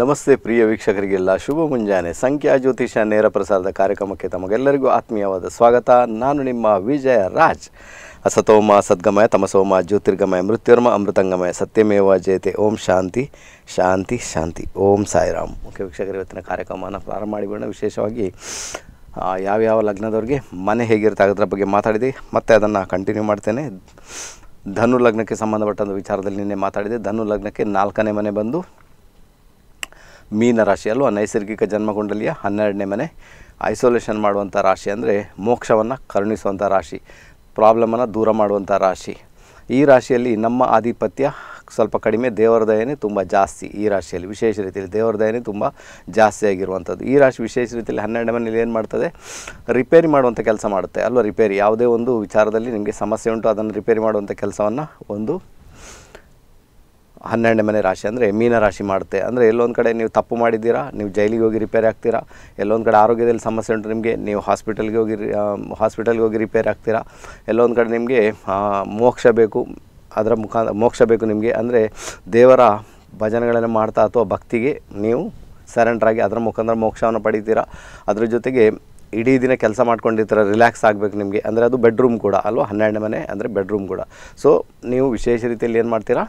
ನಮಸ್ತೆ ಪ್ರಿಯ ವೀಕ್ಷಕರಿಗೆಲ್ಲ ಶುಭ ಮುಂಜಾನೆ ಸಂಖ್ಯಾ ಜ್ಯೋತಿಷ ನೇರ ಪ್ರಸಾರದ ಕಾರ್ಯಕ್ರಮಕ್ಕೆ ತಮಗೆಲ್ಲರಿಗೂ ಆತ್ಮೀಯವಾದ ಸ್ವಾಗತ. ನಾನು ನಿಮ್ಮ ವಿಜಯ ರಾಜ್. असतोमा सद्गमय तमसोमा ज्योतिर्गमय मृत्युर्म अमृतंगमय सत्यमेव जयते. ओम शांति शांति शांति. ओम साईराम. ओके वीक्षकरे, ಇವತ್ತಿನ ಕಾರ್ಯಕ್ರಮವನ್ನು ಪ್ರಾರಂಭ ಮಾಡಿಬಿಡೋಣ. ವಿಶೇಷವಾಗಿ ಯಾವ ಲಗ್ನದವರಿಗೆ ಮನೆ ಹೇಗಿರುತ್ತೆ ಅದರ ಬಗ್ಗೆ ಮಾತಾಡಿದೆ, ಮತ್ತೆ ಅದನ್ನು ಕಂಟಿನ್ಯೂ ಮಾಡ್ತೇನೆ. ಧನು ಲಗ್ನಕ್ಕೆ ಸಂಬಂಧಪಟ್ಟಂತ ವಿಚಾರದಲ್ಲಿ ನಿನ್ನೆ ಮಾತಾಡಿದೆ. ಧನು ಲಗ್ನಕ್ಕೆ 4ನೇ ಮನೆ ಬಂದು ಮೀನ ರಾಶಿ ಅಲ್ವಾ, ನೈಸರ್ಗಿಕ ಜನ್ಮಕುಂಡಲಿಯ 12ನೇ ಮನೆ. ಐಸೋಲೇಷನ್ ಮಾಡುವಂಥ ರಾಶಿ ಅಂದರೆ ಮೋಕ್ಷವನ್ನು ಕರುಣಿಸುವಂಥ ರಾಶಿ, ಪ್ರಾಬ್ಲಮನ್ನು ದೂರ ಮಾಡುವಂಥ ರಾಶಿ. ಈ ರಾಶಿಯಲ್ಲಿ ನಮ್ಮ ಆಧಿಪತ್ಯ ಸ್ವಲ್ಪ ಕಡಿಮೆ, ದೇವರ ದಯನೇ ತುಂಬ ಜಾಸ್ತಿ. ಈ ರಾಶಿಯಲ್ಲಿ ವಿಶೇಷ ರೀತಿಯಲ್ಲಿ ದೇವರ ದಯನೇ ತುಂಬ ಜಾಸ್ತಿ ಆಗಿರುವಂಥದ್ದು. ಈ ರಾಶಿ ವಿಶೇಷ ರೀತಿಯಲ್ಲಿ 12ನೇ ಮನೆಯಲ್ಲಿ ಏನು ಮಾಡ್ತದೆ, ರಿಪೇರಿ ಮಾಡುವಂಥ ಕೆಲಸ ಮಾಡುತ್ತೆ ಅಲ್ವ. ರಿಪೇರಿ ಯಾವುದೇ ಒಂದು ವಿಚಾರದಲ್ಲಿ ನಿಮಗೆ ಸಮಸ್ಯೆ ಉಂಟು, ಅದನ್ನು ರಿಪೇರಿ ಮಾಡುವಂಥ ಕೆಲಸವನ್ನು ಒಂದು 12ನೇ ಮನೆ ರಾಶಿ ಅಂದರೆ ಮೀನರಾಶಿ ಮಾಡುತ್ತೆ. ಅಂದರೆ ಎಲ್ಲೊಂದು ಕಡೆ ನೀವು ತಪ್ಪು ಮಾಡಿದ್ದೀರಾ, ನೀವು ಜೈಲಿಗೆ ಹೋಗಿ ರಿಪೇರಿ ಆಗ್ತೀರಾ. ಎಲ್ಲೊಂದು ಕಡೆ ಆರೋಗ್ಯದಲ್ಲಿ ಸಮಸ್ಯೆ ಉಂಟು ನಿಮಗೆ, ನೀವು ಹಾಸ್ಪಿಟಲ್ಗೆ ಹೋಗಿ ರಿಪೇರಿ ಆಗ್ತೀರಾ. ಎಲ್ಲೊಂದು ಕಡೆ ನಿಮಗೆ ಮೋಕ್ಷ ಬೇಕು, ಅದರ ಮುಖಾಂತರ ಮೋಕ್ಷ ಬೇಕು ನಿಮಗೆ. ಅಂದರೆ ದೇವರ ಭಜನೆಗಳನ್ನು ಮಾಡ್ತಾ ಅಥವಾ ಭಕ್ತಿಗೆ ನೀವು ಸರೆಂಡ್ರಾಗಿ ಅದರ ಮುಖಾಂತರ ಮೋಕ್ಷವನ್ನು ಪಡಿತೀರಾ. ಅದ್ರ ಜೊತೆಗೆ ಇಡೀ ದಿನ ಕೆಲಸ ಮಾಡ್ಕೊಂಡಿರ್ತಾರೆ, ರಿಲ್ಯಾಕ್ಸ್ ಆಗಬೇಕು ನಿಮಗೆ. ಅಂದರೆ ಅದು ಬೆಡ್ರೂಮ್ ಕೂಡ ಅಲ್ವಾ, 12ನೇ ಮನೆ ಅಂದರೆ ಬೆಡ್ರೂಮ್ ಕೂಡ. ಸೊ ನೀವು ವಿಶೇಷ ರೀತಿಯಲ್ಲಿ ಏನು ಮಾಡ್ತೀರಾ,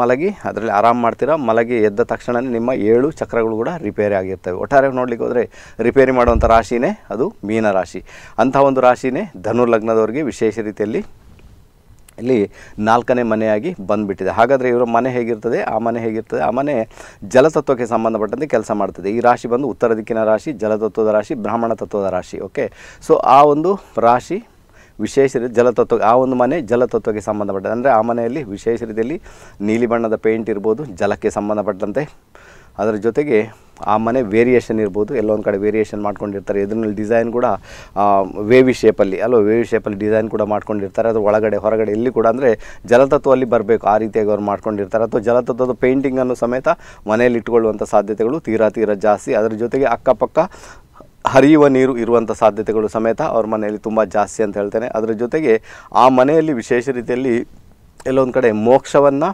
ಮಲಗಿ ಅದರಲ್ಲಿ ಆರಾಮ್ ಮಾಡ್ತೀರಾ. ಮಲಗಿ ಎದ್ದ ತಕ್ಷಣವೇ ನಿಮ್ಮ 7 ಚಕ್ರಗಳು ಕೂಡ ರಿಪೇರಿ ಆಗಿರ್ತವೆ. ಒಟ್ಟಾರೆ ನೋಡಲಿಕ್ಕೆ ಹೋದರೆ ರಿಪೇರಿ ಮಾಡುವಂಥ ರಾಶಿಯೇ ಅದು ಮೀನರಾಶಿ. ಅಂಥ ಒಂದು ರಾಶಿಯೇ ಧನು ಲಗ್ನದವರಿಗೆ ವಿಶೇಷ ರೀತಿಯಲ್ಲಿ ಇಲ್ಲಿ 4ನೇ ಮನೆಯಾಗಿ ಬಂದುಬಿಟ್ಟಿದೆ. ಹಾಗಾದರೆ ಇವರ ಮನೆ ಹೇಗಿರ್ತದೆ, ಆ ಮನೆ ಜಲತತ್ವಕ್ಕೆ ಸಂಬಂಧಪಟ್ಟಂತೆ ಕೆಲಸ ಮಾಡ್ತದೆ. ಈ ರಾಶಿ ಬಂದು ಉತ್ತರ ದಿಕ್ಕಿನ ರಾಶಿ, ಜಲತತ್ವದ ರಾಶಿ, ಬ್ರಾಹ್ಮಣ ತತ್ವದ ರಾಶಿ. ಓಕೆ, ಸೊ ಆ ಒಂದು ರಾಶಿ ವಿಶೇಷ ರೀತಿ ಜಲತತ್ವ, ಆ ಒಂದು ಮನೆ ಜಲತತ್ವಕ್ಕೆ ಸಂಬಂಧಪಟ್ಟಂತೆ. ಅಂದರೆ ಆ ಮನೆಯಲ್ಲಿ ವಿಶೇಷ ರೀತಿಯಲ್ಲಿ ನೀಲಿ ಬಣ್ಣದ ಪೇಂಟ್ ಇರ್ಬೋದು ಜಲಕ್ಕೆ ಸಂಬಂಧಪಟ್ಟಂತೆ. ಅದರ ಜೊತೆಗೆ ಆ ಮನೆ ವೇರಿಯೇಷನ್ ಇರ್ಬೋದು, ಎಲ್ಲೊಂದು ಕಡೆ ವೇರಿಯೇಷನ್ ಮಾಡ್ಕೊಂಡಿರ್ತಾರೆ. ಇದರಲ್ಲಿ ಡಿಸೈನ್ ಕೂಡ ವೇವಿ ಶೇಪಲ್ಲಿ ಅಲ್ವ, ವೇವಿ ಶೇಪಲ್ಲಿ ಡಿಸೈನ್ ಕೂಡ ಮಾಡ್ಕೊಂಡಿರ್ತಾರೆ. ಅದು ಒಳಗಡೆ ಹೊರಗಡೆ ಎಲ್ಲಿ ಕೂಡ ಅಂದರೆ ಜಲತತ್ವದಲ್ಲಿ ಬರಬೇಕು ಆ ರೀತಿಯಾಗಿ ಅವ್ರು ಮಾಡ್ಕೊಂಡಿರ್ತಾರೆ. ಅಥವಾ ಜಲತತ್ವದ ಪೇಂಟಿಂಗನ್ನು ಸಮೇತ ಮನೆಯಲ್ಲಿ ಇಟ್ಕೊಳ್ಳುವಂಥ ಸಾಧ್ಯತೆಗಳು ತೀರಾ ಜಾಸ್ತಿ. ಅದರ ಜೊತೆಗೆ ಅಕ್ಕಪಕ್ಕ ಹರಿಯುವ ನೀರು ಇರುವಂಥ ಸಾಧ್ಯತೆಗಳು ಸಮೇತ ಅವ್ರ ಮನೆಯಲ್ಲಿ ತುಂಬ ಜಾಸ್ತಿ ಅಂತ ಹೇಳ್ತೇನೆ. ಅದರ ಜೊತೆಗೆ ಆ ಮನೆಯಲ್ಲಿ ವಿಶೇಷ ರೀತಿಯಲ್ಲಿ ಎಲ್ಲೊಂದು ಕಡೆ ಮೋಕ್ಷವನ್ನು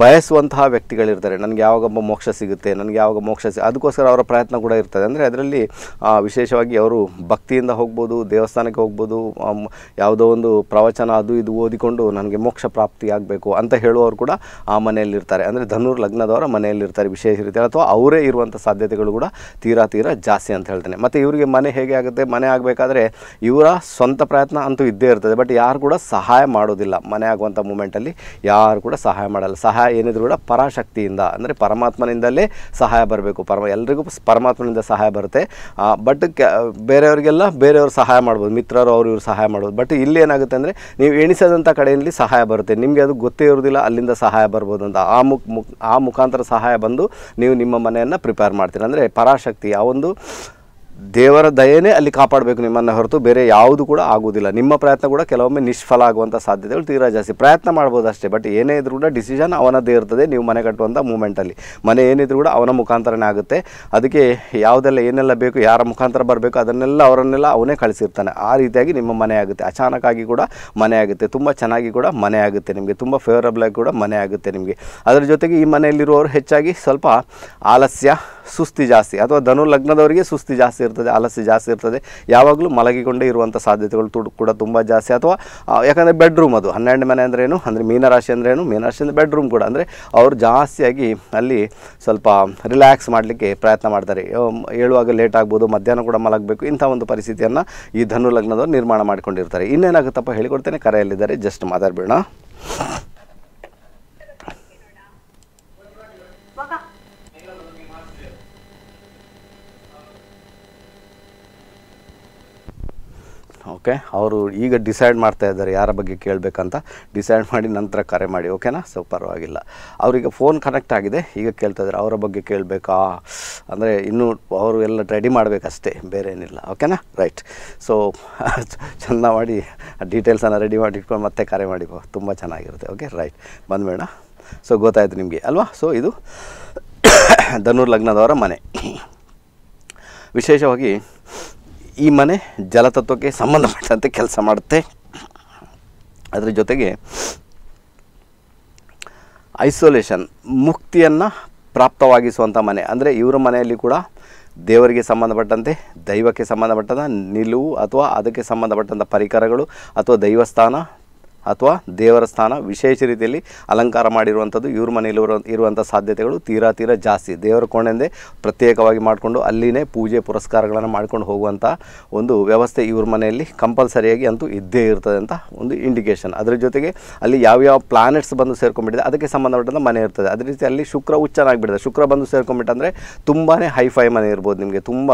ಬಯಸುವಂತಹ ವ್ಯಕ್ತಿಗಳಿರ್ತಾರೆ. ನನಗೆ ಯಾವಾಗೊಬ್ಬ ಮೋಕ್ಷ ಸಿಗುತ್ತೆ, ನನಗೆ ಯಾವಾಗ ಮೋಕ್ಷ ಅದಕ್ಕೋಸ್ಕರ ಅವರ ಪ್ರಯತ್ನ ಕೂಡ ಇರ್ತದೆ. ಅಂದರೆ ಅದರಲ್ಲಿ ವಿಶೇಷವಾಗಿ ಅವರು ಭಕ್ತಿಯಿಂದ ಹೋಗ್ಬೋದು, ದೇವಸ್ಥಾನಕ್ಕೆ ಹೋಗ್ಬೋದು, ಯಾವುದೋ ಒಂದು ಪ್ರವಚನ ಅದು ಇದು ಓದಿಕೊಂಡು ನನಗೆ ಮೋಕ್ಷ ಪ್ರಾಪ್ತಿಯಾಗಬೇಕು ಅಂತ ಹೇಳುವವರು ಕೂಡ ಆ ಮನೆಯಲ್ಲಿರ್ತಾರೆ. ಅಂದರೆ ಧನುರ್ ಲಗ್ನದವರ ಮನೆಯಲ್ಲಿರ್ತಾರೆ ವಿಶೇಷ ರೀತಿಯಲ್ಲಿ. ಅಥವಾ ಅವರೇ ಇರುವಂಥ ಸಾಧ್ಯತೆಗಳು ಕೂಡ ತೀರಾ ಜಾಸ್ತಿ ಅಂತ ಹೇಳ್ತೇನೆ. ಮತ್ತು ಇವರಿಗೆ ಮನೆ ಹೇಗೆ ಆಗುತ್ತೆ, ಮನೆ ಆಗಬೇಕಾದ್ರೆ ಇವರ ಸ್ವಂತ ಪ್ರಯತ್ನ ಅಂತೂ ಇದ್ದೇ ಇರ್ತದೆ. ಬಟ್ ಯಾರು ಕೂಡ ಸಹಾಯ ಮಾಡೋದಿಲ್ಲ, ಮನೆ ಆಗುವಂಥ ಮೂಮೆಂಟಲ್ಲಿ ಯಾರು ಕೂಡ ಸಹಾಯ ಮಾಡಲ್ಲ. ಸಹಾಯ ಏನಿದ್ರು ಕೂಡ ಪರಾಶಕ್ತಿಯಿಂದ ಅಂದರೆ ಪರಮಾತ್ಮನಿಂದಲೇ ಸಹಾಯ ಬರಬೇಕು. ಎಲ್ರಿಗೂ ಪರಮಾತ್ಮನಿಂದ ಸಹಾಯ ಬರುತ್ತೆ. ಬಟ್ ಬೇರೆಯವರಿಗೆಲ್ಲ ಬೇರೆಯವರು ಸಹಾಯ ಮಾಡ್ಬೋದು, ಮಿತ್ರರು ಅವರು ಇವರು ಸಹಾಯ ಮಾಡ್ಬೋದು. ಬಟ್ ಇಲ್ಲಿ ಏನಾಗುತ್ತೆ ಅಂದರೆ ನೀವು ಎಣಿಸದಂಥ ಕಡೆಯಲ್ಲಿ ಸಹಾಯ ಬರುತ್ತೆ, ನಿಮಗೆ ಅದು ಗೊತ್ತೇ ಇರೋದಿಲ್ಲ, ಅಲ್ಲಿಂದ ಸಹಾಯ ಬರ್ಬೋದು ಅಂತ ಆ ಮುಖಾಂತರ ಸಹಾಯ ಬಂದು ನೀವು ನಿಮ್ಮ ಮನೆಯನ್ನು ಪ್ರಿಪೇರ್ ಮಾಡ್ತೀರ. ಅಂದರೆ ಪರಾಶಕ್ತಿ, ಆ ಒಂದು ದೇವರ ದಯೆಯೇ ಅಲ್ಲಿ ಕಾಪಾಡಬೇಕು ನಿಮ್ಮನ್ನು ಹೊರತು ಬೇರೆ ಯಾವುದು ಕೂಡ ಆಗೋದಿಲ್ಲ. ನಿಮ್ಮ ಪ್ರಯತ್ನ ಕೂಡ ಕೆಲವೊಮ್ಮೆ ನಿಷ್ಫಲ ಆಗುವಂಥ ಸಾಧ್ಯತೆಗಳು ತೀರಾ ಜಾಸ್ತಿ. ಪ್ರಯತ್ನ ಮಾಡ್ಬೋದು ಅಷ್ಟೇ, ಬಟ್ ಏನೇ ಇದ್ರೂ ಕೂಡ ಡಿಸಿಷನ್ ಅವನದ್ದೇ ಇರ್ತದೆ. ನೀವು ಮನೆ ಕಟ್ಟುವಂಥ ಮೂಮೆಂಟಲ್ಲಿ ಮನೆ ಏನಿದ್ರು ಕೂಡ ಅವನ ಮುಖಾಂತರನೇ ಆಗುತ್ತೆ. ಅದಕ್ಕೆ ಏನೆಲ್ಲ ಬೇಕು, ಯಾರ ಮುಖಾಂತರ ಬರಬೇಕು ಅದನ್ನೆಲ್ಲ ಅವನೇ ಕಳಿಸಿರ್ತಾನೆ. ಆ ರೀತಿಯಾಗಿ ನಿಮ್ಮ ಮನೆ ಆಗುತ್ತೆ. ಅಚಾನಕ್ಕಾಗಿ ಕೂಡ ಮನೆ ಆಗುತ್ತೆ, ತುಂಬ ಚೆನ್ನಾಗಿ ಕೂಡ ಮನೆ ಆಗುತ್ತೆ ನಿಮಗೆ, ತುಂಬ ಫೇವರಬಲ್ ಆಗಿ ಕೂಡ ಮನೆ ಆಗುತ್ತೆ ನಿಮಗೆ. ಅದರ ಜೊತೆಗೆ ಈ ಮನೆಯಲ್ಲಿರುವವರು ಹೆಚ್ಚಾಗಿ ಸ್ವಲ್ಪ ಆಲಸ್ಯ, ಸುಸ್ತಿ ಜಾಸ್ತಿ. ಅಥವಾ ಧನು ಲಗ್ನದವರಿಗೆ ಸುಸ್ತಿ ಜಾಸ್ತಿ ಇರ್ತದೆ, ಆಲಸ್ಯ ಜಾಸ್ತಿ ಇರ್ತದೆ, ಯಾವಾಗಲೂ ಮಲಗಿಕೊಂಡೇ ಇರುವಂಥ ಸಾಧ್ಯತೆಗಳು ಕೂಡ ತುಂಬ ಜಾಸ್ತಿ. ಅಥವಾ ಯಾಕಂದರೆ ಬೆಡ್ರೂಮ್, ಅದು 12ನೇ ಮನೆ ಅಂದ್ರೇನು ಅಂದರೆ ಮೀನರಾಶಿ ಅಂದ್ರೇನು, ಮೀನರಾಶಿ ಅಂದರೆ ಬೆಡ್ರೂಮ್ ಕೂಡ. ಅಂದರೆ ಅವರು ಜಾಸ್ತಿಯಾಗಿ ಅಲ್ಲಿ ಸ್ವಲ್ಪ ರಿಲ್ಯಾಕ್ಸ್ ಮಾಡಲಿಕ್ಕೆ ಪ್ರಯತ್ನ ಮಾಡ್ತಾರೆ. ಹೇಳುವಾಗ ಲೇಟ್ ಆಗ್ಬೋದು, ಮಧ್ಯಾಹ್ನ ಕೂಡ ಮಲಗಬೇಕು, ಇಂಥ ಒಂದು ಪರಿಸ್ಥಿತಿಯನ್ನು ಈ ಧನು ಲಗ್ನದವರು ನಿರ್ಮಾಣ ಮಾಡಿಕೊಂಡಿರ್ತಾರೆ. ಇನ್ನೇನಾಗುತ್ತಪ್ಪ ಹೇಳಿಕೊಡ್ತೇನೆ, ಕರೆಯಲ್ಲಿದ್ದಾರೆ, ಜಸ್ಟ್ ಮಾತಾಡ್ಬೇಡ. ಓಕೆ, ಅವರು ಈಗ ಡಿಸೈಡ್ ಮಾಡ್ತಾ ಇದ್ದಾರೆ ಯಾರ ಬಗ್ಗೆ ಕೇಳಬೇಕಂತ. ಡಿಸೈಡ್ ಮಾಡಿ ನಂತರ ಕರೆ ಮಾಡಿ, ಓಕೆನಾ? ಸೊ ಪರವಾಗಿಲ್ಲ, ಅವರಿಗೆ ಫೋನ್ ಕನೆಕ್ಟ್ ಆಗಿದೆ, ಈಗ ಕೇಳ್ತಾ ಇದ್ದಾರೆ. ಅವರ ಬಗ್ಗೆ ಕೇಳಬೇಕಾ ಅಂದರೆ ಇನ್ನೂ ಅವರು ಎಲ್ಲ ರೆಡಿ ಮಾಡಬೇಕಷ್ಟೇ, ಬೇರೆ ಏನಿಲ್ಲ. ಓಕೆನಾ, ರೈಟ್. ಸೊ ಚೆಂದ ಮಾಡಿ ಡೀಟೇಲ್ಸನ್ನು ರೆಡಿ ಮಾಡಿ ಇಟ್ಕೊಂಡು ಮತ್ತೆ ಕರೆ ಮಾಡಿ, ತುಂಬ ಚೆನ್ನಾಗಿರುತ್ತೆ. Okay, right, ಬಂದಬೇಡ. ಸೊ ಗೊತ್ತಾಯಿತು ನಿಮಗೆ ಅಲ್ವಾ. ಸೊ ಇದು ಧನುರ್ ಲಗ್ನದವರ ಮನೆ. ವಿಶೇಷವಾಗಿ ಈ ಮನೆ ಜಲತತ್ವಕ್ಕೆ ಸಂಬಂಧಪಟ್ಟಂತೆ ಕೆಲಸ ಮಾಡುತ್ತೆ. ಅದರ ಜೊತೆಗೆ ಐಸೋಲೇಷನ್, ಮುಕ್ತಿಯನ್ನು ಪ್ರಾಪ್ತವಾಗಿಸುವಂಥ ಮನೆ ಅಂದರೆ ಇವರ ಮನೆಯಲ್ಲಿ ಕೂಡ ದೇವರಿಗೆ ಸಂಬಂಧಪಟ್ಟಂತೆ ದೈವಕ್ಕೆ ಸಂಬಂಧಪಟ್ಟಂತ ನಿಲುವು ಅಥವಾ ಅದಕ್ಕೆ ಸಂಬಂಧಪಟ್ಟಂತ ಪರಿಕರಗಳು ಅಥವಾ ದೈವಸ್ಥಾನ ಅಥವಾ ದೇವರ ಸ್ಥಾನ ವಿಶೇಷ ರೀತಿಯಲ್ಲಿ ಅಲಂಕಾರ ಮಾಡಿರುವಂಥದ್ದು ಇವ್ರ ಮನೆಯಲ್ಲಿ ಇರುವಂಥ ಸಾಧ್ಯತೆಗಳು ತೀರಾ ತೀರಾ ಜಾಸ್ತಿ. ದೇವರ ಕೋಣೆಯಿಂದ ಪ್ರತ್ಯೇಕವಾಗಿ ಮಾಡಿಕೊಂಡು ಅಲ್ಲಿನೇ ಪೂಜೆ ಪುರಸ್ಕಾರಗಳನ್ನು ಮಾಡ್ಕೊಂಡು ಹೋಗುವಂಥ ಒಂದು ವ್ಯವಸ್ಥೆ ಇವ್ರ ಮನೆಯಲ್ಲಿ ಕಂಪಲ್ಸರಿಯಾಗಿ ಅಂತೂ ಇದ್ದೇ ಇರ್ತದೆ ಅಂತ ಒಂದು ಇಂಡಿಕೇಷನ್. ಅದರ ಜೊತೆಗೆ ಅಲ್ಲಿ ಯಾವ್ಯಾವ ಪ್ಲಾನೆಟ್ಸ್ ಬಂದು ಸೇರ್ಕೊಂಡ್ಬಿಟ್ಟಿದೆ ಅದಕ್ಕೆ ಸಂಬಂಧಪಟ್ಟಂಥ ಮನೆ ಇರ್ತದೆ. ಅದೇ ರೀತಿ ಅಲ್ಲಿ ಶುಕ್ರ ಉಚ್ಚನಾಗಿಬಿಡ್ತದೆ. ಶುಕ್ರ ಬಂದು ಸೇರ್ಕೊಂಡ್ಬಿಟ್ಟಂದರೆ ತುಂಬಾ ಹೈಫೈ ಮನೆ ಇರ್ಬೋದು, ನಿಮಗೆ ತುಂಬ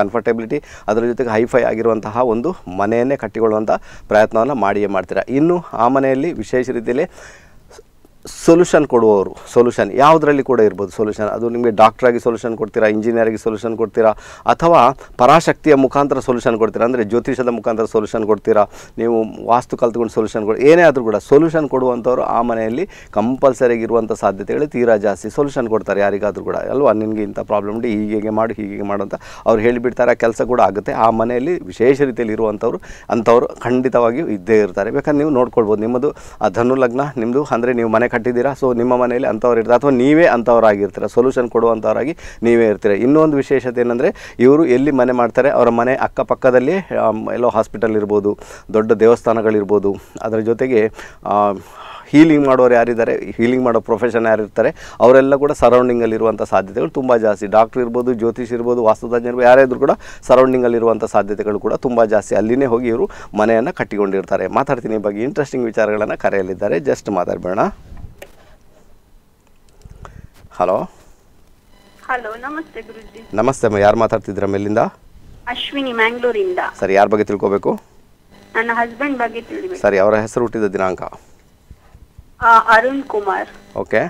ಕಂಫರ್ಟೆಬಿಲಿಟಿ ಅದರ ಜೊತೆಗೆ ಹೈಫೈ ಆಗಿರುವಂತಹ ಒಂದು ಮನೆಯನ್ನೇ ಕಟ್ಟಿಕೊಳ್ಳುವಂಥ ಪ್ರಯತ್ನವನ್ನು ಮಾಡಿಯೇ ಮಾಡ್ತೀವಿ. ಇನ್ನು ಆ ಮನೆಯಲ್ಲಿ ವಿಶೇಷ ರೀತಿಯಲ್ಲಿ ಸೊಲ್ಯೂಷನ್ ಕೊಡುವವರು, ಸೊಲ್ಯೂಷನ್ ಯಾವುದರಲ್ಲಿ ಕೂಡ ಇರ್ಬೋದು ಸೊಲ್ಯೂಷನ್, ಅದು ನಿಮಗೆ ಡಾಕ್ಟ್ರಾಗಿ ಸೊಲ್ಯೂಷನ್ ಕೊಡ್ತೀರಾ, ಇಂಜಿನಿಯರಾಗಿ ಸೊಲ್ಯೂಷನ್ ಕೊಡ್ತೀರಾ, ಅಥವಾ ಪರಾಶಕ್ತಿಯ ಮುಖಾಂತರ ಸೊಲ್ಯೂಷನ್ ಕೊಡ್ತೀರಾ, ಅಂದರೆ ಜ್ಯೋತಿಷದ ಮುಖಾಂತರ ಸೊಲ್ಯೂಷನ್ ಕೊಡ್ತೀರಾ, ನೀವು ವಾಸ್ತು ಕಲ್ತ್ಕೊಂಡು ಸೊಲ್ಯೂಷನ್ ಕೊಡಿ, ಏನೇ ಆದರೂ ಕೂಡ ಸೊಲ್ಯೂಷನ್ ಕೊಡುವಂಥವ್ರು ಆ ಮನೆಯಲ್ಲಿ ಕಂಪಲ್ಸರಿಯಾಗಿ ಇರುವಂಥ ಸಾಧ್ಯತೆಗಳು ತೀರಾ ಜಾಸ್ತಿ. ಸೊಲ್ಯೂಷನ್ ಕೊಡ್ತಾರೆ ಯಾರಿಗಾದರೂ ಕೂಡ, ಅಲ್ವಾ, ನಿನಗೆ ಇಂಥ ಪ್ರಾಬ್ಲಮ್ ಉಂಟು ಹೀಗೆ ಮಾಡು ಹೀಗೆ ಮಾಡು ಅಂತ ಅವ್ರು ಹೇಳಿಬಿಡ್ತಾರೆ. ಆ ಕೆಲಸ ಕೂಡ ಆಗುತ್ತೆ. ಆ ಮನೆಯಲ್ಲಿ ವಿಶೇಷ ರೀತಿಯಲ್ಲಿ ಇರುವಂಥವ್ರು ಅಂಥವ್ರು ಖಂಡಿತವಾಗಿಯೂ ಇದ್ದೇ ಇರ್ತಾರೆ. ಬೇಕಾದ್ರೆ ನೀವು ನೋಡ್ಕೊಳ್ಬೋದು, ನಿಮ್ಮದು ಆ ಧನು ಲಗ್ನ ನಿಮ್ಮದು ಅಂದರೆ ನೀವು ಮನೆ ಕಟ್ಟಿದ್ದೀರಾ, ಸೊ ನಿಮ್ಮ ಮನೆಯಲ್ಲಿ ಅಂಥವ್ರು ಇರ್ತಾರೆ ಅಥವಾ ನೀವೇ ಅಂಥವರಾಗಿರ್ತೀರ, ಸೊಲ್ಯೂಷನ್ ಕೊಡುವಂಥವರಾಗಿ ನೀವೇ ಇರ್ತೀರ. ಇನ್ನೊಂದು ವಿಶೇಷತೆ ಏನಂದರೆ ಇವರು ಎಲ್ಲಿ ಮನೆ ಮಾಡ್ತಾರೆ, ಅವರ ಮನೆ ಅಕ್ಕಪಕ್ಕದಲ್ಲಿ ಎಲ್ಲೋ ಹಾಸ್ಪಿಟಲ್ ಇರ್ಬೋದು, ದೊಡ್ಡ ದೇವಸ್ಥಾನಗಳಿರ್ಬೋದು, ಅದರ ಜೊತೆಗೆ ಹೀಲಿಂಗ್ ಮಾಡೋರು ಯಾರಿದ್ದಾರೆ, ಹೀಲಿಂಗ್ ಮಾಡೋ ಪ್ರೊಫೆಷನ್ ಯಾರಿರ್ತಾರೆ ಅವರೆಲ್ಲ ಕೂಡ ಸರೌಂಡಿಂಗಲ್ಲಿರುವಂಥ ಸಾಧ್ಯತೆಗಳು ತುಂಬ ಜಾಸ್ತಿ. ಡಾಕ್ಟ್ರ್ ಇರ್ಬೋದು, ಜ್ಯೋತಿಷ್ ಇರ್ಬೋದು, ವಾಸ್ತುತಜ್ಞ ಇರ್ಬೋದು, ಯಾರಾದರೂ ಕೂಡ ಸರೌಂಡಿಂಗಲ್ಲಿರುವಂಥ ಸಾಧ್ಯತೆಗಳು ಕೂಡ ತುಂಬ ಜಾಸ್ತಿ. ಅಲ್ಲಿನೇ ಹೋಗಿ ಇವರು ಮನೆಯನ್ನು ಕಟ್ಟಿಕೊಂಡಿರ್ತಾರೆ. ಮಾತಾಡ್ತೀನಿ ಈ ಬಗ್ಗೆ ಇಂಟ್ರೆಸ್ಟಿಂಗ್ ವಿಚಾರಗಳನ್ನು. ಕರೆಯಲಿದ್ದಾರೆ, ಜಸ್ಟ್ ಮಾತಾಡಬೇಡ. ಹಲೋ, ಹಲೋ, ನಮಸ್ತೆ ಗುರುಜಿ. ನಮಸ್ತೆ ಅಮ್ಮ, ಯಾರು ಮಾತಾಡ್ತಿದ್ದೀರಾ? ಮೇಲಿಂದ ಅಶ್ವಿನಿ, ಮ್ಯಾಂಗ್ಳೂರಿಂದ. ಸರಿ, ಯಾರ ಬಗ್ಗೆ ತಿಳ್ಕೋಬೇಕು? ನನ್ನ ಹಸ್ಬೆಂಡ್ ಬಗ್ಗೆ ತಿಳಿಬೇಕು. ಸರಿ, ಅವರ ಹೆಸರು, ಹುಟ್ಟಿದ ದಿನಾಂಕ? ಅರುಣ್ ಕುಮಾರ್. ಓಕೆ.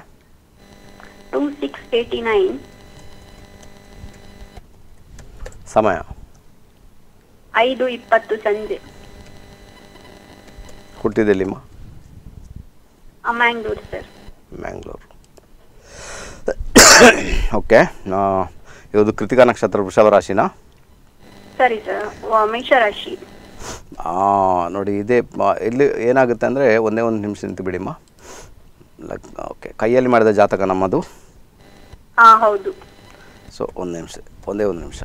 2689. ಸಮಯ 5:20 ಸಂಜೆ. ಹುಟ್ಟಿದೆಲ್ಲಿಮ್ಮ? ಮ್ಯಾಂಗ್ಳೂರ್ ಸರ್. ಮ್ಯಾಂಗ್ಳೂರ್. ಓಕೆ. ಇದು ಕೃತಿಕಾ ನಕ್ಷತ್ರ, ವೃಷಭ ರಾಶಿನಾ? ಸರಿ ಸರ್, ಮೇಷರಾಶಿ. ನೋಡಿ, ಇದೇ ಇಲ್ಲಿ ಏನಾಗುತ್ತೆ ಅಂದರೆ, ಒಂದೇ ಒಂದು ನಿಮಿಷ ನಿಂತು ಬಿಡಿಮ್ಮ. ಓಕೆ, ಕೈಯಲ್ಲಿ ಮಾಡಿದ ಜಾತಕ ನಮ್ಮದು? ಹಾಂ, ಹೌದು. ಸೊ ಒಂದು ನಿಮಿಷ, ಒಂದೇ ಒಂದು ನಿಮಿಷ.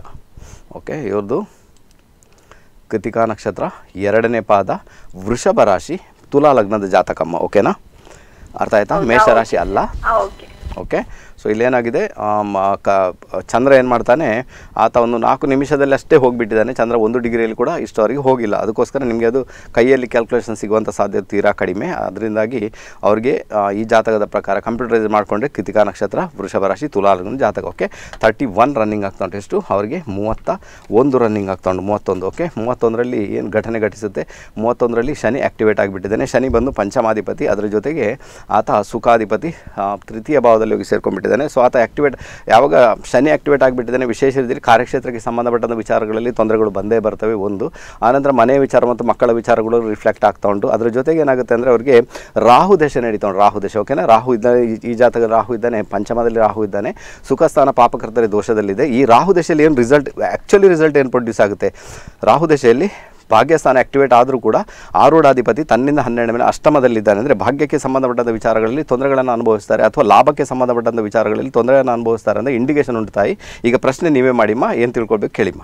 ಓಕೆ, ಇವ್ರದ್ದು ಕೃತಿಕಾ ನಕ್ಷತ್ರ, 2ನೇ ಪಾದ, ವೃಷಭ ರಾಶಿ, ತುಲಾ ಲಗ್ನದ ಜಾತಕಮ್ಮ. ಓಕೆನಾ? ಅರ್ಥ ಆಯ್ತಾ? ಮೇಷರಾಶಿ ಅಲ್ಲ. ಓಕೆ. ಓಕೆ, ಸೊ ಇಲ್ಲೇನಾಗಿದೆ, ಚಂದ್ರ ಏನು ಮಾಡ್ತಾನೆ, ಆತ ಒಂದು 4 ನಿಮಿಷದಲ್ಲಿ ಅಷ್ಟೇ ಹೋಗಿಬಿಟ್ಟಿದ್ದಾನೆ. ಚಂದ್ರ 1 ಡಿಗ್ರಿಯಲ್ಲಿ ಕೂಡ ಇಷ್ಟವರೆಗೆ ಹೋಗಿಲ್ಲ. ಅದಕ್ಕೋಸ್ಕರ ನಿಮಗೆ ಅದು ಕೈಯಲ್ಲಿ ಕ್ಯಾಲ್ಕುಲೇಷನ್ ಸಿಗುವಂಥ ಸಾಧ್ಯತೆ ತೀರಾ ಕಡಿಮೆ. ಅದರಿಂದಾಗಿ ಅವ್ರಿಗೆ ಈ ಜಾತಕದ ಪ್ರಕಾರ ಕಂಪ್ಯೂಟರೈಸ್ ಮಾಡಿಕೊಂಡ್ರೆ ಕೃತಿಕಾ ನಕ್ಷತ್ರ, ವೃಷಭ ರಾಶಿ, ತುಲಾ ಲಗ್ನ ಜಾತಕ. ಓಕೆ, 31 ರನ್ನಿಂಗ್ ಆಗ್ತಾ ಉಂಟು. ಎಷ್ಟು ಅವರಿಗೆ? 31 ರನ್ನಿಂಗ್ ಆಗ್ತಾ ಉಂಟು. 31. ಓಕೆ, 31ರಲ್ಲಿ ಏನು ಘಟನೆ ಘಟಿಸುತ್ತೆ? 31ರಲ್ಲಿ ಶನಿ ಆ್ಯಕ್ಟಿವೇಟ್ ಆಗಿಬಿಟ್ಟಿದ್ದಾನೆ. ಶನಿ ಬಂದು ಪಂಚಮಾಧಿಪತಿ, ಅದರ ಜೊತೆಗೆ ಆತ ಸುಖಾಧಿಪತಿ ತೃತೀಯ ಭಾವದಲ್ಲಿ ಹೋಗಿ ಸೇರ್ಕೊಂಡ್ಬಿಟ್ಟಿದ್ದಾನೆ. ಸೊ ಆತ ಆ್ಯಕ್ಟಿವೇಟ್, ಯಾವಾಗ ಶನಿ ಆ್ಯಕ್ಟಿವೇಟ್ ಆಗಿಬಿಟ್ಟಿದ್ದಾನೆ, ವಿಶೇಷ ರೀತಿಯಲ್ಲಿ ಕಾರ್ಯಕ್ಷೇತ್ರಕ್ಕೆ ಸಂಬಂಧಪಟ್ಟಂಥ ವಿಚಾರಗಳಲ್ಲಿ ತೊಂದರೆಗಳು ಬಂದೇ ಬರ್ತವೆ. ಒಂದು, ಆನಂತರ ಮನೆಯ ವಿಚಾರ ಮತ್ತು ಮಕ್ಕಳ ವಿಚಾರಗಳು ರಿಫ್ಲೆಕ್ಟ್ ಆಗ್ತಾ ಉಂಟು. ಅದರ ಜೊತೆಗೆ ಏನಾಗುತ್ತೆ ಅಂದರೆ, ಅವ್ರಿಗೆ ರಾಹು ದೇಶ ನಡೀತಾ ಉಂಟು. ರಾಹು ದೇಶ, ಓಕೆನಾ? ರಾಹು ಇದ್ದಾನೆ, ಈ ಜಾತಕ ರಾಹು ಇದ್ದಾನೆ, ಪಂಚಮದಲ್ಲಿ ರಾಹು ಇದ್ದಾನೆ, ಸುಖಸ್ಥಾನ ಪಾಪಕರ್ತರಿ ದೋಷದಲ್ಲಿದೆ. ಈ ರಾಹು ದೇಶದಲ್ಲಿ ಏನು ರಿಸಲ್ಟ್, ಆ್ಯಕ್ಚುಲಿ ರಿಸಲ್ಟ್ ಏನು ಪ್ರೊಡ್ಯೂಸ್ ಆಗುತ್ತೆ, ರಾಹು ದೇಶದಲ್ಲಿ ಭಾಗ್ಯಸ್ಥಾನ ಆ್ಯಕ್ಟಿವೇಟ್ ಆದರೂ ಕೂಡ ಆರೂಢಾಧಿಪತಿ ತನ್ನಿಂದ 12ನೇ ಅಷ್ಟಮದಲ್ಲಿದ್ದಾನೆ. ಅಂದರೆ ಭಾಗ್ಯಕ್ಕೆ ಸಂಬಂಧಪಟ್ಟಂಥ ವಿಚಾರಗಳಲ್ಲಿ ತೊಂದರೆಗಳನ್ನು ಅನುಭವಿಸ್ತಾರೆ ಅಥವಾ ಲಾಭಕ್ಕೆ ಸಂಬಂಧಪಟ್ಟಂಥ ವಿಚಾರಗಳಲ್ಲಿ ತೊಂದರೆಯನ್ನು ಅನುಭವಿಸ್ತಾರೆ ಅಂದರೆ ಇಂಡಿಕೇಶನ್ ಉಂಟು. ತಾಯಿ, ಈಗ ಪ್ರಶ್ನೆ ನೀವೇ ಮಾಡಿಮ್ಮ, ಏನು ತಿಳ್ಕೊಳ್ಬೇಕು ಕೇಳಿಮ್ಮ.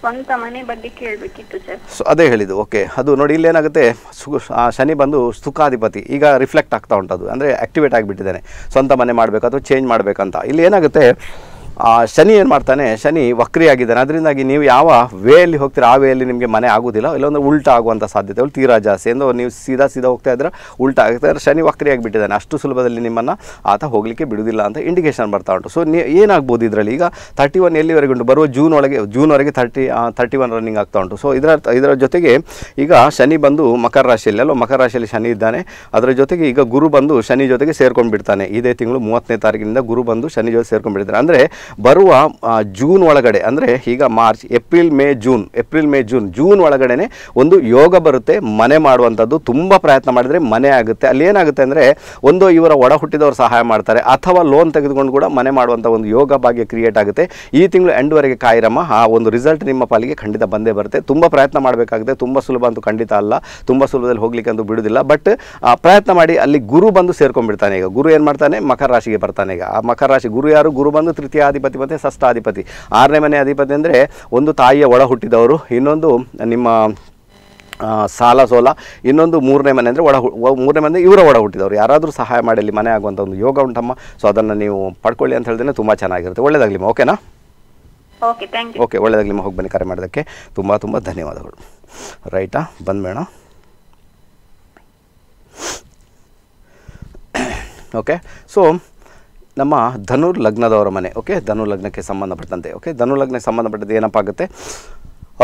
ಸ್ವಂತ ಮನೆ ಬಗ್ಗೆ ಕೇಳಬೇಕಿತ್ತು ಸರ್. ಸೊ ಅದೇ ಹೇಳಿದ್ದು. ಓಕೆ, ಅದು ನೋಡಿ, ಇಲ್ಲೇನಾಗುತ್ತೆ, ಶನಿ ಬಂದು ಸುಖಾಧಿಪತಿ, ಈಗ ರಿಫ್ಲೆಕ್ಟ್ ಆಗ್ತಾ ಉಂಟದು, ಅಂದರೆ ಆ್ಯಕ್ಟಿವೇಟ್ ಆಗಿಬಿಟ್ಟಿದ್ದಾನೆ. ಸ್ವಂತ ಮನೆ ಮಾಡಬೇಕು ಅಥವಾ ಚೇಂಜ್ ಮಾಡಬೇಕಂತ ಇಲ್ಲಿ ಏನಾಗುತ್ತೆ, ಶನಿ ಏನು ಮಾಡ್ತಾನೆ, ಶನಿ ವಕ್ರಿಯಾಗಿದ್ದಾನೆ. ಅದರಿಂದಾಗಿ ನೀವು ಯಾವ ವೇಯಲ್ಲಿ ಹೋಗ್ತೀರ ಆ ವೇಯಲ್ಲಿ ನಿಮಗೆ ಮನೆ ಆಗೋದಿಲ್ಲ, ಇಲ್ಲೊಂದು ಉಲ್ಟಾ ಆಗುವಂಥ ಸಾಧ್ಯತೆಗಳು ತೀರಾ ಜಾಸ್ತಿ. ಎಂದು ನೀವು ಸೀದಾ ಹೋಗ್ತಾ ಇದ್ರೆ ಉಲ್ಟಾ ಆಗುತ್ತೆ. ಅಂದರೆ ಶನಿ ವಕ್ರಿಯಾಗಿಬಿಟ್ಟಿದ್ದಾನೆ, ಅಷ್ಟು ಸುಲಭದಲ್ಲಿ ನಿಮ್ಮನ್ನು ಆತ ಹೋಗಲಿಕ್ಕೆ ಬಿಡುವುದಿಲ್ಲ ಅಂತ ಇಂಡಿಕೇಶನ್ ಬರ್ತಾ ಉಂಟು. ಸೊ ಏನಾಗ್ಬೋದು ಇದರಲ್ಲಿ? ಈಗ 31 ಎಲ್ಲಿವರೆಗೆ ಉಂಟು? ಬರುವ ಜೂನ್ವರೆಗೆ 31 ರನ್ನಿಂಗ್ ಆಗ್ತಾ ಉಂಟು. ಸೊ ಇದರ ಜೊತೆಗೆ ಈಗ ಶನಿ ಬಂದು ಮಕರ ರಾಶಿಯಲ್ಲಿ, ಅಲ್ವ, ಮಕರ ರಾಶಿಯಲ್ಲಿ ಶನಿ ಇದ್ದಾನೆ. ಅದರ ಜೊತೆಗೆ ಈಗ ಗುರು ಬಂದು ಶನಿ ಜೊತೆಗೆ ಸೇರ್ಕೊಂಡ್ಬಿಡ್ತಾನೆ. ಇದೇ ತಿಂಗಳು 30ನೇ ತಾರೀಕಿನಿಂದ ಗುರು ಬಂದು ಶನಿ ಜೊತೆ ಸೇರ್ಕೊಂಡ್ಬಿಡ್ತಾನೆ. ಅಂದರೆ ಬರುವ ಜೂನ್ ಒಳಗಡೆ ಅಂದರೆ ಈಗ March April May June June ಒಳಗಡೆನೇ ಒಂದು ಯೋಗ ಬರುತ್ತೆ. ಮನೆ ಮಾಡುವಂಥದ್ದು ತುಂಬ ಪ್ರಯತ್ನ ಮಾಡಿದರೆ ಮನೆ ಆಗುತ್ತೆ. ಅಲ್ಲಿ ಏನಾಗುತ್ತೆ ಅಂದರೆ ಒಂದು ಇವರ ಒಡ ಹುಟ್ಟಿದವರು ಸಹಾಯ ಮಾಡ್ತಾರೆ ಅಥವಾ ಲೋನ್ ತೆಗೆದುಕೊಂಡು ಕೂಡ ಮನೆ ಮಾಡುವಂಥ ಒಂದು ಯೋಗ ಭಾಗ್ಯ ಕ್ರಿಯೇಟ್ ಆಗುತ್ತೆ. ಈ ತಿಂಗಳು ಎಂಡ್ವರೆಗೆ ಕಾಯಿರಮ್ಮ, ಆ ಒಂದು ರಿಸಲ್ಟ್ ನಿಮ್ಮ ಪಾಲಿಗೆ ಖಂಡಿತ ಬಂದೇ ಬರುತ್ತೆ. ತುಂಬ ಪ್ರಯತ್ನ ಮಾಡಬೇಕಾಗುತ್ತೆ, ತುಂಬ ಸುಲಭ ಅಂತೂ ಖಂಡಿತ ಅಲ್ಲ, ತುಂಬ ಸುಲಭದಲ್ಲಿ ಹೋಗ್ಲಿಕ್ಕೆ ಅಂತೂ ಬಿಡೋದಿಲ್ಲ. ಬಟ್ ಪ್ರಯತ್ನ ಮಾಡಿ. ಅಲ್ಲಿ ಗುರು ಬಂದು ಸೇರ್ಕೊಂಡ್ಬಿಡ್ತಾನೆ. ಈಗ ಗುರು ಏನು ಮಾಡ್ತಾನೆ, ಮಕರ ರಾಶಿಗೆ ಬರ್ತಾನೆ. ಈಗ ಆ ಮಕರ ರಾಶಿ ಗುರು ಯಾರು, ಗುರು ಬಂದು ತೃತೀಯಾಧಿಪತಿ ಮತ್ತು ಷಷ್ಠಾಧಿಪತಿ, ಆರನೇ ಮನೆ ಅಧಿಪತಿ. ಅಂದರೆ ಒಂದು ತಾಯಿಯ ಒಳ ಹುಟ್ಟಿದವರು, ಇನ್ನೊಂದು ನಿಮ್ಮ ಸಾಲ ಸೋಲ, ಇನ್ನೊಂದು ಮೂರನೇ ಮನೆ ಅಂದರೆ ಮೂರನೇ ಮನೆ ಇವರ ಒಡ ಹುಟ್ಟಿದವರು. ಯಾರಾದರೂ ಸಹಾಯ ಮಾಡಿ, ಅಲ್ಲಿ ಮನೆ ಆಗುವಂಥ ಒಂದು ಯೋಗ ಉಂಟಮ್ಮ. ಸೊ ಅದನ್ನು ನೀವು ಪಡ್ಕೊಳ್ಳಿ ಅಂತ ಹೇಳ್ದೇನೆ ತುಂಬ ಚೆನ್ನಾಗಿರುತ್ತೆ. ಒಳ್ಳೆಯದಾಗಲಿಮ್ಮ. ಓಕೆನಾ? Okay, thank you. ಓಕೆ, ಒಳ್ಳೆಯದಾಗಲಿಮ್ಮ. ಹೋಗಿ ಬನ್ನಿ. ಕರೆ ಮಾಡೋದಕ್ಕೆ ತುಂಬ ತುಂಬ ಧನ್ಯವಾದಗಳು. ರೈಟಾ, ಬಂದು ಮೇಡಮ್. ಓಕೆ, ಸೊ ನಮ್ಮ ಧನುರ್ ಲಗ್ನದವರ ಮನೆ. ಓಕೆ, ಧನುರ್ ಲಗ್ನಕ್ಕೆ ಸಂಬಂಧಪಟ್ಟಂತೆ. ಓಕೆ, ಧನುರ್ ಲಗ್ನಕ್ಕೆ ಸಂಬಂಧಪಟ್ಟಂತೆ ಏನಪ್ಪ ಆಗುತ್ತೆ,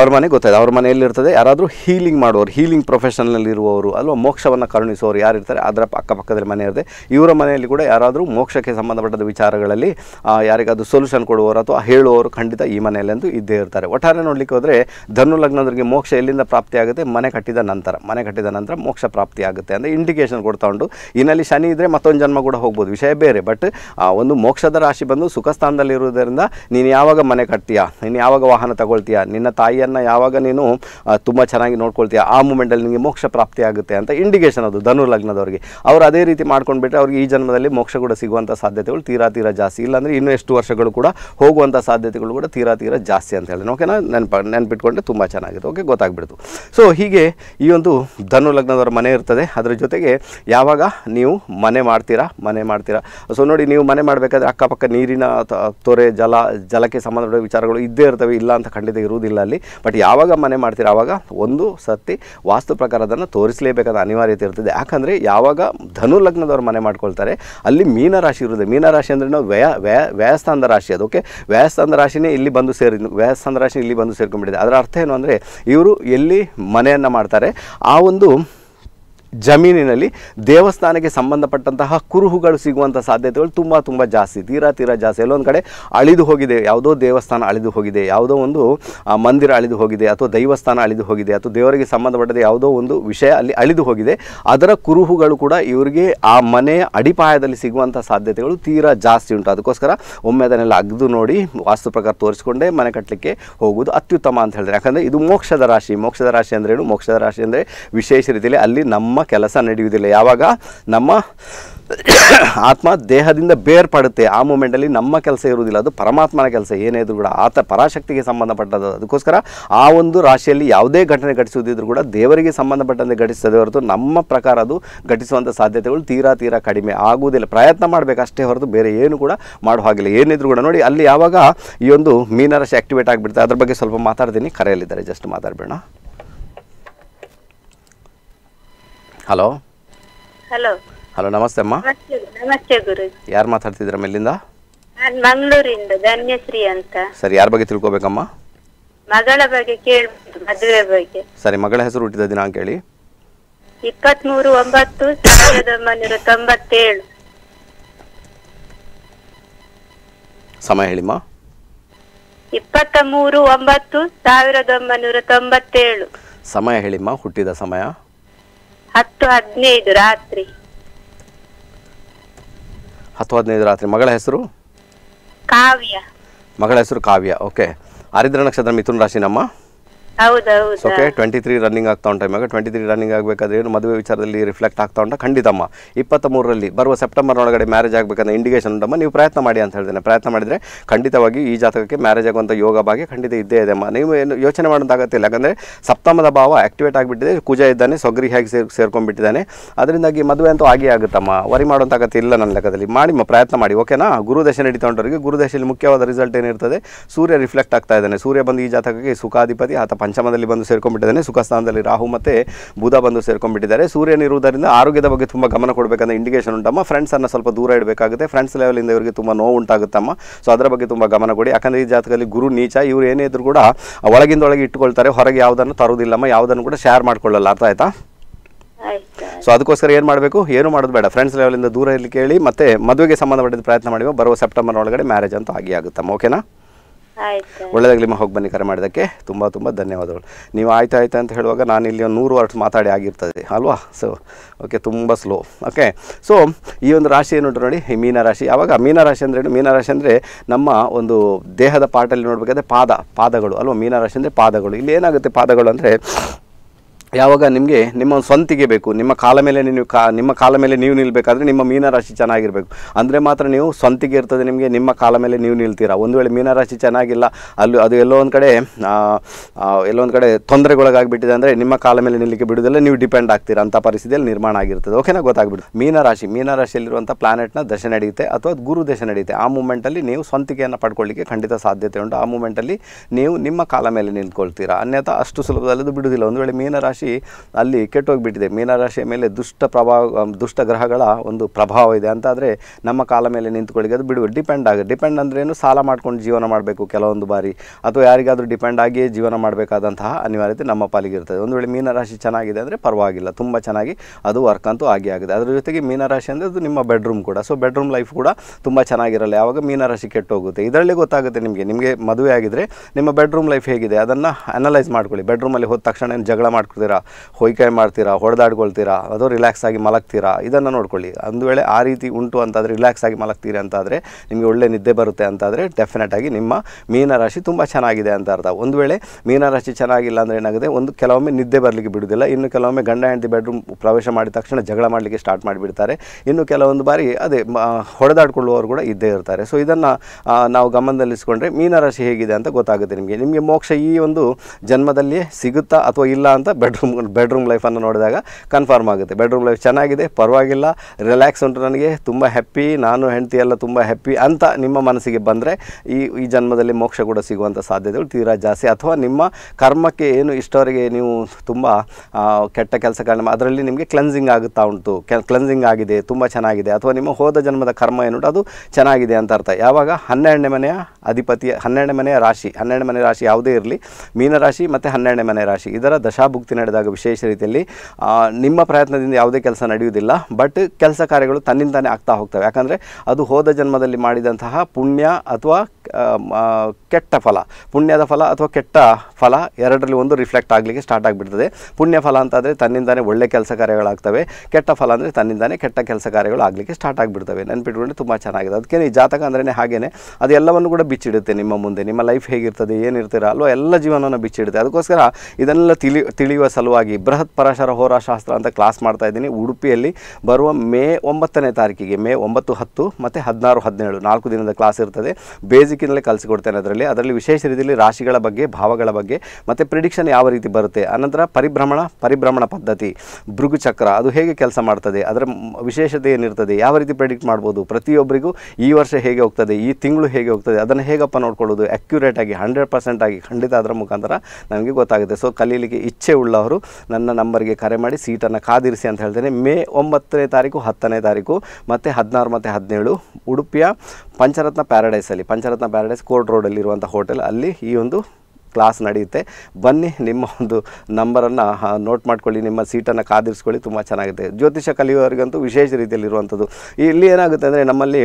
ಅವ್ರ ಮನೆ ಗೊತ್ತಾಯಿದೆ. ಅವ್ರ ಮನೆಯಲ್ಲಿರ್ತದೆ ಯಾರಾದರೂ ಹೀಲಿಂಗ್ ಮಾಡುವವರು, ಹೀಲಿಂಗ್ ಪ್ರೊಫೆಷನಲ್ಲಿರುವವರು ಅಲ್ವಾ, ಮೋಕ್ಷವನ್ನು ಕರುಣಿಸುವವರು ಯಾರು ಇರ್ತಾರೆ ಅದರ ಅಕ್ಕಪಕ್ಕದಲ್ಲಿ ಮನೆ ಇರುತ್ತೆ. ಇವರ ಮನೆಯಲ್ಲಿ ಕೂಡ ಯಾರಾದರೂ ಮೋಕ್ಷಕ್ಕೆ ಸಂಬಂಧಪಟ್ಟ ವಿಚಾರಗಳಲ್ಲಿ ಯಾರಿಗಾದರೂ ಸೊಲ್ಯೂಷನ್ ಕೊಡುವವರು ಅಥವಾ ಹೇಳುವವರು ಖಂಡಿತ ಈ ಮನೆಯಲ್ಲಂತೂ ಇದ್ದೇ ಇರ್ತಾರೆ. ಒಟ್ಟಾರೆ ನೋಡಲಿಕ್ಕೆ ಹೋದರೆ ಧನು ಲಗ್ನದವರಿಗೆ ಮೋಕ್ಷ ಎಲ್ಲಿಂದ ಪ್ರಾಪ್ತಿಯಾಗುತ್ತೆ, ಮನೆ ಕಟ್ಟಿದ ನಂತರ ಮೋಕ್ಷ ಪ್ರಾಪ್ತಿಯಾಗುತ್ತೆ ಅಂದರೆ ಇಂಡಿಕೇಷನ್ ಕೊಡ್ತಾ ಉಂಟು. ಇನ್ನಲ್ಲಿ ಶನಿ ಇದ್ದರೆ ಮತ್ತೊಂದು ಜನ್ಮ ಕೂಡ ಹೋಗ್ಬೋದು, ವಿಷಯ ಬೇರೆ. ಬಟ್ ಒಂದು ಮೋಕ್ಷದ ರಾಶಿ ಬಂದು ಸುಖಸ್ಥಾನದಲ್ಲಿರುವುದರಿಂದ ನೀನು ಯಾವಾಗ ಮನೆ ಕಟ್ತೀಯಾ, ನೀನು ಯಾವಾಗ ವಾಹನ ತಗೊಳ್ತೀಯಾ, ನಿನ್ನ ತಾಯಿಯ ಯಾವಾಗ ನೀನು ತುಂಬ ಚೆನ್ನಾಗಿ ನೋಡ್ಕೊಳ್ತೀಯ, ಆ ಮೂಮೆಂಟಲ್ಲಿ ನಿಮಗೆ ಮೋಕ್ಷ ಪ್ರಾಪ್ತಿ ಆಗುತ್ತೆ ಅಂತ ಇಂಡಿಕೇಶನ್ ಅದು ಧನು ಲಗ್ನದವರಿಗೆ. ಅವರು ಅದೇ ರೀತಿ ಮಾಡ್ಕೊಂಡ್ಬಿಟ್ರೆ ಅವ್ರಿಗೆ ಈ ಜನ್ಮದಲ್ಲಿ ಮೋಕ್ಷ ಕೂಡ ಸಿಗುವಂಥ ಸಾಧ್ಯತೆಗಳು ತೀರಾ ಜಾಸ್ತಿ. ಇಲ್ಲಾಂದರೆ ಇನ್ನೂ ಎಷ್ಟು ವರ್ಷಗಳು ಕೂಡ ಹೋಗುವಂಥ ಸಾಧ್ಯತೆಗಳು ಕೂಡ ತೀರಾ ಜಾಸ್ತಿ ಅಂತ ಹೇಳಿದ್ರು. ಓಕೆನಾ? ನೆನಪಿಟ್ಕೊಂಡ್ರೆ ತುಂಬ ಚೆನ್ನಾಗಿತ್ತು. ಓಕೆ, ಗೊತ್ತಾಗ್ಬಿಡ್ತು. ಸೊ ಹೀಗೆ ಈ ಒಂದು ಧನು ಲಗ್ನದವರ ಮನೆ ಇರ್ತದೆ. ಅದರ ಜೊತೆಗೆ ಯಾವಾಗ ನೀವು ಮನೆ ಮಾಡ್ತೀರಾ. ಸೊ ನೋಡಿ, ನೀವು ಮನೆ ಮಾಡಬೇಕಾದ್ರೆ ಅಕ್ಕಪಕ್ಕ ನೀರಿನ ತೊರೆ ಜಲಕ್ಕೆ ಸಂಬಂಧಪಟ್ಟ ವಿಚಾರಗಳು ಇದ್ದೇ ಇರ್ತವೆ, ಇಲ್ಲ ಅಂತ ಖಂಡಿತ ಇರುವುದಿಲ್ಲ ಅಲ್ಲಿ. ಬಟ್ ಯಾವಾಗ ಮನೆ ಮಾಡ್ತೀರ ಆವಾಗ ಒಂದು ಸತಿ ವಾಸ್ತು ಪ್ರಕಾರ ಅದನ್ನು ತೋರಿಸಲೇಬೇಕಾದ ಅನಿವಾರ್ಯತೆ ಇರ್ತದೆ. ಯಾಕಂದರೆ ಯಾವಾಗ ಧನು ಲಗ್ನದವ್ರು ಮನೆ ಮಾಡ್ಕೊಳ್ತಾರೆ ಅಲ್ಲಿ ಮೀನರಾಶಿ ಇರುತ್ತೆ. ಮೀನರಾಶಿ ಅಂದರೆ ನಾವು ವ್ಯಯಸ್ಥಾನದ ರಾಶಿ ಅದು. ಓಕೆ, ವ್ಯಯಸ್ಥಾನದ ರಾಶಿನೇ ಇಲ್ಲಿ ಬಂದು ಸೇರ್ಕೊಂಡ್ಬಿಟ್ಟಿದೆ. ಅದರ ಅರ್ಥ ಏನು ಅಂದರೆ ಇವರು ಎಲ್ಲಿ ಮನೆಯನ್ನು ಮಾಡ್ತಾರೆ ಆ ಒಂದು ಜಮೀನಿನಲ್ಲಿ ದೇವಸ್ಥಾನಕ್ಕೆ ಸಂಬಂಧಪಟ್ಟಂತಹ ಕುರುಹುಗಳು ಸಿಗುವಂಥ ಸಾಧ್ಯತೆಗಳು ತುಂಬ ಜಾಸ್ತಿ, ತೀರಾ ಜಾಸ್ತಿ. ಎಲ್ಲೊಂದು ಕಡೆ ಅಳಿದು ಹೋಗಿದೆ, ಯಾವುದೋ ದೇವಸ್ಥಾನ ಅಳಿದು ಹೋಗಿದೆ, ಯಾವುದೋ ಒಂದು ಮಂದಿರ ಅಳಿದು ಹೋಗಿದೆ, ಅಥವಾ ದೈವಸ್ಥಾನ ಅಳಿದು ಹೋಗಿದೆ, ಅಥವಾ ದೇವರಿಗೆ ಸಂಬಂಧಪಟ್ಟದ ಯಾವುದೋ ಒಂದು ವಿಷಯ ಅಲ್ಲಿ ಅಳಿದು ಹೋಗಿದೆ. ಅದರ ಕುರುಹುಗಳು ಕೂಡ ಇವರಿಗೆ ಆ ಮನೆಯ ಅಡಿಪಾಯದಲ್ಲಿ ಸಿಗುವಂಥ ಸಾಧ್ಯತೆಗಳು ತೀರಾ ಜಾಸ್ತಿ ಉಂಟು. ಅದಕ್ಕೋಸ್ಕರ ಒಮ್ಮೆ ಅದನ್ನೆಲ್ಲ ಅಗ್ದು ನೋಡಿ ವಾಸ್ತು ಪ್ರಕಾರ ತೋರಿಸ್ಕೊಂಡೇ ಮನೆ ಕಟ್ಟಲಿಕ್ಕೆ ಹೋಗೋದು ಅತ್ಯುತ್ತಮ ಅಂತ ಹೇಳಿದ್ರೆ. ಯಾಕಂದರೆ ಇದು ಮೋಕ್ಷದ ರಾಶಿ ಅಂದರೆ ಏನು, ಮೋಕ್ಷದ ರಾಶಿ ಅಂದರೆ ವಿಶೇಷ ರೀತಿಯಲ್ಲಿ ಅಲ್ಲಿ ನಮ್ಮ ಕೆಲಸ ನಡೆಯುವುದಿಲ್ಲ. ಯಾವಾಗ ನಮ್ಮ ಆತ್ಮ ದೇಹದಿಂದ ಬೇರ್ಪಡುತ್ತೆ ಆ ಮೂಮೆಂಟಲ್ಲಿ ನಮ್ಮ ಕೆಲಸ ಇರುವುದಿಲ್ಲ, ಅದು ಪರಮಾತ್ಮನ ಕೆಲಸ. ಏನೇ ಇದ್ರೂ ಕೂಡ ಆತ ಪರಾಶಕ್ತಿಗೆ ಸಂಬಂಧಪಟ್ಟದ್ದು. ಅದಕ್ಕೋಸ್ಕರ ಆ ಒಂದು ರಾಶಿಯಲ್ಲಿ ಯಾವುದೇ ಘಟನೆ ಘಟಿಸುವುದಿದ್ರೂ ಕೂಡ ದೇವರಿಗೆ ಸಂಬಂಧಪಟ್ಟಂತೆ ಘಟಿಸ್ತದೆ ಹೊರತು ನಮ್ಮ ಪ್ರಕಾರ ಅದು ಘಟಿಸುವಂಥ ಸಾಧ್ಯತೆಗಳು ತೀರಾ ಕಡಿಮೆ, ಆಗುವುದಿಲ್ಲ. ಪ್ರಯತ್ನ ಮಾಡಬೇಕಷ್ಟೇ ಹೊರತು ಬೇರೆ ಏನು ಕೂಡ ಮಾಡೋ ಹಾಗಿಲ್ಲ. ಏನಿದ್ರು ಕೂಡ ನೋಡಿ ಅಲ್ಲಿ ಯಾವಾಗ ಈ ಒಂದು ಮೀನರಾಶಿ ಆಕ್ಟಿವೇಟ್ ಆಗಿಬಿಡ್ತದೆ. ಅದ್ರ ಬಗ್ಗೆ ಸ್ವಲ್ಪ ಮಾತಾಡ್ತೀನಿ. ಕರೆಯಲ್ಲಿದ್ದಾರೆ, ಜಸ್ಟ್ ಮಾತಾಡಬೇಡ. ಹಲೋ ಹಲೋ ಹಲೋ, ನಮಸ್ತೆ ಅಮ್ಮ. ನಮಸ್ತೆ ಗುರು. ಯಾರು ಮಾತಾಡ್ತಿದ್ರಮ್ಮ ಇಲ್ಲಿಂದ? ಮಂಗಳೂರಿಂದ ಧನ್ಯಶ್ರೀ ಅಂತ. ಸರಿ, ಯಾರ ಬಗ್ಗೆ ತಿಳ್ಕೊಬೇಕಮ್ಮ? ಮಗಳ ಬಗ್ಗೆ ಕೇಳಬೇಕು, ಮದುವೆ ಬಗ್ಗೆ. ಸರಿ, ಮಗಳ ಹೆಸರು ಹುಟ್ಟಿದ ದಿನ ಕೇಳಿ. 23/9/1997. ಸಮಯ ಹೇಳಿಮ್ಮ. 23/9/1997. ಸಮಯ ಹೇಳಿಮ್ಮ, ಹುಟ್ಟಿದ ಸಮಯ. 10:15 ರಾತ್ರಿ. 10:15 ರಾತ್ರಿ. ಮಗಳ ಹೆಸರು? ಕಾವ್ಯ. ಮಗಳ ಹೆಸರು ಕಾವ್ಯ. ಓಕೆ, ಆರಿದ್ರ ನಕ್ಷತ್ರ, ಮಿಥುನ ರಾಶಿ ನಮ್ಮ. ಹೌದು. ಓಕೆ, 23 ರನ್ನಿಂಗ್ ಆಗ್ತಾ ಉಂಟು. ಇವಾಗ 23 ರನ್ನಿಂಗ್ ಆಗಬೇಕಾದ್ರೆ ಏನು ಮದುವೆ ವಿಚಾರದಲ್ಲಿ ರಿಫ್ಲೆಕ್ಟ್ ಆಗ್ತಾ ಉಂಟು ಖಂಡಿತಮ್ಮ. 23ರಲ್ಲಿ ಬರುವ ಸೆಪ್ಟೆಂಬರ್ ಒಳಗಡೆ ಮ್ಯಾರೇಜ್ ಆಗಬೇಕಂದ್ರೆ ಇಂಡಿಕೇಶನ್ ಉಂಟಮ್ಮ. ನೀವು ಪ್ರಯತ್ನ ಮಾಡಿ ಅಂತ ಹೇಳ್ತೇನೆ. ಪ್ರಯತ್ನ ಮಾಡಿದರೆ ಖಂಡಿತವಾಗಿ ಈ ಜಾತಕಕ್ಕೆ ಮ್ಯಾರೇಜ್ ಆಗುವಂಥ ಯೋಗ ಭಾಗ್ಯ ಖಂಡಿತ ಇದ್ದೇ ಇದೆ ಅಮ್ಮ. ನೀವು ಏನು ಯೋಚನೆ ಮಾಡೋದಾಗತ್ತಿಲ್ಲ. ಯಾಕಂದರೆ ಸಪ್ತಮದ ಭಾವ ಆಕ್ಟಿವೇಟ್ ಆಗಿಬಿಟ್ಟಿದೆ. ಕುಜ ಇದ್ದಾನೆ, ಸ್ವಗೃಹಿಯಾಗಿ ಸೇರ್ಕೊಂಡ್ಬಿಟ್ಟಿದ್ದಾನೆ. ಅದರಿಂದಾಗಿ ಮದುವೆ ಅಂತೂ ಆಗೇ ಆಗುತ್ತಮ್ಮ. ವರಿ ಮಾಡೋಂಥ ಅಗತ್ಯ ಇಲ್ಲ ನನ್ನ ಲೆಕ್ಕದಲ್ಲಿ. ಮಾಡಿಮ್ಮ, ಪ್ರಯತ್ನ ಮಾಡಿ. ಓಕೆನಾ? ಗುರುದಶೆ ನಡೀತಾ ಉಂಟವರಿಗೆ ಗುರುದಶೆಯಲ್ಲಿ ಮುಖ್ಯವಾದ ರಿಸಲ್ಟ್ ಏನಿರ್ತದೆ, ಸೂರ್ಯ ರಿಫ್ಲೆಕ್ಟ್ ಆಗ್ತಾ ಇದ್ದಾನೆ. ಸೂರ್ಯ ಬಂದು ಈ ಜಾತಕಕ್ಕೆ ಸುಖಾಧಿಪತಿ, ಆತ ಪಂಚಮದಲ್ಲಿ ಬಂದು ಸೇರ್ಕೊಂಡ್ಬಿಟ್ಟಿದ್ದಾನೆ. ಸುಖಸ್ಥಾನದಲ್ಲಿ ರಾಹು ಮತ್ತು ಬುಧ ಬಂದು ಸೇರ್ಕೊಂಡ್ಬಿಟ್ಟಿದ್ದಾರೆ. ಸೂರ್ಯನಿರುವುದರಿಂದ ಆರೋಗ್ಯದ ಬಗ್ಗೆ ತುಂಬ ಗಮನ ಕೊಡಬೇಕಂತ ಇಂಡಿಕೇಶನ್ ಉಂಟಮ್ಮ. ಫ್ರೆಂಡ್ಸನ್ನು ಸ್ವಲ್ಪ ದೂರ ಇಡಬೇಕಾಗುತ್ತೆ. ಫ್ರೆಂಡ್ಸ್ ಲೆವೆಲಿಂದ ಇವರಿಗೆ ತುಂಬ ನೋವು ಉಂಟಾಗುತ್ತಮ್ಮ. ಸೊ ಅದರ ಬಗ್ಗೆ ತುಂಬ ಗಮನ ಕೊಡಿ. ಯಾಕಂದರೆ ಈ ಜಾತಕದಲ್ಲಿ ಗುರು ನೀಚ. ಇವರು ಏನೇ ಇದ್ರೂ ಕೂಡ ಒಳಗಿಂದೊಳಗೆ ಇಟ್ಕೊಳ್ತಾರೆ, ಹೊರಗೆ ಯಾವುದನ್ನು ತರೋದಿಲ್ಲಮ್ಮ, ಯಾವುದನ್ನು ಕೂಡ ಶೇರ್ ಮಾಡ್ಕೊಳ್ಳಲ್ಲ. ಅರ್ಥ ಆಯಿತಾ? ಸೊ ಅದಕ್ಕೋಸ್ಕರ ಏನು ಮಾಡಬೇಕು, ಏನು ಮಾಡೋದು ಬೇಡ, ಫ್ರೆಂಡ್ಸ್ ಲೆವೆಲಿಂದ ದೂರ ಇರಲಿಕ್ಕೆ ಹೇಳಿ. ಮತ್ತೆ ಮದುವೆಗೆ ಸಂಬಂಧಪಟ್ಟಿದ್ದ ಪ್ರಯತ್ನ ಮಾಡಿವ, ಬರುವ ಸೆಪ್ಟೆಂಬರ್ ಒಳಗಡೆ ಮ್ಯಾರೇಜ್ ಅಂತ ಆಗಿ ಆಗುತ್ತಮ್ಮ. ಓಕೆನಾ? ಒಳ್ಳೆಯದಾಗಲಿಮ್ಮ. ಹೋಗಿ ಬನ್ನಿ. ಕರೆ ಮಾಡಿದ್ದಕ್ಕೆ ತುಂಬ ತುಂಬ ಧನ್ಯವಾದಗಳು. ನೀವು ಆಯ್ತು ಆಯ್ತು ಅಂತ ಹೇಳುವಾಗ ನಾನು ಇಲ್ಲಿ ಒಂದು 100 ವರ್ಷ ಮಾತಾಡಿ ಆಗಿರ್ತದೆ ಅಲ್ವಾ? ಸೊ ಓಕೆ, ತುಂಬ ಸ್ಲೋ. ಓಕೆ, ಸೊ ಈ ಒಂದು ರಾಶಿ ಏನು ನೋಡಿ, ಈ ಮೀನರಾಶಿ. ಯಾವಾಗ ಮೀನರಾಶಿ ಅಂದ್ರೇನು? ಮೀನರಾಶಿ ಅಂದರೆ ನಮ್ಮ ಒಂದು ದೇಹದ ಪಾಟಲ್ಲಿ ನೋಡಬೇಕಾದ್ರೆ ಪಾದಗಳು ಅಲ್ವಾ? ಮೀನರಾಶಿ ಅಂದರೆ ಪಾದಗಳು. ಇಲ್ಲಿ ಏನಾಗುತ್ತೆ ಪಾದಗಳು ಅಂದರೆ, ಯಾವಾಗ ನಿಮಗೆ ನಿಮ್ಮ ಒಂದು ಸ್ವಂತಿಗೆ ಬೇಕು, ನಿಮ್ಮ ಕಾಲ ಮೇಲೆ ನೀವು ನಿಲ್ಲಬೇಕಾದ್ರೆ ನಿಮ್ಮ ಮೀನರಾಶಿ ಚೆನ್ನಾಗಿರಬೇಕು ಅಂದರೆ ಮಾತ್ರ ನೀವು ಸ್ವಂತಿಗೆ ಇರ್ತದೆ ನಿಮಗೆ, ನಿಮ್ಮ ಕಾಲ ಮೇಲೆ ನೀವು ನಿಲ್ತೀರಾ. ಒಂದು ವೇಳೆ ಮೀನರಾಶಿ ಚೆನ್ನಾಗಿಲ್ಲ, ಅಲ್ಲಿ ಅದು ಎಲ್ಲೋ ಒಂದು ಕಡೆ ತೊಂದರೆಗೊಳಗಾಗಿಬಿಟ್ಟಿದೆ ಅಂದರೆ ನಿಮ್ಮ ಕಾಲ ಮೇಲೆ ನಿಲ್ಲಕ್ಕೆ ಬಿಡೋದಿಲ್ಲ, ನೀವು ಡಿಪೆಂಡ್ ಆಗ್ತೀರಾ ಅಂತ ಪರಿಸ್ಥಿತಿಯಲ್ಲಿ ನಿರ್ಮಾಣ ಆಗಿರ್ತದೆ. ಓಕೆನಾ? ಗೊತ್ತಾಗ್ಬಿಡುತ್ತೆ. ಮೀನರಾಶಿಯಲ್ಲಿರುವಂಥ ಪ್ಲಾನೆಟ್ನ ದಶೆ ನಡೆಯುತ್ತೆ ಅಥವಾ ಗುರು ದಶೆ ನಡೆಯುತ್ತೆ. ಆ ಮೂಮೆಂಟಲ್ಲಿ ನೀವು ಸ್ವಂತಿಕೆಯನ್ನು ಪಡ್ಕೊಳ್ಳಿಕ್ಕೆ ಖಂಡಿತ ಸಾಧ್ಯತೆ ಉಂಟು. ಆ ಮೂಮೆಂಟಲ್ಲಿ ನೀವು ನಿಮ್ಮ ಕಾಲ ಮೇಲೆ ನಿಂತ್ಕೊಳ್ತೀರಾ, ಅನ್ಯಥಾ ಅಷ್ಟು ಸುಲಭದಲ್ಲದು ಬಿಡುವುದಿಲ್ಲ. ಒಂದು ವೇಳೆ ಮೀನರಾಶಿ ಅಲ್ಲಿ ಕೆಟ್ಟೋಗಿಬಿಟ್ಟಿದೆ, ಮೀನರಾಶಿಯ ಮೇಲೆ ದುಷ್ಟ ಗ್ರಹಗಳ ಒಂದು ಪ್ರಭಾವ ಇದೆ ಅಂತಾದರೆ ನಮ್ಮ ಕಾಲ ಮೇಲೆ ನಿಂತ್ಕೊಳ್ಳಿಕ್ಕೆ ಅದು ಬಿಡುವ ಡಿಪೆಂಡ್ ಅಂದರೆ ಏನು, ಸಾಲ ಮಾಡ್ಕೊಂಡು ಜೀವನ ಮಾಡಬೇಕು ಕೆಲವೊಂದು ಬಾರಿ, ಅಥವಾ ಯಾರಿಗಾದರೂ ಡಿಪೆಂಡ್ ಆಗಿಯೇ ಜೀವನ ಮಾಡಬೇಕಾದಂತಹ ಅನಿವಾರ್ಯತೆ ನಮ್ಮ ಪಾಲಿಗಿರ್ತದೆ. ಒಂದು ವೇಳೆ ಮೀನರಾಶಿ ಚೆನ್ನಾಗಿದೆ ಅಂದರೆ ಪರವಾಗಿಲ್ಲ, ತುಂಬ ಚೆನ್ನಾಗಿ ಅದು ವರ್ಕ್ ಅಂತೂ ಆಗಿ ಆಗಿದೆ. ಅದರ ಜೊತೆಗೆ ಮೀನರಾಶಿ ಅಂದರೆ ಅದು ನಿಮ್ಮ ಬೆಡ್ರೂಮ್ ಕೂಡ. ಸೊ ಬೆಡ್ರೂಮ್ ಲೈಫ್ ಕೂಡ ತುಂಬ ಚೆನ್ನಾಗಿರಲ್ಲ ಯಾವಾಗ ಮೀನರಾಶಿ ಕೆಟ್ಟೋಗುತ್ತೆ. ಇದರಲ್ಲೇ ಗೊತ್ತಾಗುತ್ತೆ ನಿಮಗೆ ಮದುವೆ ಆಗಿದ್ದರೆ ನಿಮ್ಮ ಬೆಡ್ರೂಮ್ ಲೈಫ್ ಹೇಗಿದೆ ಅದನ್ನು ಅನಲೈಸ್ ಮಾಡ್ಕೊಳ್ಳಿ. ಬೆಡ್ರೂಮಲ್ಲಿ ಹೋದ ತಕ್ಷಣ ಜಗಳ ಮಾಡ್ಕೊಳ್ತೀವಿ, ಹೊಯ್ಕಾಯಿ ಮಾಡ್ತೀರಾ, ಹೊಡೆದಾಡ್ಕೊಳ್ತೀರಾ, ಅಥವಾ ರಿಲ್ಯಾಕ್ಸ್ ಆಗಿ ಮಲಗ್ತೀರಾ, ಇದನ್ನು ನೋಡ್ಕೊಳ್ಳಿ. ಒಂದು ವೇಳೆ ಆ ರೀತಿ ಉಂಟು ಅಂತಾದರೆ, ರಿಲ್ಯಾಕ್ಸ್ ಆಗಿ ಮಲಗ್ತೀರಿ ಅಂತಾದರೆ, ನಿಮಗೆ ಒಳ್ಳೆ ನಿದ್ದೆ ಬರುತ್ತೆ ಅಂತಾದರೆ ಡೆಫಿನೆಟ್ ಆಗಿ ನಿಮ್ಮ ಮೀನರಾಶಿ ತುಂಬ ಚೆನ್ನಾಗಿದೆ ಅಂತ ಅರ್ಥ. ಒಂದು ವೇಳೆ ಮೀನರಾಶಿ ಚೆನ್ನಾಗಿಲ್ಲ ಅಂದರೆ ಏನಾಗುತ್ತೆ, ಒಂದು ಕೆಲವೊಮ್ಮೆ ನಿದ್ದೆ ಬರಲಿಕ್ಕೆ ಬಿಡುವುದಿಲ್ಲ, ಇನ್ನು ಕೆಲವೊಮ್ಮೆ ಗಂಡ ಹೆಂಡತಿ ಬೆಡ್ರೂಮ್ ಪ್ರವೇಶ ಮಾಡಿದ ತಕ್ಷಣ ಜಗಳ ಮಾಡಲಿಕ್ಕೆ ಸ್ಟಾರ್ಟ್ ಮಾಡಿಬಿಡ್ತಾರೆ, ಇನ್ನು ಕೆಲವೊಂದು ಬಾರಿ ಅದೇ ಹೊಡೆದಾಡ್ಕೊಳ್ಳುವವರು ಕೂಡ ಇದ್ದೇ ಇರ್ತಾರೆ. ಸೊ ಇದನ್ನು ನಾವು ಗಮನದಲ್ಲಿಸ್ಕೊಂಡ್ರೆ ಮೀನರಾಶಿ ಹೇಗಿದೆ ಅಂತ ಗೊತ್ತಾಗುತ್ತೆ ನಿಮಗೆ ಮೋಕ್ಷ ಈ ಒಂದು ಜನ್ಮದಲ್ಲಿಯೇ ಸಿಗುತ್ತಾ ಅಥವಾ ಇಲ್ಲ ಅಂತ ಬೆಡ್ರೂಮ್ ಲೈಫನ್ನು ನೋಡಿದಾಗ ಕನ್ಫರ್ಮ್ ಆಗುತ್ತೆ. ಬೆಡ್ರೂಮ್ ಲೈಫ್ ಚೆನ್ನಾಗಿದೆ, ಪರವಾಗಿಲ್ಲ, ರಿಲ್ಯಾಕ್ಸ್ ಉಂಟು, ನನಗೆ ತುಂಬ ಹ್ಯಾಪಿ, ನಾನು ಹೆಂಡತಿ ಎಲ್ಲ ತುಂಬ ಹ್ಯಾಪಿ ಅಂತ ನಿಮ್ಮ ಮನಸ್ಸಿಗೆ ಬಂದರೆ ಈ ಜನ್ಮದಲ್ಲಿ ಮೋಕ್ಷ ಕೂಡ ಸಿಗುವಂಥ ಸಾಧ್ಯತೆಗಳು ತೀರಾ ಜಾಸ್ತಿ. ಅಥವಾ ನಿಮ್ಮ ಕರ್ಮಕ್ಕೆ ಏನು ಇಷ್ಟವರೆಗೆ ನೀವು ತುಂಬ ಕೆಟ್ಟ ಕೆಲಸ ಕಾರಣ ಅದರಲ್ಲಿ ನಿಮಗೆ ಕ್ಲೆನ್ಸಿಂಗ್ ಆಗುತ್ತಾ ಉಂಟು, ಕ್ಲೆನ್ಸಿಂಗ್ ಆಗಿದೆ, ತುಂಬ ಚೆನ್ನಾಗಿದೆ, ಅಥವಾ ನಿಮ್ಮ ಹೋದ ಜನ್ಮದ ಕರ್ಮ ಏನುಂಟು ಅದು ಚೆನ್ನಾಗಿದೆ ಅಂತ ಅರ್ಥ. ಯಾವಾಗ 12ನೇ ಮನೆಯ ಅಧಿಪತಿ, 12ನೇ ಮನೆಯ ರಾಶಿ, 12ನೇ ಮನೆ ರಾಶಿ ಯಾವುದೇ ಇರಲಿ, ಮೀನರಾಶಿ ಮತ್ತು 12ನೇ ಮನೆ ರಾಶಿ ಇದರ ದಶಾಭುಕ್ತಿ ನಡೆದಾಗ ವಿಶೇಷ ರೀತಿಯಲ್ಲಿ ನಿಮ್ಮ ಪ್ರಯತ್ನದಿಂದ ಯಾವುದೇ ಕೆಲಸ ನಡೆಯುವುದಿಲ್ಲ, ಬಟ್ ಕೆಲಸ ಕಾರ್ಯಗಳು ತನ್ನಿಂದಾನೇ ಆಗ್ತಾ ಹೋಗ್ತವೆ. ಯಾಕಂದರೆ ಅದು ಹೋದ ಜನ್ಮದಲ್ಲಿ ಮಾಡಿದಂತಹ ಪುಣ್ಯ ಅಥವಾ ಕೆಟ್ಟ ಫಲ, ಪುಣ್ಯದ ಫಲ ಅಥವಾ ಕೆಟ್ಟ ಫಲ ಎರಡರಲ್ಲಿ ಒಂದು ರಿಫ್ಲೆಕ್ಟ್ ಆಗಲಿಕ್ಕೆ ಸ್ಟಾರ್ಟ್ ಆಗಿಬಿಡ್ತದೆ. ಪುಣ್ಯ ಫಲ ಅಂತಾದರೆ ತನ್ನಿಂದಾನೇ ಒಳ್ಳೆ ಕೆಲಸ ಕಾರ್ಯಗಳಾಗ್ತವೆ, ಕೆಟ್ಟ ಫಲ ಅಂದರೆ ತನ್ನಿಂದಾನೇ ಕೆಟ್ಟ ಕೆಲಸ ಕಾರ್ಯಗಳು ಆಗಲಿಕ್ಕೆ ಸ್ಟಾರ್ಟ್ ಆಗಿಬಿಡ್ತವೆ. ನೆನಪಿಟ್ಕೊಂಡ್ರೆ ತುಂಬ ಚೆನ್ನಾಗಿದೆ. ಅದಕ್ಕೆ ಈ ಜಾತಕ ಅಂದ್ರೇ ಹಾಗೇ, ಅದೆಲ್ಲವನ್ನು ಕೂಡ ಬಿಚ್ಚಿಡುತ್ತೆ ನಿಮ್ಮ ಮುಂದೆ. ನಿಮ್ಮ ಲೈಫ್ ಹೇಗಿರ್ತದೆ, ಏನಿರ್ತೀರ ಅಲ್ವ, ಎಲ್ಲ ಜೀವನವನ್ನು ಬಿಚ್ಚಿಡುತ್ತೆ. ಅದಕ್ಕೋಸ್ಕರ ಇದನ್ನೆಲ್ಲ ತಿಳಿಯುವ ಸಲುವಾಗಿ ಬೃಹತ್ ಪರಾಶರ ಹೋರಾಶಾಸ್ತ್ರ ಅಂತ ಕ್ಲಾಸ್ ಮಾಡ್ತಾ ಇದ್ದೀನಿ ಉಡುಪಿಯಲ್ಲಿ. ಬರುವ ಮೇ 9ನೇ ತಾರೀಕಿಗೆ, ಮೇ 9, 10 ಮತ್ತು 16, 17 4 ದಿನದ ಕ್ಲಾಸ್ ಇರ್ತದೆ. ಬೇಸಿಕ್ಕಿನಲ್ಲೇ ಕಲಿಸಿಕೊಡ್ತೇನೆ. ಅದರಲ್ಲಿ ವಿಶೇಷ ರೀತಿಯಲ್ಲಿ ರಾಶಿಗಳ ಬಗ್ಗೆ, ಭಾವಗಳ ಬಗ್ಗೆ, ಮತ್ತು ಪ್ರಿಡಿಕ್ಷನ್ ಯಾವ ರೀತಿ ಬರುತ್ತೆ, ಅನಂತರ ಪರಿಭ್ರಮಣ ಪದ್ಧತಿ, ಭೃಗುಚಕ್ರ ಅದು ಹೇಗೆ ಕೆಲಸ ಮಾಡ್ತದೆ, ಅದರ ವಿಶೇಷತೆ ಏನಿರ್ತದೆ, ಯಾವ ರೀತಿ ಪ್ರಿಡಿಕ್ಟ್ ಮಾಡ್ಬೋದು, ಪ್ರತಿಯೊಬ್ಬರಿಗೂ ಈ ವರ್ಷ ಹೇಗೆ ಹೋಗ್ತದೆ, ಈ ತಿಂಗಳು ಹೇಗೆ ಹೋಗ್ತದೆ, ಅದನ್ನು ಹೇಗಪ್ಪ ನೋಡ್ಕೊಳ್ಳೋದು ಅಕ್ಯುರೇಟಾಗಿ 100% ಆಗಿ ಖಂಡಿತ ಅದರ ಮುಖಾಂತರ ನಮಗೆ ಗೊತ್ತಾಗುತ್ತೆ. ಸೊ ಕಲೀಲಿಕ್ಕೆ ಇಚ್ಛೆ ಉಳ್ಳವರು ನನ್ನ ನಂಬರ್ಗೆ ಕರೆ ಮಾಡಿ ಸೀಟನ್ನು ಕಾದಿರಿಸಿ ಅಂತ ಹೇಳ್ತೇನೆ. ಮೇ 9ನೇ ತಾರೀಕು, 10ನೇ ತಾರೀಕು ಮತ್ತು 16 ಮತ್ತು 17 ಉಡುಪಿಯ ಪಂಚರತ್ನ ಪ್ಯಾರಡೈಸ್ ಕೋರ್ಟ್ ರೋಡಲ್ಲಿ ಇರುವಂಥ ಹೋಟೆಲ್, ಅಲ್ಲಿ ಈ ಒಂದು ಕ್ಲಾಸ್ ನಡೆಯುತ್ತೆ. ಬನ್ನಿ, ನಿಮ್ಮ ಒಂದು ನಂಬರನ್ನು ನೋಟ್ ಮಾಡ್ಕೊಳ್ಳಿ, ನಿಮ್ಮ ಸೀಟನ್ನು ಕಾದಿರಿಸ್ಕೊಳ್ಳಿ, ತುಂಬ ಚೆನ್ನಾಗಿದೆ. ಜ್ಯೋತಿಷ ಕಲಿಯುವವರಿಗಂತೂ ವಿಶೇಷ ರೀತಿಯಲ್ಲಿರುವಂಥದ್ದು. ಇಲ್ಲಿ ಏನಾಗುತ್ತೆ ಅಂದರೆ ನಮ್ಮಲ್ಲಿ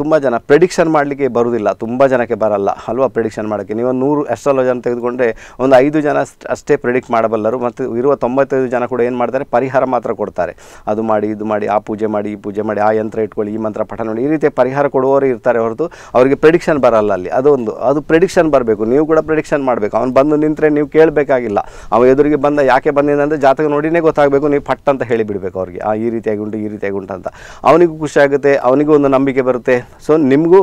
ತುಂಬ ಜನ ಪ್ರೆಡಿಕ್ಷನ್ ಮಾಡಲಿಕ್ಕೆ ಬರೋದಿಲ್ಲ, ತುಂಬ ಜನಕ್ಕೆ ಬರಲ್ಲ ಅಲ್ವಾ ಪ್ರೆಡಿಕ್ಷನ್ ಮಾಡೋಕ್ಕೆ. ನೀವು 100 ಆಸ್ಟ್ರಾಲಜರ್ ತೆಗೆದುಕೊಂಡ್ರೆ ಒಂದು 5 ಜನ ಅಷ್ಟೇ ಪ್ರೆಡಿಕ್ಟ್ ಮಾಡಬಲ್ಲರು, ಮತ್ತು ಇರುವ 95 ಜನ ಕೂಡ ಏನು ಮಾಡ್ತಾರೆ, ಪರಿಹಾರ ಮಾತ್ರ ಕೊಡ್ತಾರೆ. ಅದು ಮಾಡಿ, ಇದು ಮಾಡಿ, ಆ ಪೂಜೆ ಮಾಡಿ, ಈ ಪೂಜೆ ಮಾಡಿ, ಆ ಯಂತ್ರ ಇಟ್ಕೊಳ್ಳಿ, ಈ ಮಂತ್ರ ಪಠ ನೋಡಿ, ಈ ರೀತಿಯ ಪರಿಹಾರ ಕೊಡುವವರು ಇರ್ತಾರೆ ಹೊರತು ಅವರಿಗೆ ಪ್ರೆಡಿಕ್ಷನ್ ಬರಲ್ಲ. ಅಲ್ಲಿ ಅದು ಪ್ರೆಡಿಕ್ಷನ್ ಬರಬೇಕು. ನೀವು ಕೂಡ ಪ್ರೆಡಿಕ್ಷನ್ ಮಾಡಬೇಕು. ಅವನು ಬಂದು ನಿಂತರೆ ನೀವು ಕೇಳಬೇಕಾಗಿಲ್ಲ, ಅವ ಎದುರಿಗೆ ಬಂದ ಯಾಕೆ ಬಂದಿದ್ದಂದರೆ ಜಾತಕ ನೋಡಿನೇ ಗೊತ್ತಾಗಬೇಕು. ನೀವು ಪಟ್ ಅಂತ ಹೇಳಿಬಿಡಬೇಕು ಅವ್ರಿಗೆ, ಈ ರೀತಿಯಾಗಿ ಉಂಟು, ಈ ರೀತಿಯಾಗಿ ಉಂಟು ಅಂತ. ಅವನಿಗೂ ಖುಷಿಯಾಗುತ್ತೆ, ಅವನಿಗೂ ಒಂದು ನಂಬಿಕೆ ಬರುತ್ತೆ. ಸೊ ನಿಮಗೂ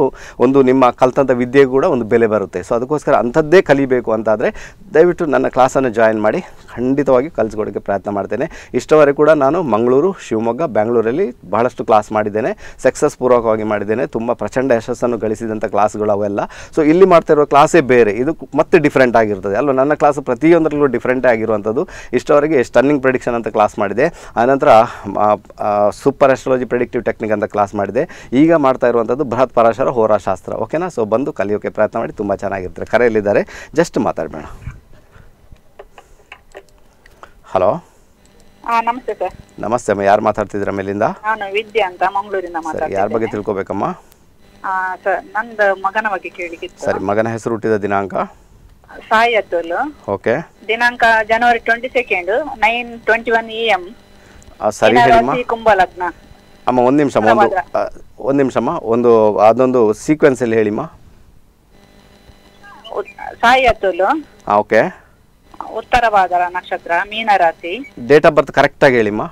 ಒಂದು ನಿಮ್ಮ ಕಲ್ತಂಥ ವಿದ್ಯೆ ಕೂಡ ಒಂದು ಬೆಲೆ ಬರುತ್ತೆ. ಸೊ ಅದಕ್ಕೋಸ್ಕರ ಅಂಥದ್ದೇ ಕಲಿಬೇಕು ಅಂತಾದರೆ ದಯವಿಟ್ಟು ನನ್ನ ಕ್ಲಾಸನ್ನು ಜಾಯಿನ್ ಮಾಡಿ, ಖಂಡಿತವಾಗಿ ಕಲಿಸ್ಕೊಡೋಕ್ಕೆ ಪ್ರಯತ್ನ ಮಾಡ್ತೇನೆ. ಇಷ್ಟವರೆಗೂ ಕೂಡ ನಾನು ಮಂಗಳೂರು, ಶಿವಮೊಗ್ಗ, ಬೆಂಗಳೂರಲ್ಲಿ ಬಹಳಷ್ಟು ಕ್ಲಾಸ್ ಮಾಡಿದ್ದೇನೆ, ಸಕ್ಸಸ್ಪೂರ್ವಕವಾಗಿ ಮಾಡಿದ್ದೇನೆ, ತುಂಬ ಪ್ರಚಂಡ ಯಶಸ್ಸನ್ನು ಗಳಿಸಿದಂಥ ಕ್ಲಾಸ್ಗಳು ಅವೆಲ್ಲ. ಸೊ ಇಲ್ಲಿ ಮಾಡ್ತಾ ಇರೋ ಕ್ಲಾಸೇ ಬೇರೆ, ಇದು ಮತ್ತೆ ಡಿಫ್ರೆಂಟ್ ಆಗಿರ್ತದೆ ಅಲ್ವ. ನನ್ನ ಕ್ಲಾಸು ಪ್ರತಿಯೊಂದರಲ್ಲೂ ಡಿಫ್ರೆಂಟೇ ಆಗಿರುವಂಥದ್ದು. ಇಷ್ಟವರೆಗೆ ಸ್ಟನ್ನಿಂಗ್ ಪ್ರೆಡಿಕ್ಷನ್ ಅಂತ ಕ್ಲಾಸ್ ಮಾಡಿದೆ, ಆನಂತರ ಸೂಪರ್ ಆಸ್ಟ್ರಾಲಜಿ ಪ್ರೆಡಿಕ್ಟಿವ್ ಟೆಕ್ನಿಕ್ ಅಂತ ಕ್ಲಾಸ್ ಮಾಡಿದೆ, ಈಗ ಮಾಡ್ತಾ ಇರುವಂಥದ್ದು ಬೃಹತ್ ಪರಾಶರ ಹೋರಾಶಾಸ್ತ್ರ. ಓಕೆನಾ? ಸೊ ಬಂದು ಕಲಿಯೋಕ್ಕೆ ಪ್ರಯತ್ನ ಮಾಡಿ, ತುಂಬ ಚೆನ್ನಾಗಿರ್ತಾರೆ. ಕರೆಯಲ್ಲಿದ್ದಾರೆ, ಜಸ್ಟ್ ಮಾತಾಡಬೇಡ. ಹಲೋ ನಮಸ್ತೆ ಸರ್. ನಮಸ್ತೆ ಅಮ್ಮ, ಯಾರು ಮಾತಾಡ್ತಿದ್ದೀರಾ ಮೇಲಿಂದ? ನಾನು ವಿದ್ಯಾ ಅಂತ ಮಂಗಳೂರಿಂದ ಮಾತಾಡ್ತಿದ್ದೀನಿ. ಯಾರ ಬಗ್ಗೆ ತಿಳ್ಕೊಬೇಕಮ್ಮ? ಸರ್ ನನ್ನ ಮಗನ ಬಗ್ಗೆ ಕೇಳಿಕಿತ್ತು. ಸರಿ, ಮಗನ ಹೆಸರು, ಹುಟ್ಟಿದ ದಿನಾಂಕ? ಸಾಯಿ ಅತುಲ್. ಓಕೆ. ದಿನಾಂಕ ಜನವರಿ 22 9:21 AM. ಸರಿ ಹೇಳಮ್ಮ. ಕುಂಭಲಗ್ನ. ಅಮ್ಮ ಒಂದು ನಿಮಿಷ, ಒಂದು ನಿಮಿಷಮ್ಮ, ಒಂದು ಅದೊಂದು ಸೀಕ್ವೆನ್ಸ್ ಅಲ್ಲಿ ಹೇಳಿಮ್ಮ. ಸಾಯಿ ಅತುಲ್. ಓಕೆ. ಉತ್ತರ ಭಾದ್ರ ನಕ್ಷತ್ರ, ಮೀನ ರಾಶಿ. ಡೇಟ್ ಆಫ್ ಬರ್ತ್ ಕರೆಕ್ಟ್ ಆಗಿ ಹೇಳಿಮ್ಮ.